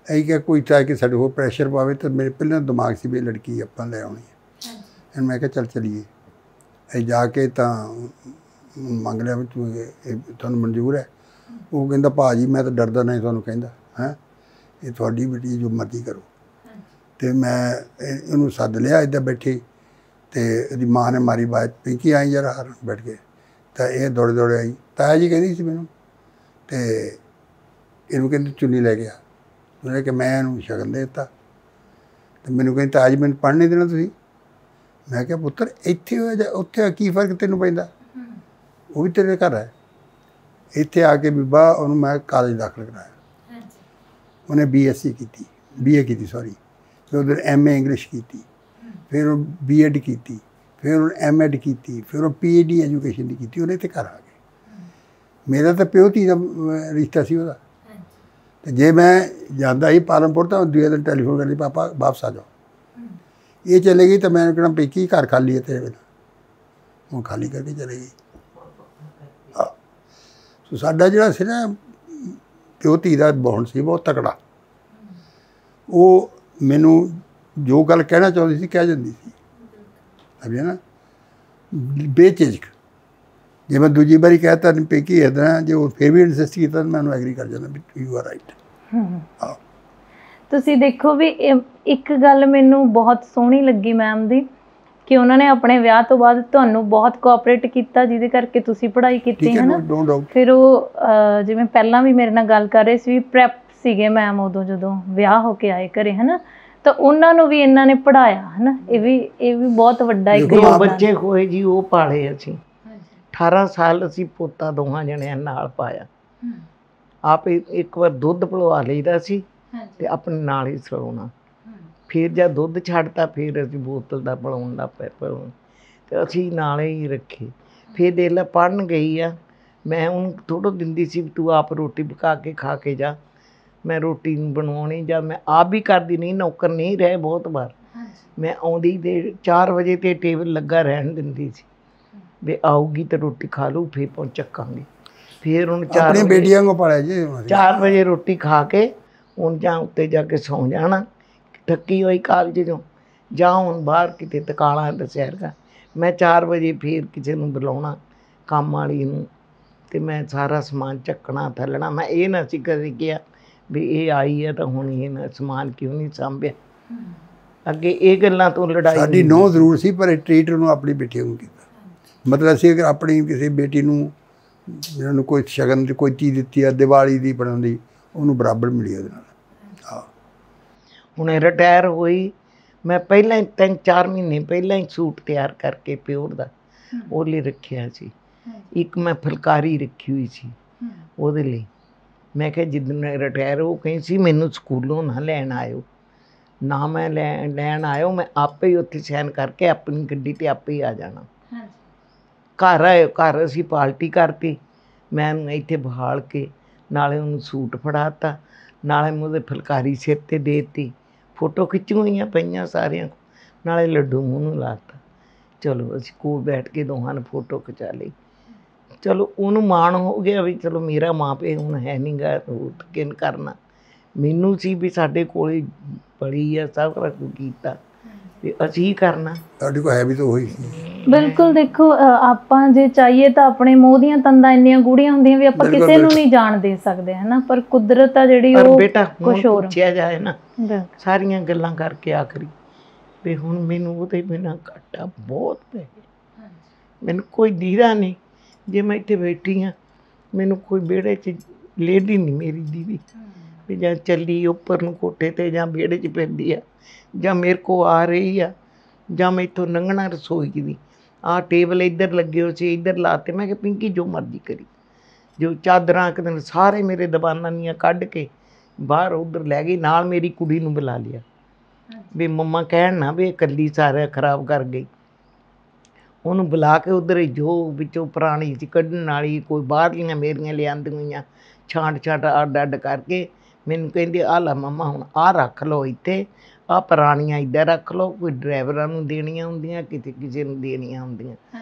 यही क्या कोई चाहे कि साढ़े होर प्रैशर पावे तो मेरे पहले दिमाग से भी लड़की अपना ले आनी है। फिर मैं क्या चल चलीए अं जाके तो मंग लिया तुहानू मंजूर है। वो कहता भाजी मैं तो डरदा नहीं तुहानू कहता है ये तुहाडी बेटी जो मर्जी करो। तो मैं इनू सद लिया इधर बैठी तो यदि माँ ने मारी बात पिंकी आई जरा हार बैठ गए तो यह दौड़े दौड़े आई ताया जी कहती सी मैनू तो इनू कहते चुनी लै गया उन्हें कि मैं इनू शगन देता तो मैनू कहती ताया जी मैंने पढ़ नहीं देना तुसीं। मैं क्या पुत्र इत्थे हो जा उत्थे की फर्क तेनों पैंदा, वो भी तेरे घर है। इत्थे आके बीबा उन्होंने मैं कॉलेज दाखिल कराया, उन्हें BSc की BA की सॉरी, फिर उधर MA इंग्लिश की, फिर वो BEd की, फिर वो MEd की, फिर वो PhD एजुकेशन की की। उन्हें तो घर आ गए। मेरा तो प्यो धी का रिश्ता सी उहदा ते जे मैं जाता ही पालमपुर तो दूसरे दिन टैलीफोन करती पापा वापस आ जाओ। ये चले गई तो मैं कहना पेकी घर खाली है तेरे बिना, वो खाली करके चले गई। हाँ सो साडा जिहड़ा सी ना प्यो धी का बॉन्ड सी बहुत तगड़ा। वो मैनू जो गल कहना चाहती थी कह जाती थी समझे ना बेझिझक। जो मैं दूजी बारी कहता पेकी इदा जो फिर भी इंसिस्ट किया मैं उन्होंने एग्री कर जाता यू आर राइट। हाँ तुम देखो भी एक गल मैनू बहुत सोहनी लगी मैम दी कि उन्होंने अपने विआह तो बाद तुहानू बहुत कोऑपरेट किया जिदे करके तुसीं पढ़ाई कीती है ना। फिर वो जिवें पहलां भी मेरे नाल गल कर रहे सी प्रैप ਸੀਗੇ मैम उदों जो ਵਿਆਹ हो के आए घरे है ना तो उन्होंने भी इन्होंने पढ़ाया है ना। ये भी बहुत वड्डा एक बच्चे होए जी वो पाले असीं 18 साल असीं पोता ਦੋਹਾਂ ਜਣਿਆਂ ਨਾਲ ਪਾਇਆ। आप एक बार दुध पिलवा लेता सी ते अपने नाल ही सलाउणा फिर जब दुध छड्डता फिर असीं बोतल दा पिलाउण दा पिलाउण ते असीं नाल ही रखे। फिर देला पढ़न गई आ मैं उन्होंने थोड़ा दिंदी सी तू आप रोटी पका के खा के जा। मैं रोटी बनानी जा मैं आप भी करती नहीं, नौकर नहीं रहे बहुत बार। मैं आँदी दे 4 बजे तो टेबल लगा रहन दी सी भी आऊगी तो रोटी खा लू फिर पहुँच चकांगे। फिर हूँ 4 बजे रोटी खा के हूँ जां उत्ते जाके सौ जाना थकी हुई कालज जो जां हूँ बाहर किते तकाला दशहर का। मैं 4 बजे फिर किसी नूं बुलाउणा काम वाली नूं ते मैं सारा समान चकना थलना। मैं ये ना सी कदे किया भी ये आई है तो हुण ये समान क्यों नहीं सामभिया। ਅੱਗੇ ਇਹ ਗੱਲਾਂ ਤੋਂ ਲੜਾਈ ਸਾਡੀ ਨੌ ਜ਼ਰੂਰ ਸੀ ਪਰ ਟ੍ਰੀਟ ਨੂੰ ਆਪਣੀ ਬੇਟੀ ਨੂੰ ਕੀਤਾ मतलब असी अगर अपनी किसी बेटी को कोई शगन कोई चीज़ दी है दिवाली की बना दी उन्होंने बराबर मिली हूँ रिटायर हुई मैं पहला ही 3-4 महीने पहला ही सूट तैयार करके प्योर का वो रखा सी एक मैं फुलकारी रखी हुई सी वो मैं क्या जिदन रिटायर हो कहीं सी मैनू स्कूलों ना लैन आयो ना मैं लैन आयो मैं आपे ही उत्थे सैन करके अपनी गड्डी ते आपे ही आ जाना घर आए घर असी पार्टी करती मैं इत्थे बहाल के नाले उन्हें सूट फड़ाता नाले मुझे फुलकारी सिर ते देती फोटो खिंच हुई पईयां सारियां नाले लड्डू मूँह लाता चलो असी कोल बैठ के दोहां ने फोटो खिचा ली चलो उन्होंने माण हो गया भी चलो मेरा माँ पे हुण है नहीं गा होर किन करना मैनू सी भी साडे कोल बड़ी आ सब कुछ कीता असी ही करना साडे कोल है भी तो वही बिल्कुल। देखो ਆਪਾਂ ਜੇ चाहिए तो अपने ਮੋਹ ਦੀਆਂ ਤੰਦਾਂ ਇੰਨੀਆਂ ਗੂੜੀਆਂ ਹੁੰਦੀਆਂ ਵੀ ਆਪਾਂ ਕਿਸੇ ਨੂੰ ਨਹੀਂ ਜਾਣ ਦੇ ਸਕਦੇ ਹੈ ਨਾ ਪਰ ਕੁਦਰਤ ਆ ਜਿਹੜੀ ਉਹ ਕੁਝ ਹੋਰ ਪੁੱਛਿਆ ਜਾਏ ਨਾ ਸਾਰੀਆਂ ਗੱਲਾਂ ਕਰਕੇ ਆਖਰੀ ਵੀ ਹੁਣ ਮੈਨੂੰ ਉਹਦੇ ਬਿਨਾ ਘਾਟਾ ਬਹੁਤ ਪੈ ਗਿਆ ਮੈਨੂੰ ਕੋਈ ਦੀਦਾ ਨਹੀਂ ਜੇ ਮੈਂ ਇੱਥੇ ਬੈਠੀ ਆ ਮੈਨੂੰ ਕੋਈ ਵਿਹੜੇ 'ਚ ਲੇਡੀ ਨਹੀਂ ਮੇਰੀ ਦੀਦੀ ਵੀ ਜਾਂ ਚੱਲੀ ਉੱਪਰ ਨੂੰ ਕੋਠੇ ਤੇ ਜਾਂ ਵਿਹੜੇ 'ਚ ਪੈਂਦੀ ਆ ਜਾਂ ਮੇਰੇ ਕੋ ਆ ਰਹੀ ਆ ਜਾਂ ਮੈਂ ਇੱਥੋਂ ਲੰਘਣਾ ਰਸੋਈ ਦੀ आ टेबल इधर लगे हो से इधर लाते मैं पिंकी जो मर्जी करी जो चादर एक दिन सारे मेरे दबाना नहीं कढ़ के बाहर उधर लै गई नाल मेरी कुड़ी नूं बुला लिया भी मम्मा कहन ना भी कली सारा खराब कर गई उन्होंने बुला के उधर जो विचों पुरानी सी कढ़न वाली कोई बाहरलियां मेरियां लियांदी हुई छांट छांट अड अड करके मैनूं कहंदी आ ला मम्मा हुण आ रख लो इत्थे आ पुरानियां इधर रख लो कोई ड्राइवरां नूं देणियां हुंदियां किसी किसी नूं देणियां हुंदियां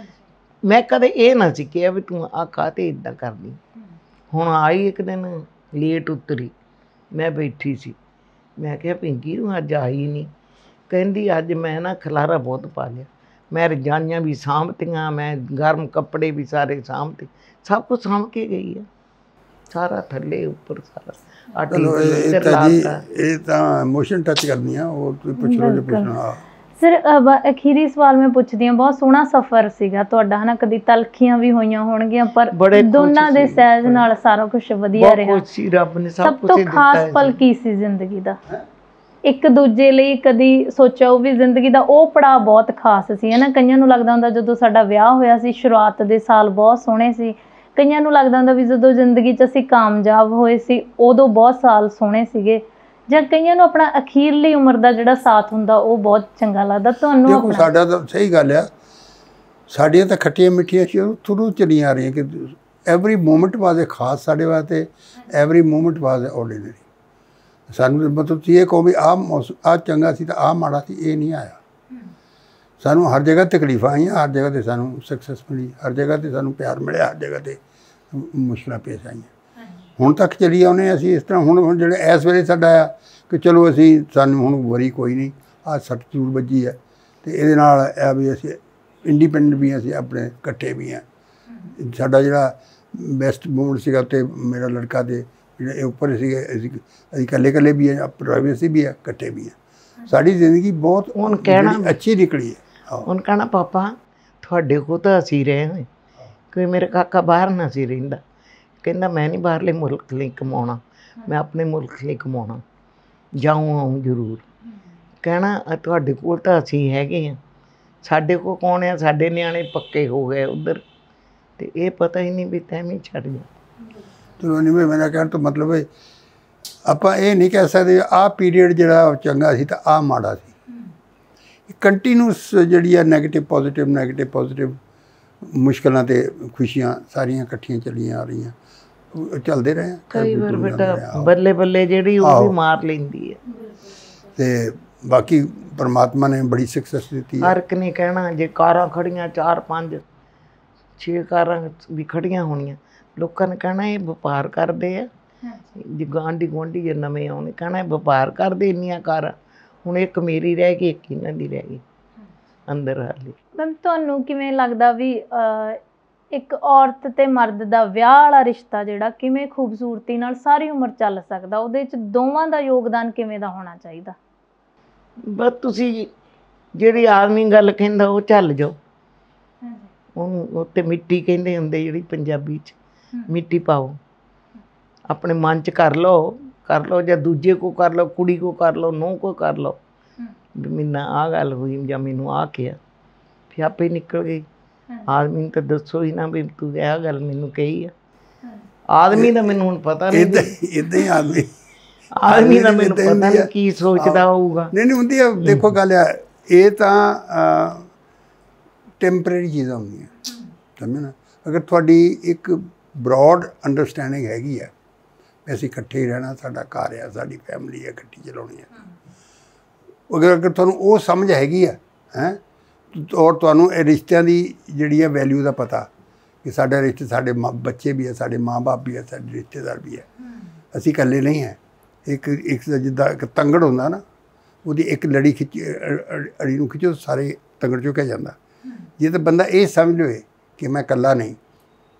मैं कदे इह ना सी किहा वी तूं आ काते इदां करदी हुण आई एक दिन लेट उतरी मैं बैठी सी मैं कहा पिंकी तूं अज आई नहीं कहंदी अज मैं ना खलारा बहुत पा लिया मैं रजाइयां भी सांभतियां मैं गर्म कपड़े भी सारे सांभते सब कुछ सांभ के गई है सारा थले उपर सारा ਅਖੀਰੀ ਸਵਾਲ मैं ਪੁੱਛਦੀ ਹਾਂ बहुत ਸੋਹਣਾ ਸਫ਼ਰ ਸੀਗਾ ਤੁਹਾਡਾ ਹਨਾ ਕਦੀ ਤਲਖੀਆਂ ਵੀ ਹੋਈਆਂ ਹੋਣਗੀਆਂ ਪਰ ਦੋਨਾਂ ਦੇ ਸਹਿਜ ਨਾਲ ਸਾਰਾ ਕੁਝ ਵਧੀਆ ਰਿਹਾ ਸਭ ਤੋਂ ਖਾਸ ਪਲ ਕੀ ਸੀ ਜ਼ਿੰਦਗੀ ਦਾ ਇੱਕ ਦੂਜੇ ਲਈ ਕਦੀ ਸੋਚਿਆ ਉਹ ਵੀ ਜ਼ਿੰਦਗੀ ਦਾ ਉਹ ਪੜਾ ਬਹੁਤ ਖਾਸ ਸੀ ਹਨਾ ਕਈਆਂ ਨੂੰ ਲੱਗਦਾ ਹੁੰਦਾ ਜਦੋਂ ਸਾਡਾ ਵਿਆਹ ਹੋਇਆ ਸੀ ਸ਼ੁਰੂਆਤ ਦੇ ਸਾਲ बहुत ਸੋਹਣੇ ਸੀ ਕਈਆਂ ਨੂੰ ਲੱਗਦਾ ਹੁੰਦਾ ਵੀ ਜਦੋਂ ਜ਼ਿੰਦਗੀ 'ਚ ਅਸੀਂ ਕਾਮਯਾਬ ਹੋਏ ਸੀ ਉਦੋਂ ਬਹੁਤ ਸਾਲ ਸੋਹਣੇ ਸੀਗੇ ਜਾਂ ਕਈਆਂ ਨੂੰ ਆਪਣਾ ਅਖੀਰਲੀ ਉਮਰ ਦਾ ਜਿਹੜਾ ਸਾਥ ਹੁੰਦਾ ਉਹ ਬਹੁਤ ਚੰਗਾ ਲੱਗਦਾ ਤੁਹਾਨੂੰ ਆਪਣਾ ਦੇਖੋ ਸਾਡਾ ਤਾਂ ਸਹੀ ਗੱਲ ਆ ਸਾਡੀਆਂ ਤਾਂ ਖੱਟੀਆਂ ਮਿੱਠੀਆਂ ਸ਼ੁਰੂ ਤੋਂ ਚਲੀਆਂ ਆ ਰਹੀਆਂ ਕਿ ਐਵਰੀ ਮੂਮੈਂਟ ਵਾਸ ਖਾਸ ਸਾਡੇ ਵਾਸਤੇ ਐਵਰੀ ਮੂਮੈਂਟ ਵਾਸ ਆਰਡੀਨਰੀ ਸਾਨੂੰ ਮਤਲਬ ਇਹ ਕਹੋ ਵੀ ਆ ਚੰਗਾ ਸੀ ਤਾਂ ਆ ਮਾੜਾ ਸੀ ਇਹ ਨਹੀਂ ਆਇਆ ਸਾਨੂੰ ਹਰ ਜਗ੍ਹਾ ਤਕਲੀਫਾਂ ਆਈਆਂ ਹਰ ਜਗ੍ਹਾ 'ਤੇ ਸਾਨੂੰ ਸਕਸੈਸ ਮਿਲੀ ਹਰ ਜਗ੍ਹਾ 'ਤੇ ਸਾਨੂੰ ਪਿਆਰ ਮਿਲਿਆ ਹਰ ਜਗ੍ਹਾ 'ਤੇ ਮੁਸ਼ਕਲਾਂ ਪੇਸ਼ ਆਈਆਂ ਹੁਣ ਤੱਕ ਚਲੀ ਆਉਂਦੇ ਅਸੀਂ ਇਸ ਤਰ੍ਹਾਂ ਹੁਣ ਜਿਹੜਾ ਇਸ ਵੇਲੇ ਸਾਡਾ ਆ ਕਿ ਚਲੋ ਅਸੀਂ ਸਾਨੂੰ ਹੁਣ ਵਰੀ ਕੋਈ ਨਹੀਂ ਆਹ ਸੱਟ ਜ਼ਰੂਰ ਵੱਜੀ ਹੈ ਅਤੇ ਇਹਦੇ ਨਾਲ ਇਹ ਵੀ ਅਸੀਂ ਇੰਡੀਪੈਂਡੈਂਟ ਵੀ ਹਾਂ ਅਸੀਂ ਆਪਣੇ ਇਕੱਠੇ ਵੀ ਹਾਂ ਸਾਡਾ ਜਿਹੜਾ ਬੈਸਟ ਮੂਡ ਸੀਗਾ ਅਤੇ ਮੇਰਾ ਲੜਕਾ ਦੇ ਜਿਹੜੇ ਉੱਪਰ ਸੀਗੇ ਅਸੀਂ ਇਕੱਲੇ ਇਕੱਲੇ ਵੀ ਹੈ ਪ੍ਰਾਈਵੇਸੀ ਵੀ ਹੈ ਇਕੱਠੇ ਵੀ ਹਾਂ ਸਾਡੀ ਜ਼ਿੰਦਗੀ ਬਹੁਤ ਹੁਣ ਕਹਿਣਾ ਅੱਛੀ ਨਿਕਲੀ ਹੈ उन्हें कहना पापा थोड़े को तो असी रहे हैं कोई मेरा काका बाहर ना सी रहा कहना मैं नहीं बाहरले मुल्क लिए कमा मैं अपने मुल्क लिए कमा जाऊँ आऊँ जरूर कहना थोड़े को असी है साढ़े को कौन है साढ़े न्याणे पक्के हो गए उधर तो ये पता ही नहीं भी तैमें छड़ गया चलो नहीं मेरा कहना तो मतलब आप नहीं कह सकते आ पीरियड जो चंगा सी तो आ माड़ा सी कंटीन्यूअस जी नैगेटिव पॉजिटिव मुश्किलों से खुशियां सारियां इकट्ठियां चलिया आ रही हैं चलते रहे कई बार बेटा बल्ले बल्ले जी मार लेंदी है ते बाकी परमात्मा ने बड़ी सक्सेस दी हर एक ने कहना जे कारां खड़ियां 4-5-6 कारां भी खड़ियां होनियां लोकां ने कहना ये व्यापार करदे आ जे गांडी गोंडी जे नवें आउणे कहना व्यापार करदे इन्नियां कारां ਹੁਣ ਇੱਕ ਮੇਰੀ ਰਹਿ ਗਈ ਇੱਕ ਇਹਨਾਂ ਦੀ ਰਹਿ ਗਈ ਅੰਦਰ ਹਾਲੀ। ਮੈਮ ਤੁਹਾਨੂੰ ਕਿਵੇਂ ਲੱਗਦਾ ਵੀ ਇੱਕ ਔਰਤ ਤੇ ਮਰਦ ਦਾ ਵਿਆਹ ਵਾਲਾ ਰਿਸ਼ਤਾ ਜਿਹੜਾ ਕਿਵੇਂ ਖੂਬਸੂਰਤੀ ਨਾਲ ਸਾਰੀ ਉਮਰ ਚੱਲ ਸਕਦਾ ਉਹਦੇ ਵਿੱਚ ਦੋਵਾਂ ਦਾ ਯੋਗਦਾਨ ਕਿਵੇਂ ਦਾ ਹੋਣਾ ਚਾਹੀਦਾ बस तुसीं जिहड़ी आदमी गल कहंदा वो झल जाओ। उहनूं उत्ते मिट्टी कहंदे हुंदे, जिहड़ी पंजाबी च मिट्टी पाओ, अपने मन च कर लो, कर लो, जां दूजे को कर लो, कुड़ी को कर लो, नूंह को कर लो, मैनूं आ गल होई जां मैनूं आ किया, फिर आपे निकल गई। आदमी नूं तां दस्सो ही ना भी तूं आ गल मैनूं कही आ। आदमी दा मैनूं हुण पता नहीं, इदां ही आदमी दा मैनूं पता नहीं की सोचदा होऊगा। नहीं नहीं हुंदी आ, देखो गल आ, ये तो टैंपरेरी चीज़ा होंगे, समझे ना। अगर थोड़ी एक ब्रॉड अंडरस्टैंडिंग हैगी है, वैसे इकट्ठे ही रहना, साडा घर है, साडी फैमिली है, इकट्ठी चलानी है, अगर अगर तुहानूं वो समझ हैगी है, हैं, और तुहानूं इह रिश्तियां दी जिहड़ी है वैल्यू का पता कि साडे रिश्ते, साडे बच्चे भी है, साडे माँ बाप भी है, साडे रिश्तेदार भी है, असीं इकल्ले नहीं है। एक एक जिद्दां एक तंगड़ हुंदा ना, ਉਹਦੀ एक लड़ी खिची अड़ी ਨੂੰ खिचो सारे तंगड़ चुक्या जाता। जे तो बंदा ये समझ लवे कि मैं कला नहीं,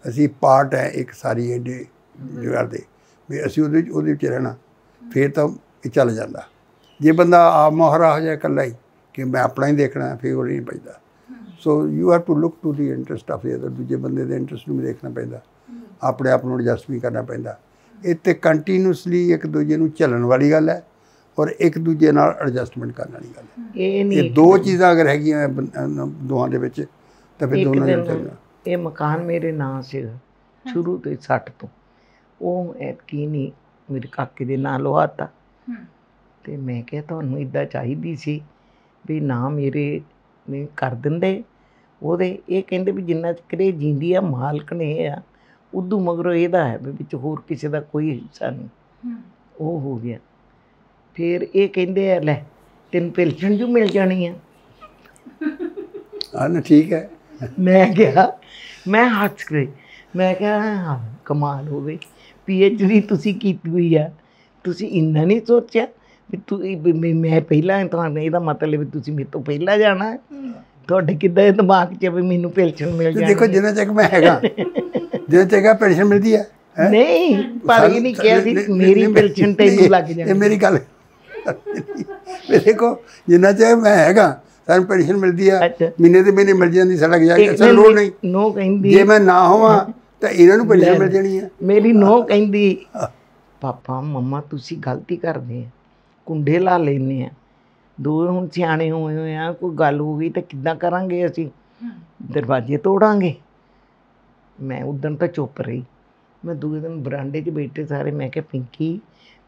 असी पार्ट है एक सारी एडे जुगाड़ दे भी असी उहदे रहना, फिर तो चल जाता। जे बंदा आप मोहरा हो जाए कला ही कि मैं अपना ही देखना, फिर वो नहीं बचता। So you have to look to the interest of the other, दूजे बंदे दे इंटरस्ट भी देखना पैंदा, अपने आप को एडजस्ट भी करना पैंदा। इत्थे कंटीन्यूअसली एक दूजे नूं झलण वाली गल है और एक दूजे नाल एडजस्टमेंट करने वाली गल है। ये दो चीज़ा अगर हैगियां दोहां दे विच तां फिर दोनों ने चलना। ये मकान मेरे नाम से शुरू तो 60 तो वो ऐतकी नहीं मेरे काके दे नाल लवाता, तो मैं क्या तुहानूं इदां चाहीदी सी भी ना मेरे ने कर दिंदे ओहदे। ये कहिंदे भी जिन्ना चिर ये जींदी आ मालक ने आ, उदों मगरों इहदा है भी विच होर किसी का कोई हिस्सा नहीं। वो हो गया। फिर ये कहते हैं लै तेन पेंशन जो मिल जानी है, हाँ ना ठीक है। मैं क्या, मैं हस गई, मैं क्या हाँ कमाल हो गई, PhD तुसी कीती हुई है, तुसी इन्ना नहीं सोचा भी तू मैं पहला तुहानूं इहदा मतलब भी तुसी मेरे तो पहला जाना है, तुहाडे किद्दां दिमाग च भी मैनूं पेंशन मिल जाए। देखो जिन्ना चक मैं हैगा जिन्ना चक पेंशन मिलती है नहीं, पर ये नहीं किया मेरी पेंशन तैनूं लग जाए। मेरी गल देखो जिन्ना चाहे मैं हैगा सानूं पेंशन मिलती है, महीने के महीने मिल जाती, सड़क जाके लोड़ नहीं। नूंह कहिंदी जे मैं ना होवां तां इन्हां नूं पेंशन मिल जानी है। मेरी नूंह कहिंदी पापा मम्मा तुसीं गलती करदे आ, कुंडे ला लैंदे आ, दो हुण सियाणे होए होए आ, कोई गल हो गई तां किद्दां करांगे, असीं दरवाजे तोड़ांगे। मैं उदण तां चुप रही। मैं दूए दिन बरांडे 'ਚ बैठे सारे, मैं क्या पिंकी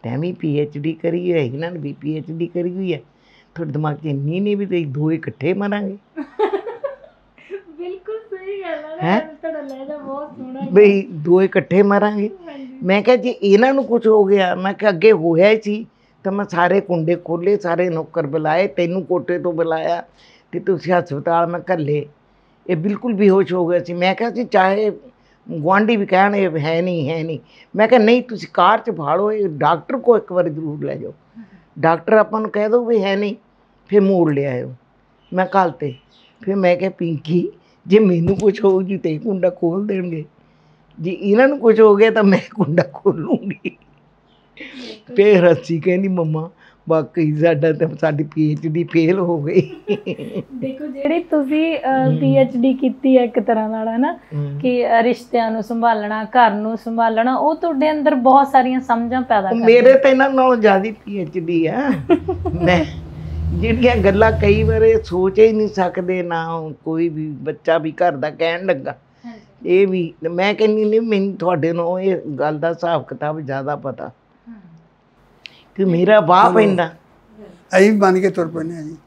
तैं भी PhD करी है, इन्होंने भी PhD करी हुई है, थोड़े दिमाग च इन्नी नहीं भी तो दो इकट्ठे मरांगे। बिल्कुल सही गल है, थोड़ा लहजा बहुत सोहना है बई दो इकट्ठे मरांगे। मैं क्या जी इन्हां नूं कुछ हो गया, मैं क्या अगे होया सी तो मैं सारे कुंडे खोले, सारे नौकर बुलाए, तैनूं कोटे तो बुलाया ते तुसीं हस्पताल मैं घल्ले। ये बिल्कुल बेहोश हो गया सी। मैं क्या जी चाहे गुआढ़ी भी कहण है नहीं है नहीं, मैं क्या नहीं तुसी कार च फाड़ो, ये डॉक्टर को एक बार जरूर ले जाओ, डॉक्टर अपन कह दो भी है नहीं, फिर मोड़ ले आयो। मैं घलते फिर मैं क्या पिंकी जे मैनू कुछ हो जी तो कुंडा खोल देंगे, जे इन्होंने कुछ हो गया तो मैं कुंडा खोलूँगी। फिर हसी कहती मम्मा वाकई साडी PhD फेल हो गई। देखो जिहड़ी तुसी PhD कीती है एक तरह नाल है ना कि रिश्तियां नूं संभालना, घर नूं संभालना, वो तुहाडे अंदर बहुत सारियां समझां पैदा करदी। मेरे तो इन्हां नालों ज़्यादा PhD है। मैं जिहड़ियां गल्लां कई बार सोच ही नहीं सकदे ना, कोई भी बच्चा भी घर दा कहण लगा ये भी मैं कहनी नहीं मैनूं तुहाडे नालों ये गल दा हिसाब किताब ज़्यादा पता कि मेरा बाप इंदा अभी बन के तुर पड़ने जी।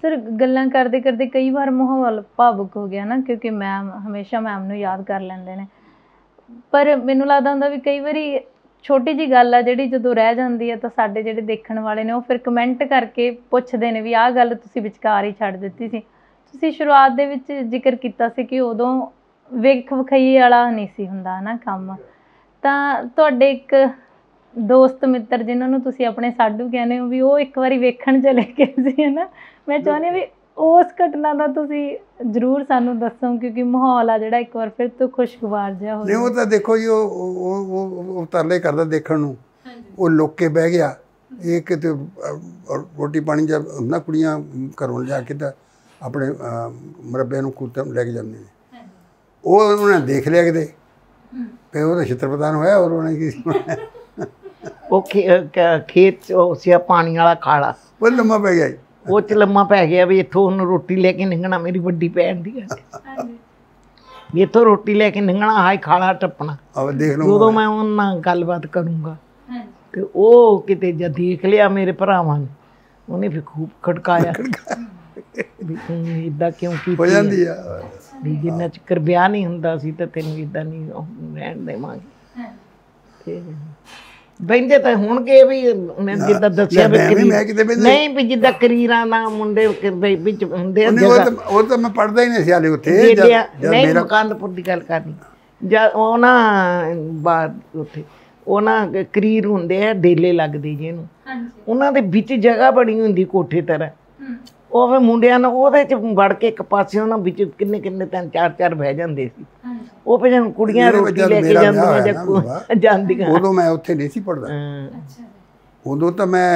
सर गल्लां करते करते कई बार माहौल भावुक हो गया ना, क्योंकि मैम हमेशा मैम नूं याद कर लैंदे ने, पर मैनूं लगदा हुंदा भी कई बारी छोटी जी गल आ जिहड़ी जदों रह जांदी है तां साडे जिहड़े देखण वाले ने ओह फिर कमेंट करके पुछदे ने भी आह गल तुसीं विचकार ही छड्ड दित्ती सी। तुसीं शुरुआत दे विच जिक्र कीता सी कि उदों वेख विखाई वाला नहीं सी हुंदा है ना काम, तां तुहाडे एक दोस्त मित्र जिन्होंने तुसी अपने साडू कहने हो भी वो एक बारी वेखण चले गए सी है ना। मैं चाहनी भी उस घटना का तुसी जरूर सानू दसो, क्योंकि माहौल आ जिहड़ा एक बार फिर तो खुशगवार जिहा हो। नहीं वो तो देखो जी वो तरले करदा देखण नूं, वो लुक के बह गया ਇਹ ਕਿਤੇ ਰੋਟੀ ਪਾਣੀ ਜਾਂ ਹੁੰਦਾ ਕੁੜੀਆਂ ਘਰੋਂ ਲਿਆ ਕੇ ਤਾਂ ਆਪਣੇ ਮਰੱਬੇ ਨੂੰ ਕੁੱਤਮ ਲੈ ਕੇ ਜਾਂਦੀਆਂ ਨੇ। ਉਹ ਉਹਨੇ ਦੇਖ ਲਿਆ ਕਿਤੇ ਫਿਰ ਉਹਦਾ ਛਿੱਤਰਪਤਾਨ ਹੋਇਆ। ਔਰ ਉਹਨੇ ਕੀ ਉਹ ਖੇਤ ਉਸਿਆ ਪਾਣੀ ਵਾਲਾ ਖਾਲਾ ਉਹ ਲੰਮਾ ਪੈ ਗਿਆ। ਉਹ 'ਚ ਲੰਮਾ ਪੈ ਗਿਆ ਵੀ ਇੱਥੋਂ ਉਹਨੂੰ ਰੋਟੀ ਲੈ ਕੇ ਲੰਘਣਾ। ਮੇਰੀ ਵੱਡੀ ਭੈਣ ਦੀ ਗੱਲ ਵੀ ਇੱਥੋਂ ਰੋਟੀ ਲੈ ਕੇ ਲੰਘਣਾ ਹਾਈ ਖਾਲਾ ਟੱਪਣਾ। ਜਦੋਂ ਮੈਂ ਉਹਨਾਂ ਨਾਲ ਗੱਲਬਾਤ ਕਰੂੰਗਾ ਤੇ ਉਹ ਕਿਤੇ ਜਦ ਦੇਖ ਲਿਆ ਮੇਰੇ ਭਰਾਵਾਂ ਨੇ ਉਹਨੇ ਫਿਰ ਖੂਬ ਖੜਕਾਇਆ ਵੀ ਤੂੰ ਇੱਦਾਂ ਕਿਉਂ ਕੀਤੀ ਹੈ ਵੀ ਜਿੰਨਾ ਚਿਕਰ ਵਿਆਹ ਨਹੀਂ ਹੁੰਦਾ ਸੀ ਤਾਂ ਤੈਨੂੰ ਇੱਦਾਂ ਨਹੀਂ ਰਹਿਣ ਦੇਵਾਂਗੇ। ਤੇ ਬਹਿੰਦੇ ਤਾਂ ਹੋਣਗੇ ਵੀ ਮੈਂ ਜਿੱਦਾਂ ਦੱਸਿਆ ਨਹੀਂ ਵੀ ਜਿੱਦਾਂ ਕਰੀਰਾਂ ਦਾ ਮੁੰਡੇ ਵਿੱਚ ਹੁੰਦੇ ਉਹ ਤਾਂ ਮੈਂ ਪੜ੍ਹਦਾ ਹੀ ਨਹੀਂ ਸੀ ਹਾਲੇ ਉੱਥੇ। ਨਹੀਂ ਮਕਾਨਪੁਰ ਦੀ ਗੱਲ ਕਰਨੀ ਜਾਂ ਉਹ ਨਾ ਬਾਅਦ ਉੱਥੇ ਉਹ ਨਾ ਕਰੀਰ ਹੁੰਦੇ ਆ ਡੇਲੇ ਲੱਗਦੇ ਜਿਹਨੂੰ ਉਹਨਾਂ ਦੇ ਵਿੱਚ ਜਗ੍ਹਾ ਬਣੀ ਹੁੰਦੀ ਕੋਠੇ ਤਰ੍ਹਾਂ। ਉਹ ਫਿਰ ਮੁੰਡਿਆਂ ਨਾਲ ਉਹਦੇ 'ਚ ਵੜ ਕੇ ਇੱਕ ਪਾਸੇ ਉਹਨਾਂ ਵਿੱਚ ਕਿੰਨੇ ਕਿੰਨੇ ਤਿੰਨ ਚਾਰ ਚਾਰ ਬਹਿ ਜਾਂਦੇ ਸੀ। ਉਹ ਫਿਰ ਜਦੋਂ ਕੁੜੀਆਂ ਰੋਟੀ ਲੈ ਕੇ ਜਾਂਦੀਆਂ ਜਾਂ ਜਾਂਦੀਆਂ। ਉਦੋਂ ਮੈਂ ਉੱਥੇ ਨਹੀਂ ਸੀ ਪੜ੍ਹਦਾ। ਉਦੋਂ ਤਾਂ ਮੈਂ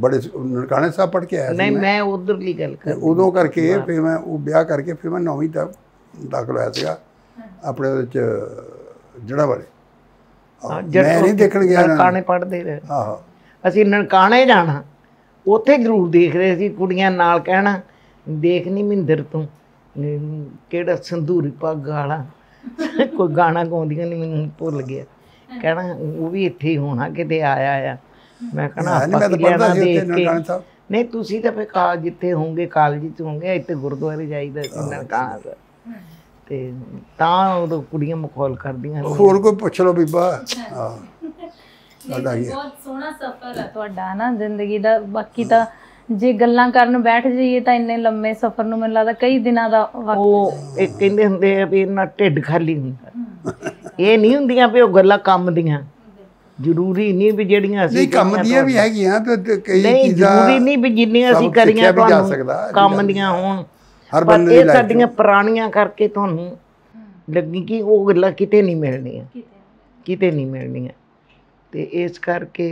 ਬੜੇ ਨਨਕਾਣਾ ਸਾਹਿਬ ਪੜ੍ਹ ਕੇ ਆਇਆ ਸੀ। ਨਹੀਂ ਮੈਂ ਉਧਰਲੀ ਗੱਲ ਕਰ ਉਦੋਂ ਕਰਕੇ ਫਿਰ ਮੈਂ ਉਹ ਵਿਆਹ ਕਰਕੇ ਫਿਰ ਮੈਂ 9ਵੀਂ ਤੱਕ ਦਾਖਲ ਹੋਇਆ ਸੀਗਾ ਆਪਣੇ ਉਹਦੇ 'ਚ ਜੜ੍ਹਾਂ ਵਾਲੇ। ਮੈਂ ਨਹੀਂ ਦੇਖਣ ਗਿਆ ਨਨਕਾਣੇ ਪੜ੍ਹਦੇ ਰਹੇ। ਆਹੋ ਅਸੀਂ ਨਨਕਾਣੇ ਜਾਣਾ ਉੱਥੇ ਜ਼ਰੂਰ ਦੇਖ ਰਹੇ ਸੀ। ਕੁੜੀਆਂ ਨਾਲ ਕਹਿਣਾ ਦੇਖ ਨਹੀਂ ਮਹਿੰਦਰ ਤੂੰ ਕਿਹੜਾ ਸੰਧੂਰੀ ਪੱਗ ਵਾਲਾ ਕੋਈ ਗਾਣਾ ਗਾਉਂਦੀਆਂ ਨਹੀਂ ਮੈਨੂੰ ਭੁੱਲ ਗਿਆ। ਕਹਿਣਾ ਉਹ ਵੀ ਇੱਥੇ ਹੀ ਹੋਣਾ ਕਿਤੇ ਆਇਆ ਆ। ਮੈਂ ਕਹਿਣਾ ਨਹੀਂ ਤੁਸੀਂ ਤਾਂ ਫਿਰ ਕਾਲਜ ਜਿੱਥੇ ਹੋਵੋਗੇ ਕਾਲਜ 'ਚ ਹੋਵੋਗੇ ਇੱਥੇ ਗੁਰਦੁਆਰੇ ਜਾਈਦਾ ਸੀ ਨਨਕਾਣਾ ਦਾ। ਤੇ ਤਾਂ ਉਦੋਂ ਕੁੜੀਆਂ ਮਖੌਲ ਕਰਦੀਆਂ। ਹੋਰ ਕੋਈ ਪੁੱਛ ਲਓ ਬੀਬਾ। ਬਹੁਤ ਸੋਹਣਾ ਸਫ਼ਰ ਹੈ ਤੁਹਾਡਾ ਨਾ ਜ਼ਿੰਦਗੀ ਦਾ। ਬਾਕੀ ਤਾਂ ਜੇ ਗੱਲਾਂ ਕਰਨ ਬੈਠ ਜਾਈਏ ਤਾਂ ਇੰਨੇ ਲੰਮੇ ਸਫ਼ਰ ਨੂੰ ਮੈਨੂੰ ਲੱਗਦਾ ਕਈ ਦਿਨਾਂ ਦਾ ਵਕਤ। ਉਹ ਇਹ ਕਹਿੰਦੇ ਹੁੰਦੇ ਆ ਵੀ ਇਹਨਾਂ ਢਿੱਡ ਖਾਲੀ ਹੁੰਦਾ। ਇਹ ਨਹੀਂ ਹੁੰਦੀਆਂ ਵੀ ਉਹ ਗੱਲਾਂ ਕੰਮ ਦੀਆਂ ਜ਼ਰੂਰੀ ਨਹੀਂ ਵੀ ਜਿਹੜੀਆਂ ਅਸੀਂ ਕੰਮ ਦੀਆਂ ਵੀ ਹੈਗੀਆਂ ਤੇ ਕਈ ਨਹੀਂ ਜ਼ਰੂਰੀ ਨਹੀਂ ਵੀ ਜਿੰਨੀਆਂ ਅਸੀਂ ਕਰੀਆਂ ਤੁਹਾਨੂੰ ਕੰਮ ਦੀਆਂ ਹੋਣ। ਪਰ ਇਹ ਸਾਡੀਆਂ ਪੁਰਾਣੀਆਂ ਕਰਕੇ ਤੁਹਾਨੂੰ ਲੱਗੀ ਕਿ ਉਹ ਗੱਲਾਂ ਕਿਤੇ ਨਹੀਂ ਮਿਲਣੀਆਂ ਕਿਤੇ ਨਹੀਂ ਮਿਲਣੀਆਂ। ਤੇ ਇਸ ਕਰਕੇ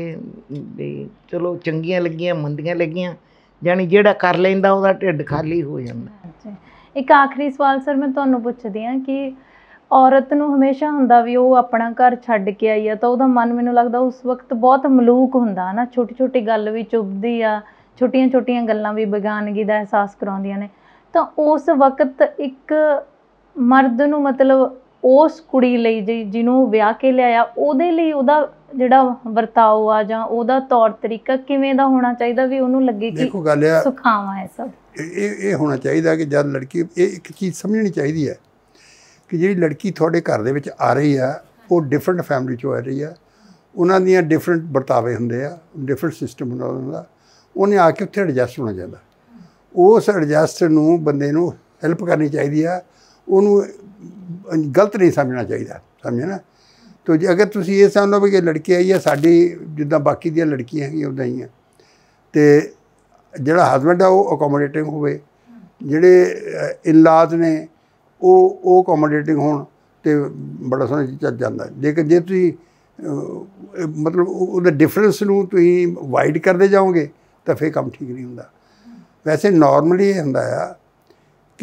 ਵੀ ਚਲੋ ਚੰਗੀਆਂ ਲੱਗੀਆਂ ਮੰਦੀਆਂ ਲੱਗੀਆਂ ਯਾਨੀ ਜਿਹੜਾ ਕਰ ਲੈਂਦਾ ਉਹਦਾ ਢਿੱਡ ਖਾਲੀ ਹੋ ਜਾਂਦਾ। ਇੱਕ ਆਖਰੀ ਸਵਾਲ ਸਰ ਮੈਂ ਤੁਹਾਨੂੰ ਪੁੱਛਦੀ ਹਾਂ ਕਿ ਔਰਤ ਨੂੰ ਹਮੇਸ਼ਾ ਹੁੰਦਾ ਵੀ ਉਹ ਆਪਣਾ ਘਰ ਛੱਡ ਕੇ ਆਈ ਆ ਤਾਂ ਉਹਦਾ ਮਨ ਮੈਨੂੰ ਲੱਗਦਾ ਉਸ ਵਕਤ ਬਹੁਤ ਮਲੂਕ ਹੁੰਦਾ ਨਾ। ਛੋਟੀ ਛੋਟੀ ਗੱਲ ਵੀ ਚੁੱਭਦੀ ਆ ਛੋਟੀਆਂ ਛੋਟੀਆਂ ਗੱਲਾਂ ਵੀ ਬੇਗਾਨਗੀ ਦਾ ਅਹਿਸਾਸ ਕਰਾਉਂਦੀਆਂ ਨੇ। ਤਾਂ ਉਸ ਵਕਤ ਇੱਕ ਮਰਦ ਨੂੰ ਮਤਲਬ ਉਸ ਕੁੜੀ ਲਈ ਜਿਹਨੂੰ ਵਿਆਹ ਕੇ ਲਿਆਇਆ ਉਹਦੇ ਲਈ ਉਹਦਾ ਜਿਹੜਾ ਵਰਤਾਓ ਆ ਜਾਂ ਉਹਦਾ ਤੌਰ ਤਰੀਕਾ ਕਿਵੇਂ ਦਾ ਹੋਣਾ ਚਾਹੀਦਾ ਵੀ ਉਹਨੂੰ ਲੱਗੇ ਕਿ ਸੁਖਾਵਾਂ ਹੈ ਸਭ। ਇਹ ਹੋਣਾ ਚਾਹੀਦਾ ਕਿ ਜਦ ਲੜਕੀ ਇਹ ਇੱਕ ਚੀਜ਼ ਸਮਝਣੀ ਚਾਹੀਦੀ ਹੈ ਕਿ ਜਿਹੜੀ ਲੜਕੀ ਤੁਹਾਡੇ ਘਰ ਦੇ ਵਿੱਚ ਆ ਰਹੀ ਆ ਉਹ ਡਿਫਰੈਂਟ ਫੈਮਿਲੀ 'ਚੋਂ ਆ ਰਹੀ ਆ। ਉਹਨਾਂ ਦੀਆਂ ਡਿਫਰੈਂਟ ਵਰਤਾਵੇ ਹੁੰਦੇ ਆ ਡਿਫਰੈਂਟ ਸਿਸਟਮ ਹੁੰਦਾ ਉਹਨਾਂ ਦਾ। ਉਹਨੇ ਆ ਕੇ ਉੱਥੇ ਐਡਜਸਟ ਹੋਣਾ ਚਾਹੀਦਾ। ਉਸ ਐਡਜਸਟ ਨੂੰ ਬੰਦੇ ਨੂੰ ਹੈਲਪ ਕਰਨੀ ਚਾਹੀਦੀ ਆ। ਉਹਨੂੰ ਗਲਤ ਨਹੀਂ ਸਮਝਣਾ ਚਾਹੀਦਾ ਸਮਝੇ ਨਾ। तो जे अगर तुम ये समझ लो भी कि लड़की आई है साड़ी जिदा बाकी दियां लड़कियां है उदा ही है तो जोड़ा हसबैंड है वो अकोमोडेटिंग हो जोड़े इलाज ने वो अकोमोडेटिंग हो बड़ा सोहना चल जाता। लेकिन जे तुम मतलब वो डिफरेंस नूं तुसीं वाइड करते जाओगे तो फिर काम ठीक नहीं होंदा। वैसे नॉर्मली ये होंदा है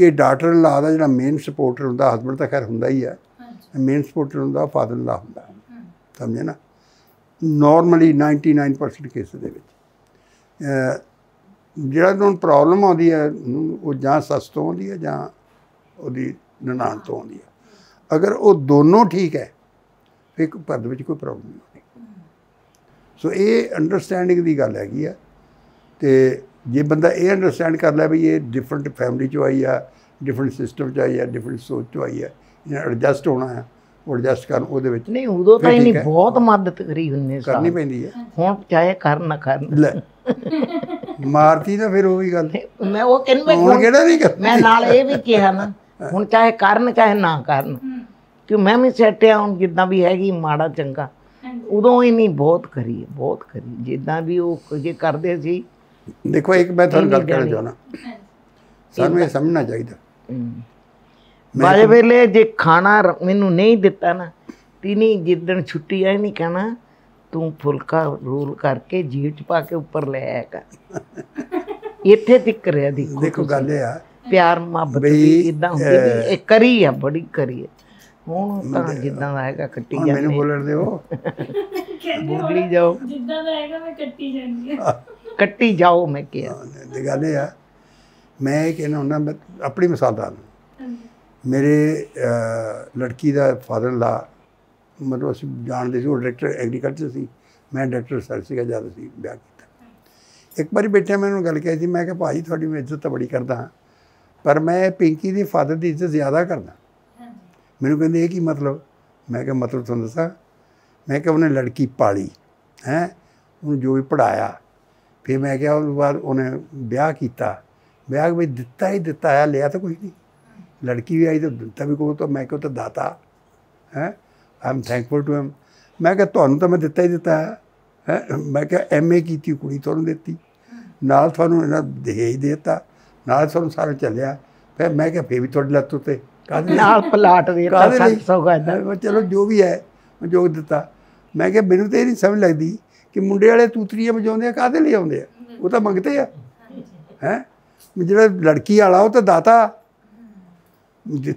कि डॉटर इन लॉ दा जिहड़ा मेन सपोर्टर होंदा हसबैंड तां खैर होंदा ही है मेन सपोर्टर होंदा फादर इन लॉ होंदा समझे ना। नॉर्मली 99% केस दे विच जिहड़ा नूं प्रॉब्लम आउंदी है वो जां सस तों आउंदी है जां ओहदी ननान तों आउंदी है। अगर वो दोनों ठीक है फिर घर दे विच कोई प्रॉब्लम नहीं होंदी। सो ये अंडरस्टैंडिंग दी गल हैगी है। ते जे बंदा ये अंडरस्टैंड कर लै भी ये डिफरेंट फैमिली चो आई है डिफरेंट सिस्टम च आई है डिफरेंट सोच चो आई है ਐਡਜਸਟ ਹੋਣਾ ਹੈ ਉਹ ਐਡਜਸਟ ਕਰਨ ਉਹਦੇ ਵਿੱਚ ਨਹੀਂ। ਉਦੋਂ ਤਾਂ ਨਹੀਂ ਬਹੁਤ ਮਦਦ ਕਰੀ ਹੁੰਦੀ ਕਰਨੀ ਪੈਂਦੀ ਹੈ। ਹੁਣ ਚਾਹੇ ਕਰ ਨਾ ਕਰਨ ਲੈ ਮਾਰਤੀ ਤਾਂ ਫਿਰ ਉਹੀ ਗੱਲ ਮੈਂ ਉਹ ਕਹਿੰਦਾ ਹੁਣ ਕਿਹੜਾ ਨਹੀਂ ਕਰ ਮੈਂ ਨਾਲ ਇਹ ਵੀ ਕਿਹਾ ਨਾ ਹੁਣ ਚਾਹੇ ਕਰਨ ਚਾਹੇ ਨਾ ਕਰਨ ਕਿ ਮੈਂ ਵੀ ਸੈੱਟ ਆ ਹੁਣ ਜਿੱਦਾਂ ਵੀ ਹੈਗੀ ਮਾੜਾ ਚੰਗਾ। ਉਦੋਂ ਹੀ ਨਹੀਂ ਬਹੁਤ ਕਰੀ ਬਹੁਤ ਕਰੀ ਜਿੱਦਾਂ ਵੀ ਉਹ ਜੇ ਕਰਦੇ ਸੀ। ਦੇਖੋ ਇੱਕ ਮੈਂ ਤੁਹਾਨੂੰ ਗੱਲ ਕਹਿਣਾ ਚਾਹੁੰਦਾ ਸਾਨੂੰ ਇਹ ਸਮਝਣਾ ਚਾਹੀਦਾ ਬਾਰੇ ਵੇਲੇ ਜੇ ਖਾਣਾ ਮੈਨੂੰ ਨਹੀਂ ਦਿੱਤਾ ਨਾ ਤੀ ਨਹੀਂ ਜਿੱਦਣ ਛੁੱਟੀ ਆਈ ਨਹੀਂ ਕਹਿਣਾ तू फुलका रोल करके जीभ च पा के उपर ले आया कर। इत्थे तक रहा देखो गल है प्यार मोहब्बत भी इदा हुंदी भी एक करी है बड़ी करी है। ਹੁਣ ਤਾਂ ਜਿੱਦਾਂ ਦਾ ਹੈਗਾ ਕੱਟੀ ਜਾਂਦੇ ਮੈਨੂੰ ਬੋਲਣ ਦਿਓ ਬੋਲੀ ਜਾਓ ਜਿੱਦਾਂ ਦਾ ਹੈਗਾ ਮੈਂ ਕੱਟੀ ਜਾਂਦੀ ਹਾਂ ਕੱਟੀ ਜਾਓ ਮੈਂ ਕਿਹਾ ਇਹ ਗੱਲ ਆ ਮੈਂ ਇਹ ਕਹਿਣਾ ਹੁੰਦਾ ਮੈਂ ਆਪਣੀ ਮਿਸਾਲ ਦੱਸਾਂ ਮੇਰੇ ਲੜਕੀ ਦਾ ਫਾਦਰ ਲਾ ਮਤਲਬ ਅਸੀਂ ਜਾਣਦੇ ਸੀ ਉਹ ਡਾਇਰੈਕਟਰ ਐਗਰੀਕਲਚਰ ਸੀ ਮੈਂ ਡਾਇਰੈਕਟਰ ਰਿਸਰਚ ਸੀਗਾ ਜਦ ਅਸੀਂ ਵਿਆਹ ਕੀਤਾ ਇੱਕ ਵਾਰੀ ਬੈਠਿਆ ਮੈਂ ਉਹਨੂੰ ਗੱਲ ਕਹੀ ਸੀ ਮੈਂ ਕਿਹਾ ਭਾਈ ਤੁਹਾਡੀ ਮੈਂ ਇੱਜ਼ਤ ਤਾਂ ਬੜੀ ਕਰਦਾ ਹਾਂ ਪਰ ਮੈਂ ਪਿੰਕੀ ਦੀ ਫਾਦਰ ਦੀ ਇੱਜ਼ਤ ਜ਼ਿਆਦਾ ਕਰਦਾ मैनू कहते ये की मतलब मैं क्या मतलब तुहानू दसा मैं क्या उन्हें लड़की पाली है उन्हें जो भी पढ़ाया फिर मैं क्या उस बाद उन्हें ब्याह किया ब्याह भी दिता ही दिता आया लिया तो कुछ नहीं लड़की भी आई तो दिता भी कोई तो मैं क्या तो दाता है I am thankful to him मैं क्या तुहानू तो मैं दिता ही दिता है मैं क्या एम ए की कुड़ी तुहानू देती नाल तुहानू इन्हां दहेज देता नाल तुहानू सारा चलिया फिर मैं क्या फिर भी तुहाडी लत्त उत्ते प्लाट चलो जो भी है जो दिता मैं क्या मैनू तो यह नहीं समझ लगती कि मुंडे वाले तूतरिया बजाते काहदे लिए आउंदे आ वो तो मंगते हैं हैं जो लड़की वाला वो तो दाता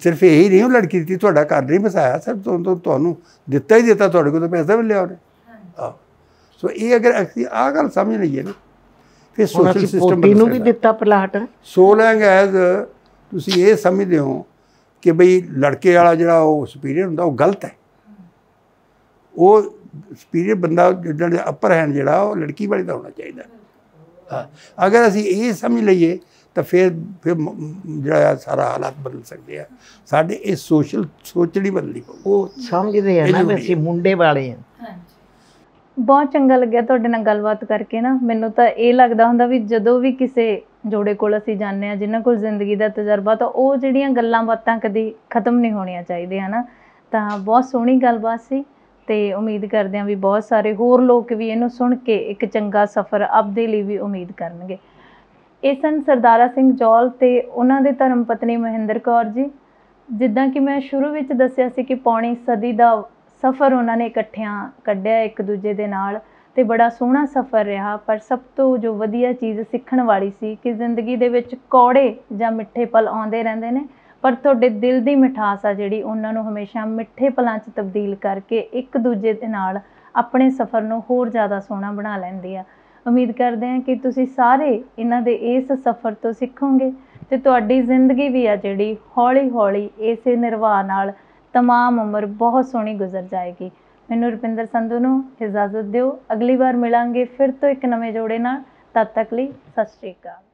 सिर्फ यही नहीं लड़की दी तुहाडा घर नहीं बसाया सिर्फ तुहानू दिता ही दिता तुहाडे कोल पैसा भी लिया उहने आह सो ये अगर असीं आह गल समझ लईए ना फिर सोशल सिस्टम भी दिता प्लाट सो लैंग एज तुसीं ये समझदे हो कि बई लड़के वाला जिहड़ा वो सुपीरियर हुंदा वो गलत है वो सुपीरियर बंदा जिहड़ा अपर हैंड जिहड़ा वो लड़की वाली दा होना चाहिए हाँ अगर असीं ये समझ लईए तो फिर जिहड़ा सारा हालात बदल सकते हैं साडे ये सोशल सोच नहीं बदली वो समझदे हैं ना असीं मुंडे वाले हैं। बहुत चंगा लग्या तुहाडे नाल गलबात करके ना मैनूं तां इह लगदा हुंदा भी जदों भी किसी जोड़े कोल असीं जाने जिन्हां कोल जिंदगी दा तजर्बा तो वो जिहड़ियां गल्लां बातां कदी खत्म नहीं होणियां चाहीदियां है ना तां बहुत सोहणी गलबात सी ते उम्मीद करदे आं भी बहुत सारे होर लोग भी इहनूं सुण के एक चंगा सफ़र आपदे लई भी उम्मीद करनगे। इह सन सरदारा सिंह जौल ते उहनां दे धर्म पत्नी महेंद्र कौर जी जिद्दां कि मैं शुरू विच दस्सिआ सी कि पौणी सदी दा सफ़र उन्होंने इकट्ठियां कढ़िया एक दूजे दे नाल ते बड़ा सोहना सफ़र रहा पर सब तो जो वधिया चीज़ सीखण वाली सी कि जिंदगी दे विच कौड़े जां मिठे पल आउंदे रहिंदे ने पर तुहाडे दिल दी मिठास आ जिहड़ी उन्हां नूं हमेशा मिठे पलां च तब्दील करके एक दूजे दे नाल अपने सफ़र नूं होर ज़्यादा सोहना बना लैंदी आ। उम्मीद करदे हां कि तुसीं सारे इन्हां दे इस सफ़र तो सीखोगे ते तुहाडी जिंदगी भी आ जिहड़ी हौली हौली इसे निर्वाह नाल तमाम उम्र बहुत सोहनी गुजर जाएगी। मैनूं रुपिंदर संधू नूं इजाज़त दिओ अगली बार मिलांगे फिर तो एक नवे जोड़े नाल तद तक लई सत श्री अकाल।